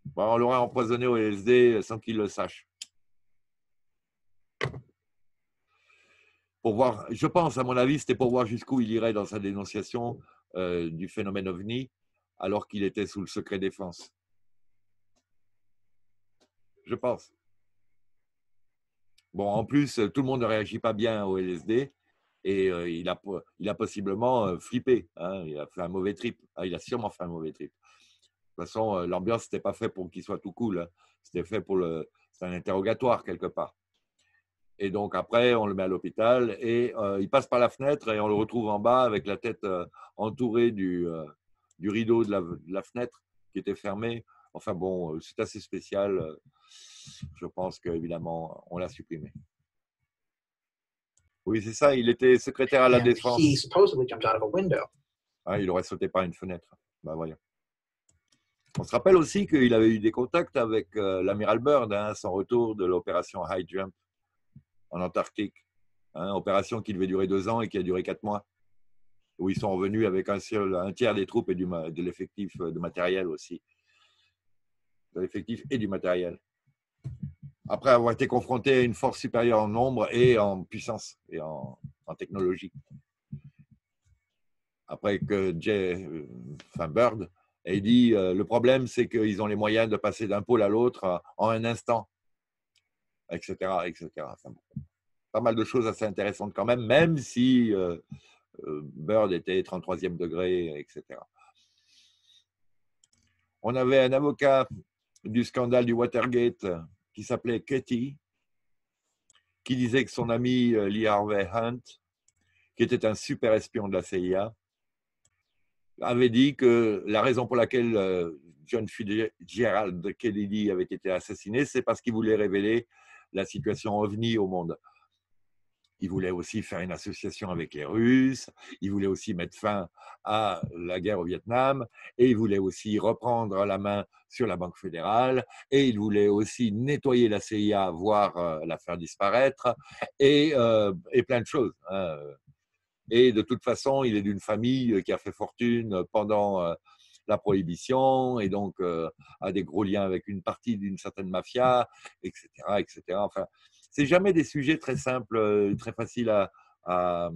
Ben, on l'aurait empoisonné au L S D sans qu'il le sache. Pour voir, je pense, à mon avis, c'était pour voir jusqu'où il irait dans sa dénonciation euh, du phénomène OVNI, alors qu'il était sous le secret défense. Je pense. Bon, en plus, tout le monde ne réagit pas bien au L S D, et euh, il, a, il a possiblement euh, flippé, hein, il a fait un mauvais trip, hein, il a sûrement fait un mauvais trip. De toute façon, euh, l'ambiance n'était pas faite pour qu'il soit tout cool, hein. C'était fait pour le, c'est un interrogatoire quelque part. Et donc, après, on le met à l'hôpital et euh, il passe par la fenêtre et on le retrouve en bas avec la tête euh, entourée du, euh, du rideau de la, de la fenêtre qui était fermée. Enfin bon, euh, c'est assez spécial. Euh, je pense qu'évidemment, on l'a supprimé. Oui, c'est ça. Il était secrétaire à la and défense. He supposedly jumped out of a window. Ah, il aurait sauté par une fenêtre. Ben, voyons. On se rappelle aussi qu'il avait eu des contacts avec euh, l'amiral Byrd, hein, à son retour de l'opération High Jump en Antarctique, hein, opération qui devait durer deux ans et qui a duré quatre mois, où ils sont revenus avec un, seul, un tiers des troupes et du, de l'effectif de matériel aussi, de l'effectif et du matériel, après avoir été confrontés à une force supérieure en nombre et en puissance et en, en technologie. Après que Jay, enfin Bird ait dit, euh, le problème c'est qu'ils ont les moyens de passer d'un pôle à l'autre euh, en un instant, et cetera, et cetera. Enfin, pas mal de choses assez intéressantes quand même, même si euh, euh, Byrd était trente-troisième degré, et cetera. On avait un avocat du scandale du Watergate qui s'appelait Katie, qui disait que son ami Lee Harvey Hunt, qui était un super espion de la C I A, avait dit que la raison pour laquelle euh, John Fitzgerald Kennedy avait été assassiné, c'est parce qu'il voulait révéler la situation OVNI au monde. Il voulait aussi faire une association avec les Russes, il voulait aussi mettre fin à la guerre au Vietnam, et il voulait aussi reprendre la main sur la Banque fédérale, et il voulait aussi nettoyer la C I A, voire euh, la faire disparaître, et, euh, et plein de choses. Hein. Et de toute façon, il est d'une famille qui a fait fortune pendant euh, la prohibition, et donc euh, a des gros liens avec une partie d'une certaine mafia, et cetera, et cetera. Enfin, c'est jamais des sujets très simples, très faciles à, à,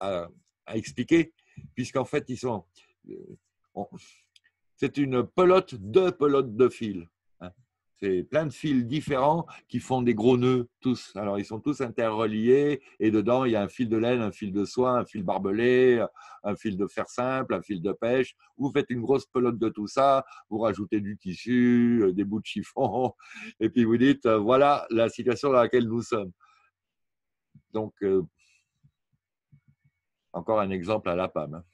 à, à expliquer, puisqu'en fait, ils sont. Bon, c'est une pelote, deux pelotes de fils. Hein. C'est plein de fils différents qui font des gros nœuds, tous. Alors, ils sont tous interreliés, et dedans, il y a un fil de laine, un fil de soie, un fil barbelé, un fil de fer simple, un fil de pêche. Vous faites une grosse pelote de tout ça, vous rajoutez du tissu, des bouts de chiffon, et puis vous dites, voilà la situation dans laquelle nous sommes. Donc, euh, encore un exemple à la P A M, hein.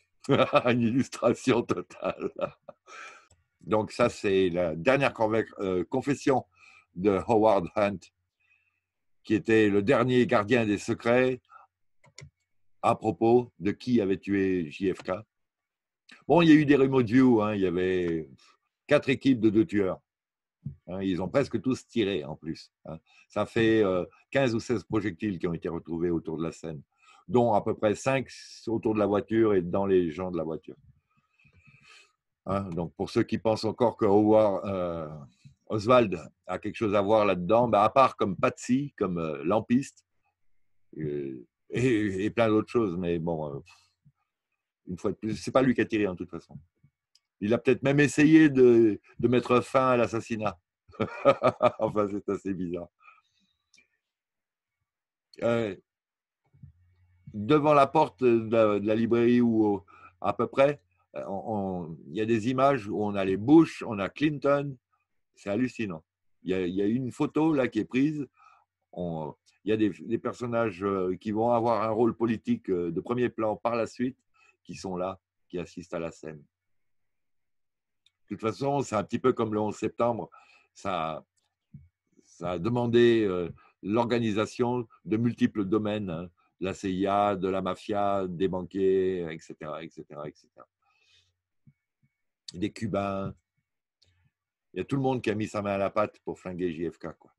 Une illustration totale. Donc, ça, c'est la dernière confession de Howard Hunt, qui était le dernier gardien des secrets à propos de qui avait tué J F K. Bon, il y a eu des remous de view, hein, il y avait quatre équipes de deux tueurs. Hein, ils ont presque tous tiré, en plus. Hein. Ça fait euh, quinze ou seize projectiles qui ont été retrouvés autour de la scène, dont à peu près cinq autour de la voiture et dans les gens de la voiture. Hein, donc, pour ceux qui pensent encore que Howard, euh, Oswald a quelque chose à voir là-dedans, bah, à part comme Patsy, comme euh, lampiste, euh, et, et plein d'autres choses. Mais bon, euh, une fois de plus, c'est pas lui qui a tiré, en toute façon. Il a peut-être même essayé de, de mettre fin à l'assassinat. Enfin, c'est assez bizarre. Euh, devant la porte de la, de la librairie ou au, à peu près, il y a des images où on a les Bush, on a Clinton, c'est hallucinant. Il y a, y a une photo là qui est prise, il y a des, des personnages qui vont avoir un rôle politique de premier plan par la suite, qui sont là, qui assistent à la scène. De toute façon, c'est un petit peu comme le onze septembre, ça, ça a demandé euh, l'organisation de multiples domaines, hein, de la C I A, de la mafia, des banquiers, et cetera, et cetera, et cetera. Des Cubains. Il y a tout le monde qui a mis sa main à la pâte pour flinguer J F K, quoi.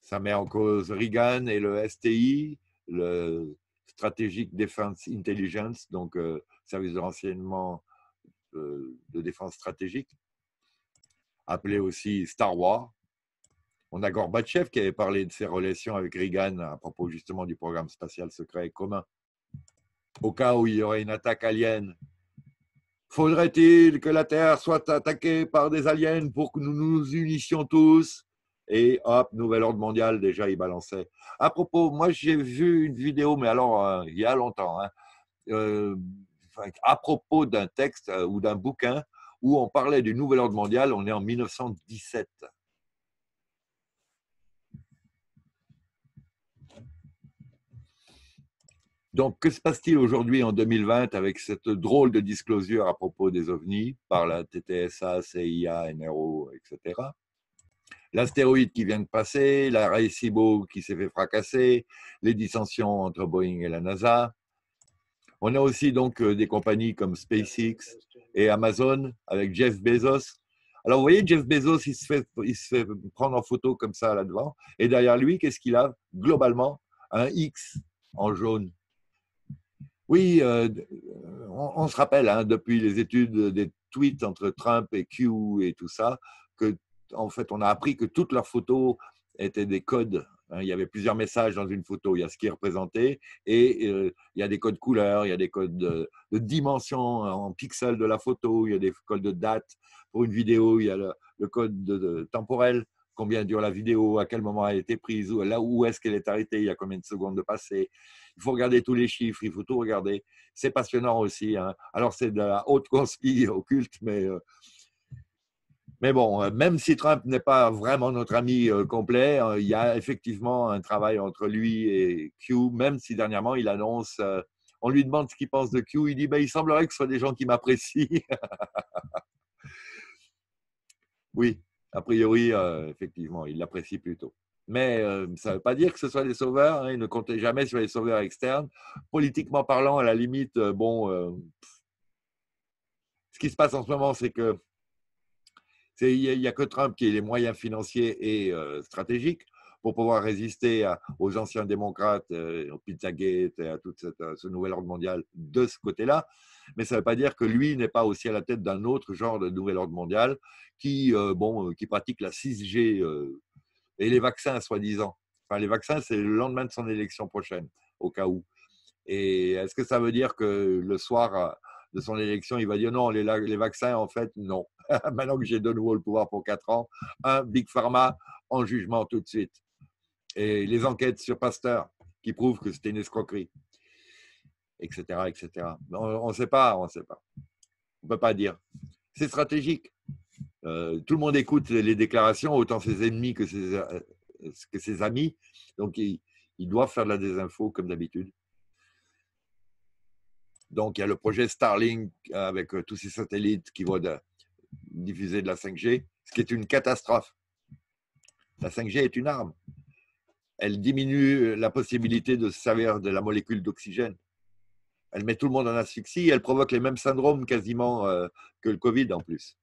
Ça met en cause Reagan et le S T I, le Strategic Defense Intelligence, donc euh, service de renseignement euh, de défense stratégique, appelé aussi Star Wars. On a Gorbatchev qui avait parlé de ses relations avec Reagan à propos justement du programme spatial secret commun. Au cas où il y aurait une attaque alien, faudrait-il que la Terre soit attaquée par des aliens pour que nous nous unissions tous? Et hop, nouvel ordre mondial, déjà, il balançait. À propos, moi, j'ai vu une vidéo, mais alors, euh, il y a longtemps, hein, euh, à propos d'un texte euh, ou d'un bouquin où on parlait du nouvel ordre mondial, on est en mille neuf cent dix-sept. Donc, que se passe-t-il aujourd'hui en deux mille vingt avec cette drôle de disclosure à propos des ovnis par la T T S A, C I A, N R O, et cetera. L'astéroïde qui vient de passer, la Arecibo qui s'est fait fracasser, les dissensions entre Boeing et la NASA. On a aussi donc des compagnies comme SpaceX et Amazon avec Jeff Bezos. Alors, vous voyez, Jeff Bezos, il se fait, il se fait prendre en photo comme ça là-devant. Et derrière lui, qu'est-ce qu'il a? Globalement, un X en jaune. Oui, euh, on, on se rappelle, hein, depuis les études des tweets entre Trump et Q et tout ça, que en fait, on a appris que toutes leurs photos étaient des codes. Hein, il y avait plusieurs messages dans une photo. Il y a ce qui est représenté et euh, il y a des codes couleurs, il y a des codes de, de dimension en pixels de la photo, il y a des codes de date. Pour une vidéo, il y a le, le code de, de, temporel. Combien dure la vidéo, à quel moment elle a été prise, où, là où est-ce qu'elle est arrêtée, il y a combien de secondes de passé. Il faut regarder tous les chiffres, il faut tout regarder. C'est passionnant aussi. Hein. Alors, c'est de la haute conspi occulte, mais, euh, mais bon, euh, même si Trump n'est pas vraiment notre ami euh, complet, euh, il y a effectivement un travail entre lui et Q, même si dernièrement, il annonce, euh, on lui demande ce qu'il pense de Q, il dit, bah, il semblerait que ce soit des gens qui m'apprécient. Oui. A priori, euh, effectivement, il l'apprécie plutôt. Mais euh, ça ne veut pas dire que ce soit des sauveurs. Hein, il ne comptait jamais sur les sauveurs externes. Politiquement parlant, à la limite, euh, bon, euh, ce qui se passe en ce moment, c'est que il n'y a, a que Trump qui ait les moyens financiers et euh, stratégiques pour pouvoir résister à, aux anciens démocrates, euh, au Pizzagate et à tout ce nouvel ordre mondial de ce côté-là. Mais ça ne veut pas dire que lui n'est pas aussi à la tête d'un autre genre de nouvel ordre mondial qui, euh, bon, qui pratique la six G euh, et les vaccins, soi-disant. Enfin, les vaccins, c'est le lendemain de son élection prochaine, au cas où. Et est-ce que ça veut dire que le soir de son élection, il va dire non, les, les vaccins, en fait, non. Maintenant que j'ai de nouveau le pouvoir pour quatre ans, un Big Pharma en jugement tout de suite. Et les enquêtes sur Pasteur qui prouvent que c'était une escroquerie. Etc, et cetera. On ne sait pas, on ne sait pas. On ne peut pas dire. C'est stratégique. Euh, tout le monde écoute les, les déclarations, autant ses ennemis que ses, euh, que ses amis. Donc, ils, ils doivent faire de la désinfo, comme d'habitude. Donc, il y a le projet Starlink avec euh, tous ces satellites qui vont de, diffuser de la cinq G, ce qui est une catastrophe. La cinq G est une arme. Elle diminue la possibilité de se servir de la molécule d'oxygène. Elle met tout le monde en asphyxie, elle provoque les mêmes syndromes quasiment euh, que le Covid en plus.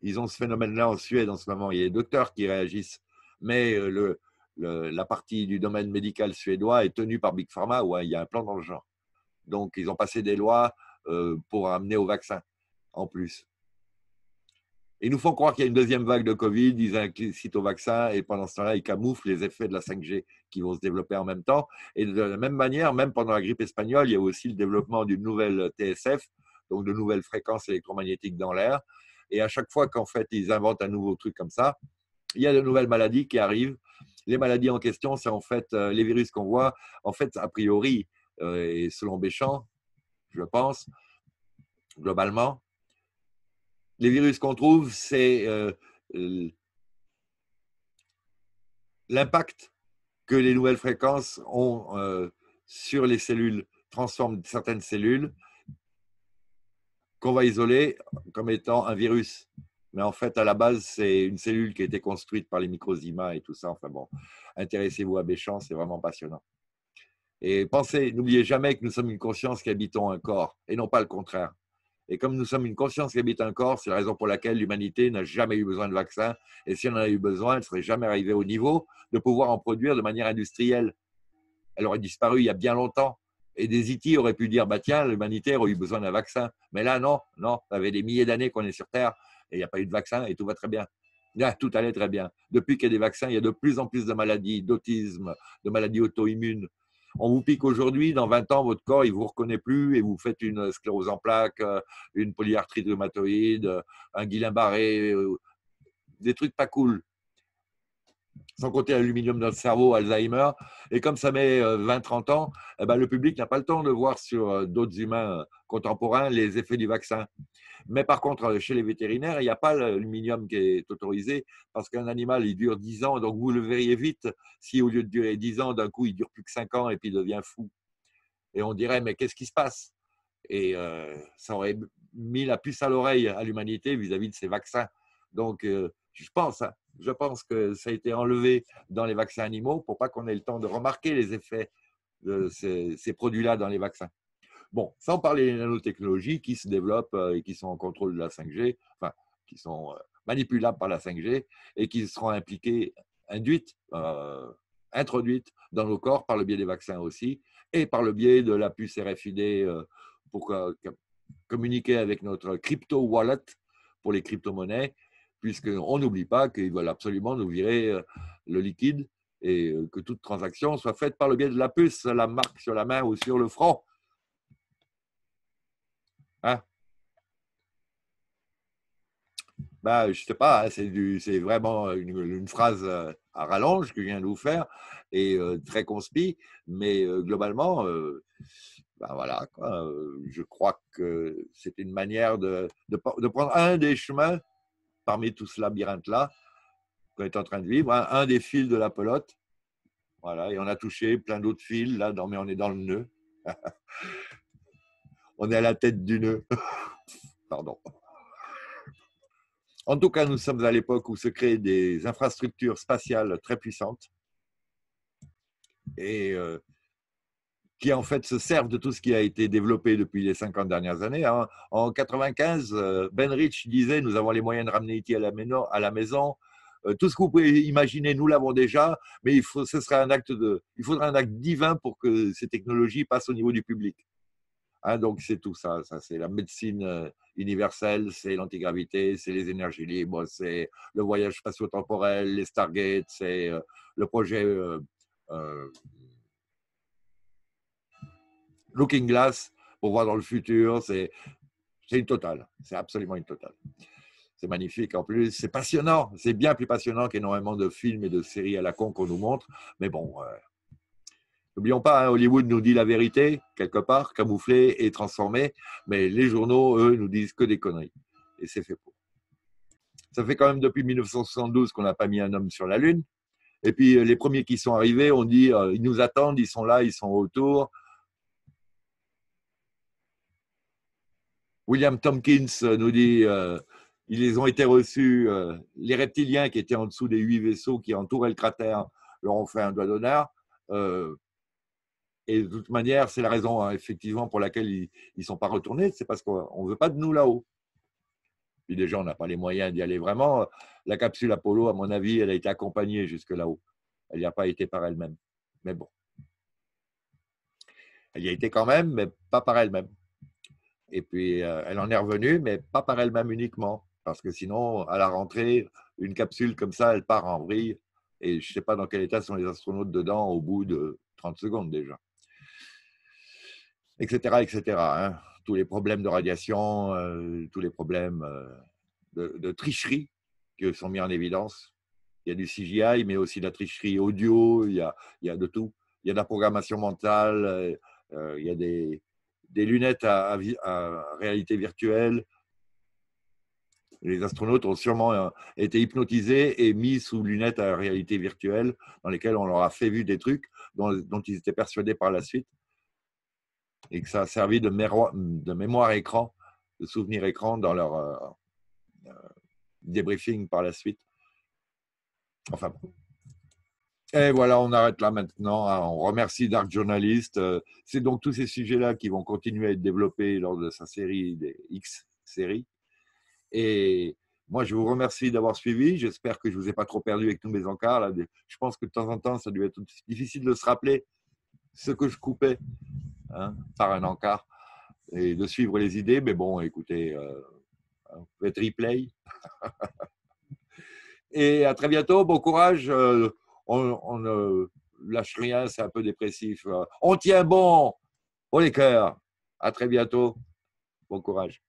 Ils ont ce phénomène-là en Suède en ce moment, il y a des docteurs qui réagissent, mais euh, le, le, la partie du domaine médical suédois est tenue par Big Pharma, ouais, il y a un plan dans le genre. Donc, ils ont passé des lois euh, pour amener au vaccin, en plus. Ils nous font croire qu'il y a une deuxième vague de Covid, ils incitent au vaccin, et pendant ce temps-là, ils camouflent les effets de la cinq G qui vont se développer en même temps. Et de la même manière, même pendant la grippe espagnole, il y a aussi le développement d'une nouvelle T S F, donc de nouvelles fréquences électromagnétiques dans l'air. Et à chaque fois qu'en fait, ils inventent un nouveau truc comme ça, il y a de nouvelles maladies qui arrivent. Les maladies en question, c'est en fait les virus qu'on voit. En fait, a priori, et selon Béchamp, je pense, globalement, les virus qu'on trouve, c'est euh, l'impact que les nouvelles fréquences ont euh, sur les cellules, transforment certaines cellules qu'on va isoler comme étant un virus. Mais en fait, à la base, c'est une cellule qui a été construite par les microzymas et tout ça. Enfin bon, intéressez-vous à Béchamp, c'est vraiment passionnant. Et pensez, n'oubliez jamais que nous sommes une conscience qui habitons un corps, et non pas le contraire. Et comme nous sommes une conscience qui habite un corps, c'est la raison pour laquelle l'humanité n'a jamais eu besoin de vaccins. Et si elle en a eu besoin, elle ne serait jamais arrivée au niveau de pouvoir en produire de manière industrielle. Elle aurait disparu il y a bien longtemps. Et des hippies auraient pu dire, bah tiens, l'humanité aurait eu besoin d'un vaccin. Mais là, non, non, ça fait des milliers d'années qu'on est sur Terre. Et il n'y a pas eu de vaccin et tout va très bien. Là, tout allait très bien. Depuis qu'il y a des vaccins, il y a de plus en plus de maladies, d'autisme, de maladies auto-immunes. On vous pique aujourd'hui, dans vingt ans, votre corps, il ne vous reconnaît plus et vous faites une sclérose en plaques, une polyarthrite rhumatoïde, un Guillain-Barré, des trucs pas cool. Sans compter l'aluminium dans le cerveau, Alzheimer. Et comme ça met vingt à trente ans, eh ben, le public n'a pas le temps de voir sur d'autres humains contemporains les effets du vaccin. Mais par contre, chez les vétérinaires, il n'y a pas l'aluminium qui est autorisé parce qu'un animal, il dure dix ans. Donc, vous le verriez vite si au lieu de durer dix ans, d'un coup, il dure plus que cinq ans et puis il devient fou. Et on dirait, mais qu'est-ce qui se passe? Et euh, ça aurait mis la puce à l'oreille à l'humanité vis-à-vis de ces vaccins. Donc, euh, je pense... Je pense que ça a été enlevé dans les vaccins animaux pour pas qu'on ait le temps de remarquer les effets de ces, ces produits-là dans les vaccins. Bon, sans parler des nanotechnologies qui se développent et qui sont en contrôle de la cinq G, enfin, qui sont manipulables par la cinq G et qui seront impliquées, induites, euh, introduites dans nos corps par le biais des vaccins aussi et par le biais de la puce R F I D pour communiquer avec notre crypto-wallet pour les crypto-monnaies. Puisqu'on n'oublie pas qu'ils veulent absolument nous virer le liquide et que toute transaction soit faite par le biais de la puce, la marque sur la main ou sur le front. Hein? Ben, je ne sais pas, hein, c'est vraiment une, une phrase à rallonge que je viens de vous faire et euh, très conspire, mais euh, globalement, euh, ben voilà, quoi, euh, je crois que c'est une manière de, de, de prendre un des chemins parmi tout ce labyrinthe-là qu'on est en train de vivre, hein, un des fils de la pelote. Voilà, et on a touché plein d'autres fils, là, non, mais on est dans le nœud. On est à la tête du nœud. Pardon. En tout cas, nous sommes à l'époque où se créent des infrastructures spatiales très puissantes et euh, qui, en fait, se servent de tout ce qui a été développé depuis les cinquante dernières années. En mille neuf cent quatre-vingt-quinze, Ben Rich disait « Nous avons les moyens de ramener I T à la maison. Tout ce que vous pouvez imaginer, nous l'avons déjà, mais il, faut, ce sera un acte de, il faudra un acte divin pour que ces technologies passent au niveau du public. » Hein, donc, c'est tout ça. Ça c'est la médecine universelle, c'est l'antigravité, c'est les énergies libres, c'est le voyage spatio-temporel, les Stargates, c'est le projet… Euh, euh, Looking Glass, pour voir dans le futur, c'est une totale. C'est absolument une totale. C'est magnifique en plus. C'est passionnant. C'est bien plus passionnant qu'énormément de films et de séries à la con qu'on nous montre. Mais bon, euh, n'oublions pas, hein, Hollywood nous dit la vérité, quelque part, camouflée et transformée. Mais les journaux, eux, nous disent que des conneries. Et c'est fait pour. Ça fait quand même depuis mille neuf cent soixante-douze qu'on n'a pas mis un homme sur la Lune. Et puis, les premiers qui sont arrivés, on dit, euh, ils nous attendent, ils sont là, ils sont autour. William Tompkins nous dit euh, ils ont été reçus, euh, les reptiliens qui étaient en dessous des huit vaisseaux qui entouraient le cratère leur ont fait un doigt d'honneur. Euh, et de toute manière, c'est la raison hein, effectivement pour laquelle ils ne sont pas retournés, c'est parce qu'on ne veut pas de nous là-haut. Puis déjà, on n'a pas les moyens d'y aller vraiment. La capsule Apollo, à mon avis, elle a été accompagnée jusque là-haut. Elle n'y a pas été par elle-même. Mais bon. Elle y a été quand même, mais pas par elle-même. Et puis, euh, elle en est revenue, mais pas par elle-même uniquement. Parce que sinon, à la rentrée, une capsule comme ça, elle part en vrille. Et je ne sais pas dans quel état sont les astronautes dedans au bout de trente secondes déjà. Etc. et cetera. Hein. Tous les problèmes de radiation, euh, tous les problèmes euh, de, de tricherie qui sont mis en évidence. Il y a du C G I, mais aussi de la tricherie audio, il y a, il y a de tout. Il y a de la programmation mentale, euh, il y a des, des lunettes à, à, à réalité virtuelle. Les astronautes ont sûrement été hypnotisés et mis sous lunettes à réalité virtuelle dans lesquelles on leur a fait vu des trucs dont, dont ils étaient persuadés par la suite et que ça a servi de, mémoire, de mémoire écran, de souvenir écran dans leur euh, euh, débriefing par la suite. Enfin, et voilà, on arrête là maintenant. On remercie Dark Journalist. C'est donc tous ces sujets-là qui vont continuer à être développés lors de sa série des X séries. Et moi, je vous remercie d'avoir suivi. J'espère que je ne vous ai pas trop perdu avec tous mes encarts. Là. Je pense que de temps en temps, ça doit être difficile de se rappeler ce que je coupais hein, par un encart et de suivre les idées. Mais bon, écoutez, euh, vous faites replay. Et à très bientôt. Bon courage. Euh, on, on ne lâche rien. C'est un peu dépressif. On tient bon. On les cœurs. À très bientôt. Bon courage.